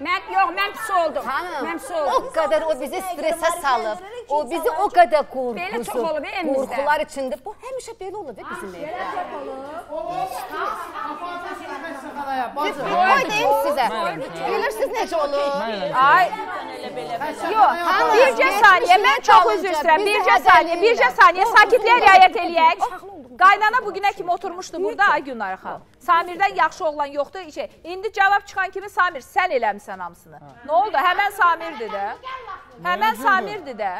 Yox, mən pis oldum. Hanım, o qədər o bizi stresə salıb, o bizi o qədər qorxusub, qorxular içindir. Bu həmişə belə olur da bizim evdə. Qoy deyim sizə, bilirsiniz necə olur? Ay, yox, bircə saniyə, mən çox özür istəyirəm, bircə saniyə, bircə saniyə, sakitliyə riayət eləyək. Qaynana bugünə kimi oturmuşdu burada, ay Gülnarə xanım. Samirdən yaxşı oğlan yoxdur. İndi cavab çıxan kimi Samir, sən eləmişsən hamısını. Nə oldu? Həmən Samirdir də. Həmən Samirdir də.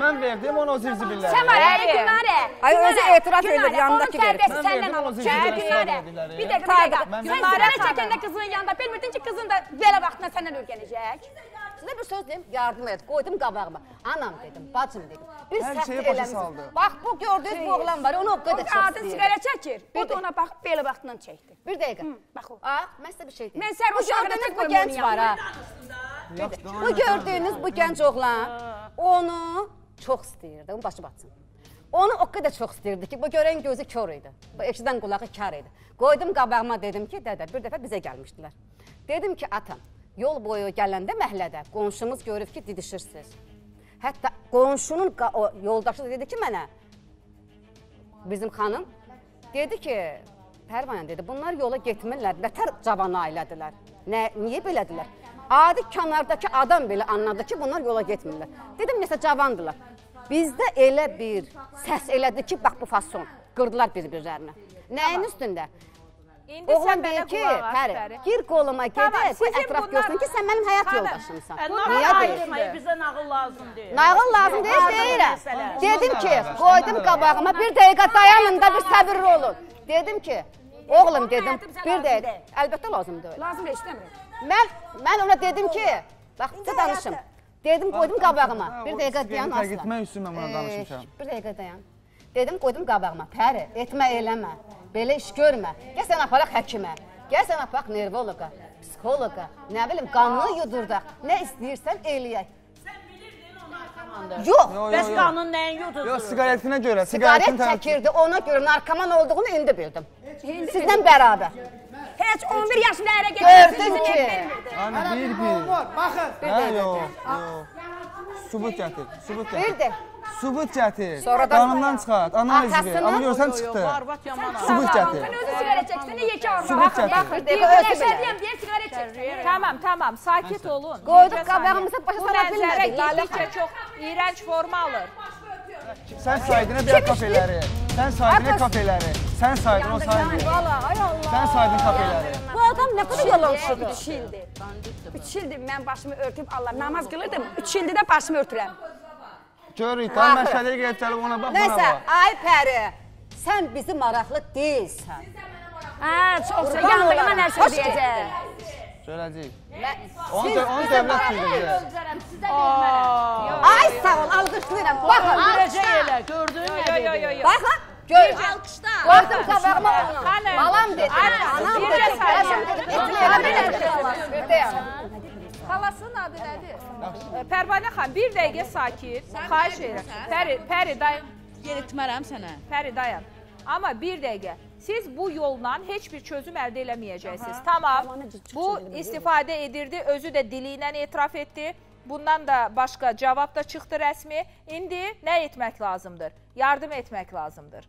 Mən verdim, onu o zirzibilləri. Səmərə, Gülnarə. Ay, özü etiraf edir, yanındakı verib. Mən verdim, onu zirzibilləri. Bir dəqiqə, bir dəqiqə. Sən zirvərə çəkəndə qızının yanında, bilmirdin ki, qızın da belə vaxtına səndən örgənəcək. Sizə bir söz deyim, yardım et, qoydum qabağıma. Anam dedim, bacım dedim, bir səhv eləmişsin. Bax, bu gördüyüz bu oğlan var, onu o qədər çox istəyir. Adın siqara çəkir, o da ona baxıb, belə vaxtından çəkdi. Bir dəqiqə, mən sizə bir şey deyim. Mən sərv uşaqına təkmə gənc var, ha. Bu gördüyünüz bu gənc oğlan, onu çox istəyirdi, onun başı batsın. Onu o qədər çox istəyirdi ki, bu görən gözü kör idi, bu ekşidən qulağı kar idi. Qoydum qabağıma, dedim ki, dədə, bir dəfə bizə gəlmişdilər. Dedim ki, atam. Yol boyu gələndə məhlədə qonşumuz görüb ki, didişirsiniz. Hətta qonşunun yoldaşı dedi ki, mənə, bizim xanım, dedi ki, Pərvane dedi, bunlar yola getmirlər, nətər cavan ailədilər, niyə belədilər? Adi kənardakı adam belə anladı ki, bunlar yola getmirlər. Dedim, nəsə cavandırlar. Bizdə elə bir səs elədi ki, bax bu fason, qırdılar bir-birlərinə. Nəyin üstündə? Oğlan deyir ki, Pəri, gir qoluma gedək ki, ətraf görsün ki, sən mənim həyat yoldaşımsan. Niyə deyirsən? Bizə nağıl lazım deyir. Nağıl lazım deyir, deyirəm. Dedim ki, qoydum qabağıma, bir dəqiqə dayanın da bir səbirli olun. Dedim ki, oğlum dedim, bir dəqiqə, əlbəttə lazımdır. Lazım deyil. Mən ona dedim ki, bax, siz danışım. Dedim, qoydum qabağıma, bir dəqiqə dayan asla. Bir dəqiqə dayan. Dedim, qoydum qabağıma, Pəri, etmə, eləmə, belə iş görmə, gəl sən aparaq həkimə, gəl sən aparaq nervoloqa, psixoloqa, nə bilim, qanını yudurdaq, nə istəyirsən, eləyək. Sən bilirdin ona arkamandır. Yox. Bəs qanın nəyin yududur? Yox, siqaretinə görə. Siqaret çəkirdi, ona görə narkoman olduğunu indi bildim. Sizdən bərabər. Heç on bir yaşında ərə gedirsin, sizin evlənmirdi. Ana, bir-bir. Baxın. Hə, yox, yox. Subut gətir, subut gətir. Bir də. Subut gətir, qanından çıxart, analiz ver, amma görsən çıxdı. Subut gətir. Sən özü siqara çəksin, yekə arva. Baxın, baxın, deyəm, deyəm siqara çəksin. Tamam, tamam, sakit olun. Qoyduq qabağımıza başa sara bilmədik. Lalə xanım. Bu nəzərə gedikcə çox iğrənc forma alır. Sən saydına bir aqaf eləri. Sen saydın Atos... kafeleri. Sen saydın o saydın. Sen saydın kafeleri. Bu adam ne kadar yalancıdır. Üç ildir. Üç ildir ben başımı örtüp Allah namaz kılırdım. Üç ildir de başımı örtürem. Görürük. Tam meşhedeye gelip telefona bak. Neyse ay Pəri. Sen bizi maraqlı değilsin. Ha, çok şey. Yandık hemen her şey diyeceğim. Söyleyecek. Onu devlet duyuracağız. Ay sağ ol, alkışlayıram. Bakın, görəcək elə, gördün mü? Bakın, gördüm. Alkışla. Gördüm sabahıma onu. Balam dedi, anam dedi, yaşım dedi. Xalasının adı nədir? Pərvane xan, bir dəqiqə sakit. Xahiş edirəm. Pəri, dayan. Yeritmərəm sənə. Pəri, dayan. Amma bir dəqiqə. Siz bu yolla heç bir çözüm əldə eləməyəcəksiniz. Tamam, bu istifadə edirdi, özü də dili ilə etiraf etdi. Bundan da başqa cavab da çıxdı rəsmi. İndi nə etmək lazımdır? Yardım etmək lazımdır.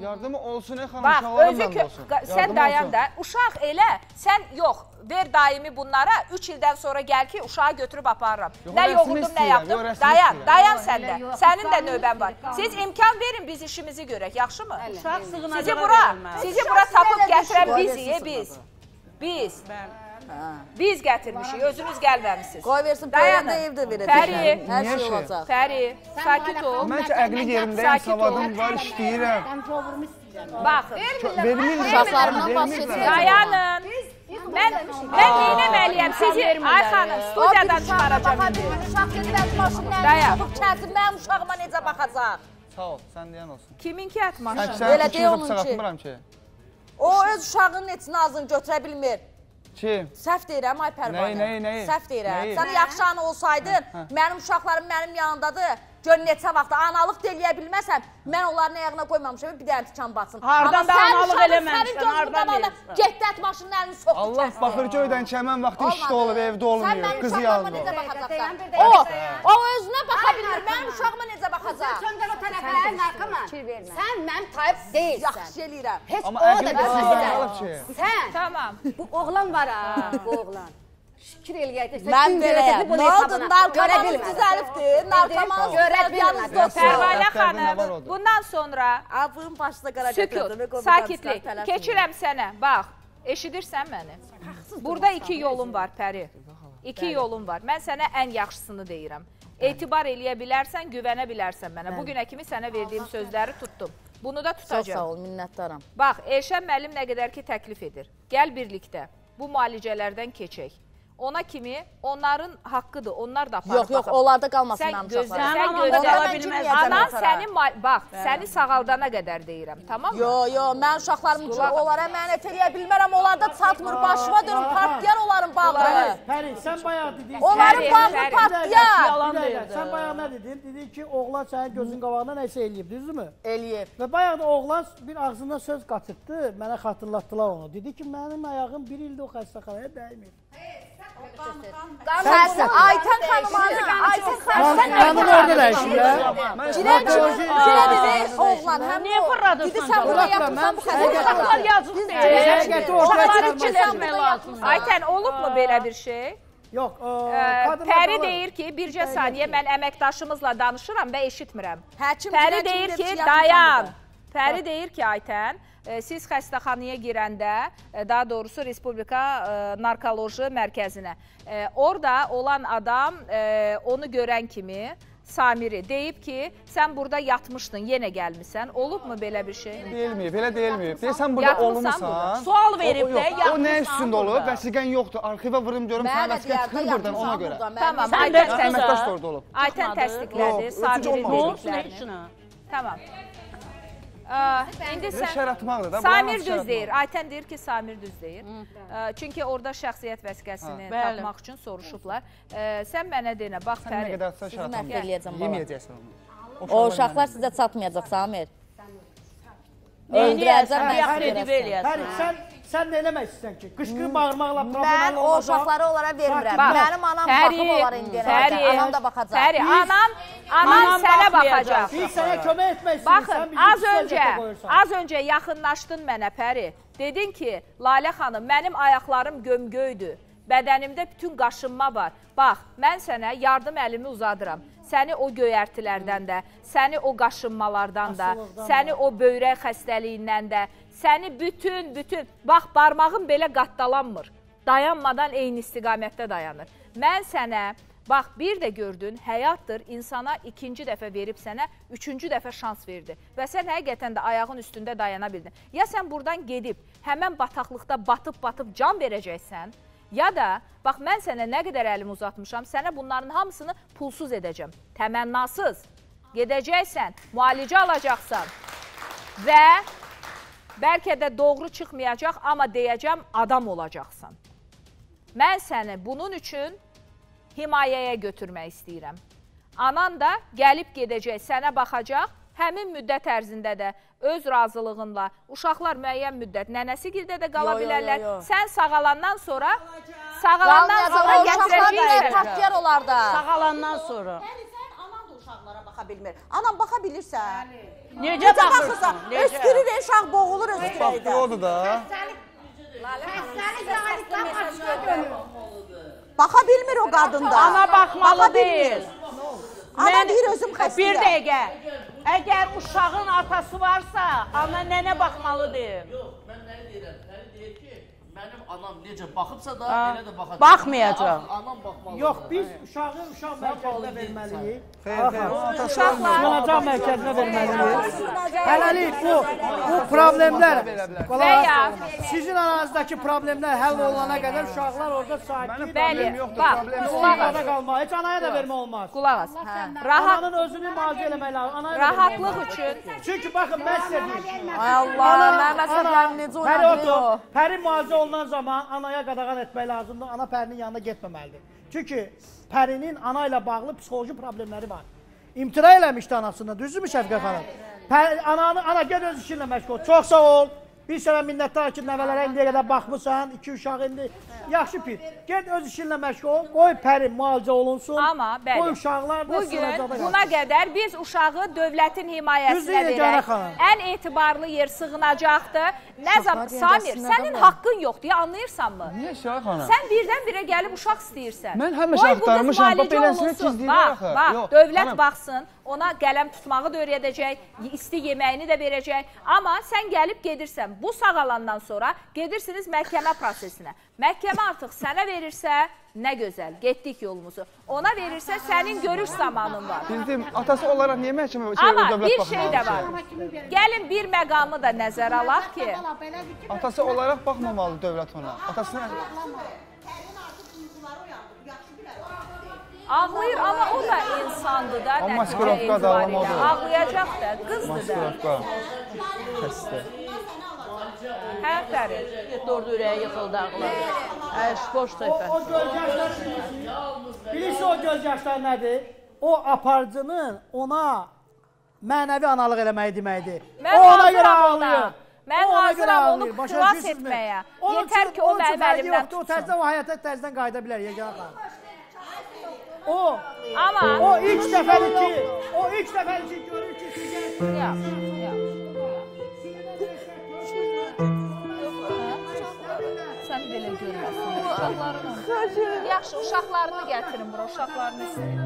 Yardımı olsun, ey xanım, şalarım məndə olsun. Sən dayan da, uşaq elə, sən yox, ver daimi bunlara, üç ildən sonra gəl ki, uşağı götürüb aparıram. Nə yoğurdum, nə yaptım, dayan, dayan səndə, sənin də növbən var. Siz imkan verin, biz işimizi görək, yaxşı mı? Sizi bura, sizi bura tapıb gətirən biziyə, biz, biz, biz gətirmişik, özünüz gəlməmişsiniz. Qoy versin, Pəri də evdə verəcək, hər şey olacaq. Pəri, sakit ol. Mən ki, əqli yerimdəyim, savadım var, işləyirəm. Baxın, şaxlarımdan başlayacaq. Dayanın. Mən neynəməliyəm sizi, ay xanım, studiyadan çıxaracaq. Uşaq gedib maşınla çıxıb kəsim, mənim uşağıma necə baxacaq? Sağ ol, sən deyən olsun. Kiminki ət maşın? Elə deyə onun ki, o öz uşağının etini azını götürə bilmir. Kim? Səhv deyirəm, ay Pərvane. Nəyi, nəyi? Səhv deyirəm. Sən yaxşı anı olsaydın, mənim uşaqlarım mənim yanındadır. Gör, neçə vaxtda analıq deliyə bilməsəm, mən onların ayağına qoymamışam, bir dənə tikan batsın. Hardan da analıq eləməmişsən, hardan versin? Getdət maşının əlini soxdu kəsdi. Allah baxır ki, ödən kəmən vaxtı işdə olub, evdə olmuyor, qızı yalnız o. O, o özünə baxa bilir, mənim uşağıma necə baxacaq? Söndər o tələfələrin arqama, sən mənim tayıb deyilsən. Yaxşı eləyirəm. Heç o da bizimdir. Sən, bu oğlan var ha, bu oğlan. Şükür eləyəcək. Mən beləyəm. Ne oldu? Narkomanız düzəlifdir. Narkomanız düzəlif dostum. Pərvane xanım, bundan sonra sükut, sakitlik. Keçirəm sənə. Bax, eşidirsən məni. Burada iki yolun var, Pəri. İki yolun var. Mən sənə ən yaxşısını deyirəm. Etibar eləyə bilərsən, güvənə bilərsən mənə. Bugünə kimi sənə verdiyim sözləri tutdum. Bunu da tutacaq. Çox sağ ol, minnətdaram. Bax, Elçen müəllim nə qədər ki təklif edir. Gəl birlikdə bu müalicələrdən keçək. Ona kimi onların haqqıdır, onlar da aparır. Yox, yox, onlarda qalmasın amcaqlar. Sən gözləmə, anan səni, bax, səni sağaldana qədər deyirəm, tamam mı? Yox, yox, mən uşaqlarım üçün onlara mənət eləyə bilmərəm, onlarda çatmır, başıma dönüm, partiyar onların bağları. Pəri, sən bayağı dedin. Onların bağlı partiyar. Sən bayağı nə dedin? Dedin ki, oğlan sənin gözün qabağına nəsə eləyib, düzdür mü? Eləyib. Və bayağı da oğlan bir ağzından söz qaçırdı, mənə xatırlatdılar onu. Dedi ki, mənim ayağım bir ildə o xəstəxanaya dəymir. Ayten xanım hansı Ayten xanım sən qanın orada nəşində Cilədədir oğlan həm o Gidi sən buna yapırsan bu xəzəklar yazıq deyil Ayten olubmu belə bir şey? Yox, Pəri deyir ki, bircə saniyə mən əməkdaşımızla danışıram və eşitmirəm. Pəri deyir ki, dayan. Pəri deyir ki, Ayten, siz xəstəxanaya girəndə, daha doğrusu Respublika Narkoloji Mərkəzinə, orada olan adam onu görən kimi, Samiri deyib ki, sən burada yatmışdın, yenə gəlmişsən. Olubmu belə bir şey? Deyilməyib, elə deyilməyib. Deyilsən, burada olmuşsan. Sual verib də, yatmışsan burada. O nə üstündə olub? Vəsiqən yoxdur. Arxiva vırım, görüm, sənə vəsiqə çıxır buradan ona görə. Tamam, Ayten təsdiqlədi, Samiri dediklərini. Tamam. Samir düz deyir, Ayten deyir ki, Samir düz deyir. Çünki orada şəxsiyyət vəsiqəsini tapmaq üçün soruşublar. Sən mənə deyinə, bax Pəri, sizi məhv eləyəcəm baba. O uşaqlar sizə çatmayacaq, Samir. Öldürəcəm, məhv eləyəcəm. Sən nə eləmək istəyən ki, qışqırıb bağırmaqla problemlər olacaq. Mən o uşaqları onlara vermirəm. Mənim anam baxım onlara indi eləcək, anam da baxacaq. Pəri, anam sənə baxacaq. Biz sənə kömək etmək istəyirsən, bizim sözətə qoyursan. Az öncə yaxınlaşdın mənə, Pəri. Dedin ki, Lalə xanım, mənim ayaqlarım gömgöydür. Bədənimdə bütün qaşınma var. Bax, mən sənə yardım əlimi uzadıram. səni o göyərtilərdən də, səni o qaşınmalardan da, səni o böyrək xəstəliyindən də, səni bütün, bütün, bax, barmağın belə qatdalanmır, dayanmadan eyni istiqamətdə dayanır. Mən sənə, bax, bir də gördün, həyatdır, insana ikinci dəfə verib sənə, üçüncü dəfə şans verdi və sən həqiqətən də ayağın üstündə dayana bildin. Ya sən buradan gedib, həmən bataqlıqda batıb-batıb can verəcəksən, ya da, bax, mən sənə nə qədər əlimi uzatmışam, sənə bunların hamısını pulsuz edəcəm. Təmənnasız gedəcəksən, müalicə alacaqsan və bəlkə də doğru çıxmayacaq, amma deyəcəm, adam olacaqsan. Mən səni bunun üçün himayəyə götürmək istəyirəm. Anan da gəlib gedəcək, sənə baxacaq, həmin müddət ərzində də öz razılığınla, uşaqlar müəyyən müddət, nənəsi gildə də qala bilərlər. Sən sağalandan sonra, sağalandan sonra gətirəcəksən. Sağalandan sonra. Yəni, sən anan da uşaqlara baxa bilmir. Anan baxa bilirsən. Necə baxırsan? Öskürür, uşaq boğulur öskürəkdə. Bax, bu odur da. Xəstəlik yarıqdan başqa dönür. Baxa bilmir o qadında. Ana baxmalı deyil. Ana deyir, özüm xəstəyəm. Bir dəqiqə. Əgər uşağın atası varsa, ana nənə baxmalıdır. Yox, mən nəyi deyirəm? Nəyi deyir ki, mənim anam necə baxıbsa da, elə də baxacaq. Baxmayacaq. Anam baxmalıdır. Yox, biz uşağı uşaq mərkəzinə verməliyik. Uşaq mərkəzinə verməliyik. Hələlik bu problemlər, sizin aranızdakı problemlər həll olana qədər uşaqlar orada sakit. Bəli, bax, qulaq as. Heç anaya da vermə olmaz. Qulaq as. Ananın özünü müalicə eləmək lazım. Rahatlıq üçün. Çünki baxın, mən sizə deyim. Ay Allah, mən məsələn necə oynayır. Pəri müalicə olmaq. Ondan zaman anaya qadağan etmək lazımdır, ana pərinin yanına getməməlidir. Çünki pərinin ana ilə bağlı psixoloji problemləri var. İmtira eləmişdi anasında, düzdürmü Şəfiqə xanım? Ana, gəl öz işinlə məşğul, çox sağ ol. Bir sənə minnətdar ki, nəvələrə indiyə qədər baxmısan, iki uşaq indi, yaxşı pir. Gəl öz işinlə məşğul, qoy pərin müalicə olunsun, qoy uşaqlar da sınacaqda qalsın. Bugün buna qədər biz uşağı dövlətin himayəsinə verək, ən etibarlı yer sığınacaqdır. Samir, sənin haqqın yoxdur, anlayırsan mı? Niyə Şəfiqə xanım? Sən birdən-birə gəlib uşaq istəyirsən. Mən həmişə axtarmışam, bax, beləsinə çizdiyinə axı. Bax, dövlət baxsın, ona qələm tutmağı da öyrədəcək, isti yeməyini də verəcək. Amma sən gəlib gedirsən, bu sağalandan sonra gedirsiniz məhkəmə prosesinə. Məhkəmə artıq sənə verirsə, nə gözəl, getdik yolumuzu. Ona verirsə, sənin görüş zamanın var. Bildim, atası olaraq niyə məhkəmə dövlət baxmalı? Amma bir şey də var. Gəlin bir məqamı da nəzərə alaq ki... Atası olaraq baxmamalı dövlət ona. Atasına... Ağlayır, amma o da insandır da, nəticə etibarilə. Ağlayacaq da, qızdır da. Xəstə. Həm fəri. Doğru ürəyə yıxıldı ağlar. Əş, boş tayfə. O gözyaşlar, bilirsə o gözyaşlar nədir? O aparıcının ona mənəvi analıq eləməyi deməkdir. O ona görə ağlayır. Mən hazıram onu xilas etməyə. Yetər ki, o məvəlimdən tutsun. O həyata tərzdən qayıda bilər, Yeganə xanım. O, o ilk səfəli ki, o ilk səfəli ki, görür ki, sizə... Yox, yox. Sən belə görməsin, uşaqlarını. Yaxşı, uşaqlarını gətirin bura, uşaqlarını istəyir.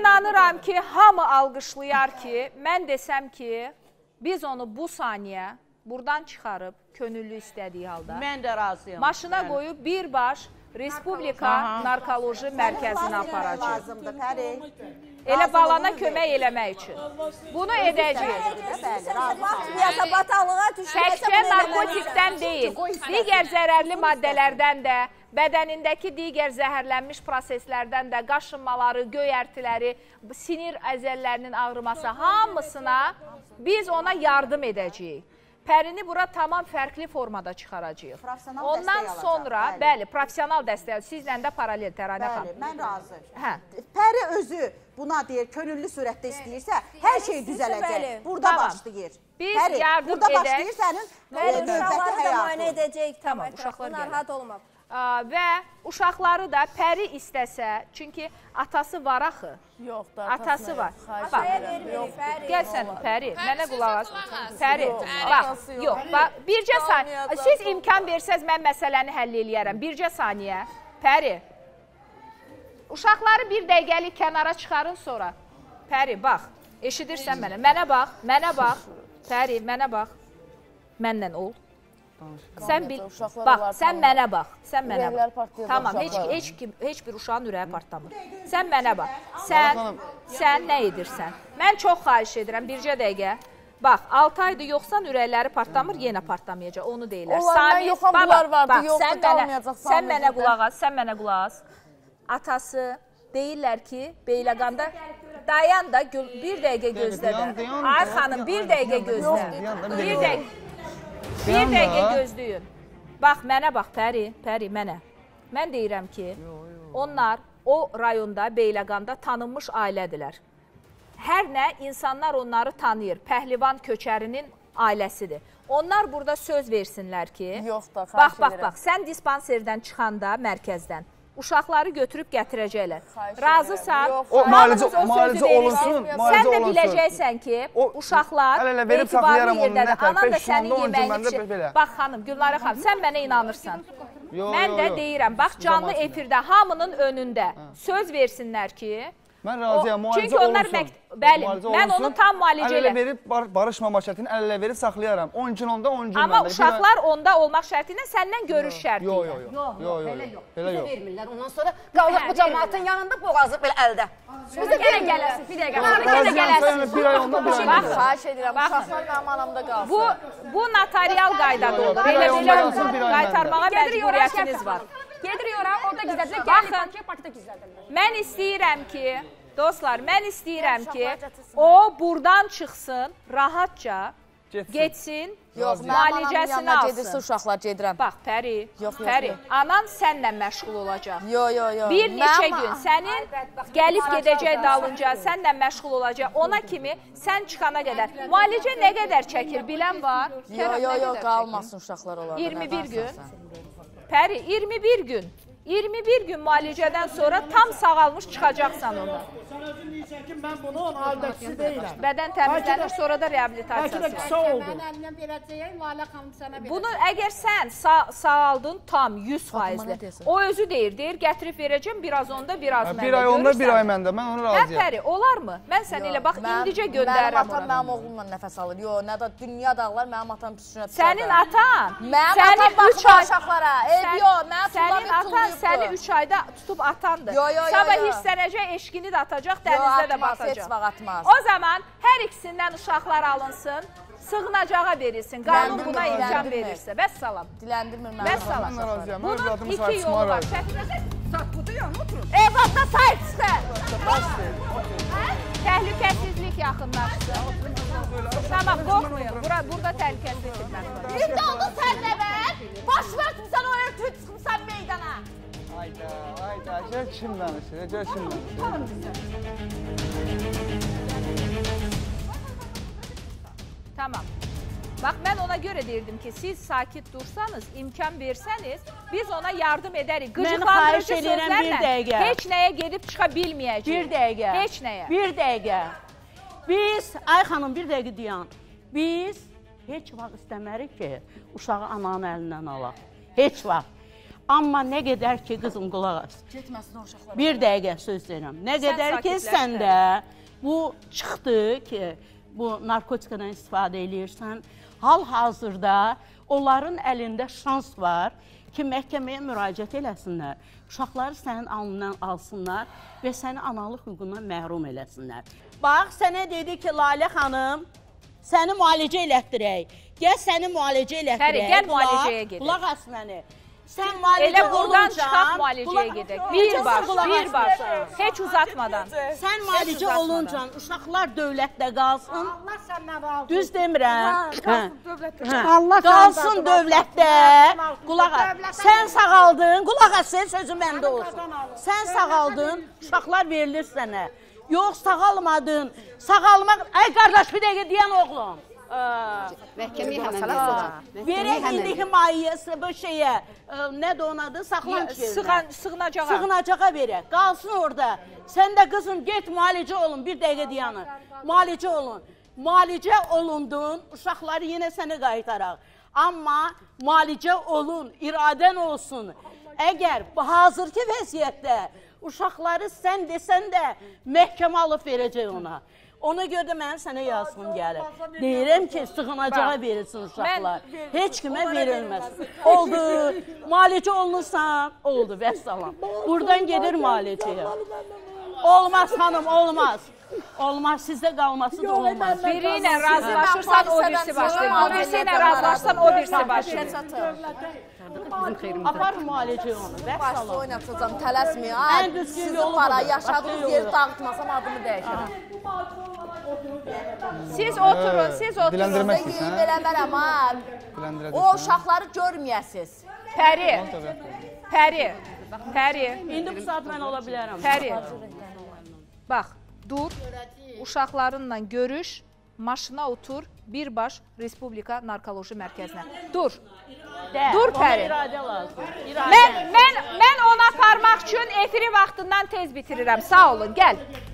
İnanıram ki, hamı alqışlayar ki, mən desəm ki, biz onu bu saniyə buradan çıxarıb, könüllü istədiyi halda, mən də razıyam, maşına qoyub birbaş Respublika Narkoloji Mərkəzinə aparacaq. Elə balana kömək eləmək üçün. Bunu edəcəyik. Təkcə narkotikdən deyil, digər zərərli maddələrdən də, bədənindəki digər zəhərlənmiş proseslərdən də, qaşınmaları, göyərtiləri, sinir əzəllərinin ağrıması hamısına biz ona yardım edəcəyik. Pərini bura tamam fərqli formada çıxaracağıq. Ondan sonra, bəli, profesional dəstək, sizlə də paralel Terayna xanım. Bəli, mən razı. Pəri özü buna deyir, könüllü sürətdə istəyirsə, hər şey düzələcək. Burada başlayır. Biz yardım edək. Burada başlayır sənin növbəti həyatın. Uşaqlar gəlir. Və uşaqları da Pəri istəsə, çünki atası var axı. Yox da, atası var. Gəl sən Pəri, mənə qulaq as. Pəri, bax, yox, bax, bircə saniyə. Siz imkan versəz, mən məsələni həll eləyərəm. Bircə saniyə. Pəri, uşaqları bir dəqiqəlik kənara çıxarın sonra. Pəri, bax, eşidirsən mənə. Mənə bax, mənə bax. Pəri, mənə bax. Mənlə ol. Sən bil, bax, sən mənə bax, sən mənə bax, tamam, heç bir uşağın ürəyi partlamır, sən mənə bax, sən nə edirsən, mən çox xahiş edirəm, bircə dəqiqə, bax, altı aydır yoxsan ürəkləri partlamır, yenə partlamayacaq, onu deyirlər, Samir, sən mənə qulaq az, sən mənə qulaq az, atası deyirlər ki, Beyləqanda... Dayan da, bir dəqiqə gözlə də, ay xanım, bir dəqiqə gözlə, bir dəqiqə. Bir dəqiqə gözləyin. Bax, mənə bax, Pəri, Pəri, mənə. Mən deyirəm ki, onlar o rayonda, Beyləqanda tanınmış ailədirlər. Hər nə insanlar onları tanıyır. Pəhlivan Köçərinin ailəsidir. Onlar burada söz versinlər ki, bax, bax, bax, sən dispanserdən çıxanda, mərkəzdən, uşaqları götürüb gətirəcəklər. Razısan, yalnız o sözü verirsin. Sən də biləcəksən ki, uşaqlar etibarlı yerdədir. Anan da sənin yeməyini pişir. Bax xanım, Gülnarə xanım, sən mənə inanırsan. Mən də deyirəm, bax canlı efirdə hamının önündə söz versinlər ki, mən razıyam, müalicə olunsun. Bəli, mən onu tam müalicə eləm. Əl-ələ verib barışmamaq şərtini, əl-ələ verib saxlayaram. on gün onda, on gün onda. Amma uşaqlar onda olmaq şərtilə səndən görüş şərtilə. Yox, yox, yox, yox, yox, bizə vermirlər. Ondan sonra qalıq bu cəmatın yanında boğazı belə əldə. Bizə gələn gələrsin, bir dəqiqə. Bizə gələn gələrsin. Bax, xahiş edirəm, uşaqlar mənim anamda qalsın. Bu notarial qaydada olur. Qaytarmağa məcburiyyətiniz var. Gedirik oraya, orada gizlədirlər, gəlir bankaya, parkda gizlədirlər. Mən istəyirəm ki, dostlar, mən istəyirəm ki, o buradan çıxsın, rahatca getsin, müalicəsini alsın. Uşaqlar gedirəm. Bax, Pəri, Pəri, anan sənlə məşğul olacaq. Bir neçə gün sənin gəlib gedəcək dalınca, sənlə məşğul olacaq. Ona kimi sən çıxana qədər. Müalicə nə qədər çəkir, bilən var? Yox, yox, qalmasın uşaqlar olaraq. iyirmi bir gün. Pəri, iyirmi bir gün, iyirmi bir gün müalicədən sonra tam sağalmış çıxacaqsan ona. Sən özün deyəcəkin, mən bunu onun haldəksi deyiləm. Bədən təmizlənir, sonra da reabilitasiyası. Bəlkə də qısa oldu. Mən əlimdən verəcəyəm, Lalə xanım sənə verəcəyəm. Bunu əgər sən sağaldın tam yüz faizlə, o özü deyir, deyir, gətirib verəcəm, biraz onda, biraz məndə. Bir ay onda, bir ay məndə, mən onu razıyam. Hə, Pəri, olarmı? Mən sən elə bax, indicə göndərirəm ona. Mənim oğlumla nəfəs alır, yox, nə da dünya dağlar, mənim atam püsünə düşürəm. Sənin atan səni üç ayda tutub atandır. Sabah hirslənəcək, eşkini də atacaq, dənizdə də batacaq. O zaman hər ikisindən uşaqlar alınsın, sığınacağa verilsin, qanun buna imkan verirsə. Vəssalam. Vəssalam. Bunun iki yolu var. Evadda sahib çıxın. Təhlükəsizlik yaxınlaşsın. Tamam, qorxmayın. Burada təhlükəsizlik yaxınlaşsın. İndi oldu sənlə mən. Baş versin o örtüyü çıxmışsan meydana. Ayda, ayda. Gəl kim danışır, gəl kim danışır. Tamam. Bax, mən ona görə deyirdim ki, siz sakit dursanız, imkan versəniz, biz ona yardım edərik. Qıcıqlandırıcı sözlərlə heç nəyə gedib çıxa bilməyəcək. Bir dəqiqə. Heç nəyə. Bir dəqiqə. Biz, ay xanım, bir dəqiqə deyən, biz heç vaxt istəmərik ki, uşağı ananın əlindən alaq. Heç vaxt. Amma nə qədər ki, qızım qulaq as. Getməsin o uşaqlara. Bir dəqiqə söz deyirəm. Nə qədər ki, sən də bu çıxdı ki, bu narkotikadan istifadə edirsən, hal-hazırda onların əlində şans var ki, məhkəməyə müraciət eləsinlər, uşaqları sənin alnından alsınlar və səni analıq hüququndan məhrum eləsinlər. Bax, sənə dedi ki, Lalə xanım, səni müalicə elətdirək, gəl səni müalicə elətdirək, gəl müalicəyə gedək. Qulaq as məni. Sən elə buradan çıxaq müalicəyə gedək. Bir baş, bir baş, heç uzatmadan. Sən müalicə olunca uşaqlar dövlətdə qalsın. Düz demirəm. Qalsın dövlətdə. Qulaq as. Sən sağaldın, qulaq as, sən sözü məndə olsun. Sən sağaldın, uşaqlar verilir sənə. Yox, sağalmadın. Sağalmaq... Ay qardaş, bir dəqiqə deyən oğlum. Məhkəməyə həmən verək. Verək indiki maiyəsi bu şeyə, nə də onadır, saxlan ki. Sığınacağa. Sığınacağa verək. Qalsın orada. Sən də qızım, get, müalicə olun. Bir dəqiqə deyən. Müalicə olun. Müalicə olundun, uşaqları yenə səni qaytaraq. Amma müalicə olun, iradən olsun. Əgər hazırki vəziyyətdə uşaqları sən desən də məhkəmə alıb verəcək ona. Ona görə də mənim sənə yazım gəlir. Deyirəm ki, sığınacağa verilsin uşaqlar. Heç kimə verilməz. Oldu, müalicə olunursan, oldu, vəssalam. Buradan gedir müalicəyə. Olmaz xanım, olmaz. Olmaz, sizdə qalması da olmaz. Biri ilə razılaşırsan, o birisi başlayır. Birisi ilə razılaşırsan, o birisi başlayır. Apar müalicəyə onu, vəssalam. Başda oynatacam, tələsməyəm. Sizin para, yaşadığınız yeri dağıtmasam adımı dəyişəm. Siz oturun, siz oturun. Diləndirmək istəyirsən, hə? Beləmərəm, ha? O uşaqları görməyəsiz. Pəri, Pəri, Pəri. İndi bu saat mən ola bilərəm. Pəri, bax, dur, uşaqlarınla görüş, maşına otur, birbaş Respublika Narkoloji Mərkəzinə. Dur, dur Pəri. Mən ona aparmaq üçün efiri vaxtından tez bitirirəm, sağ olun, gəl.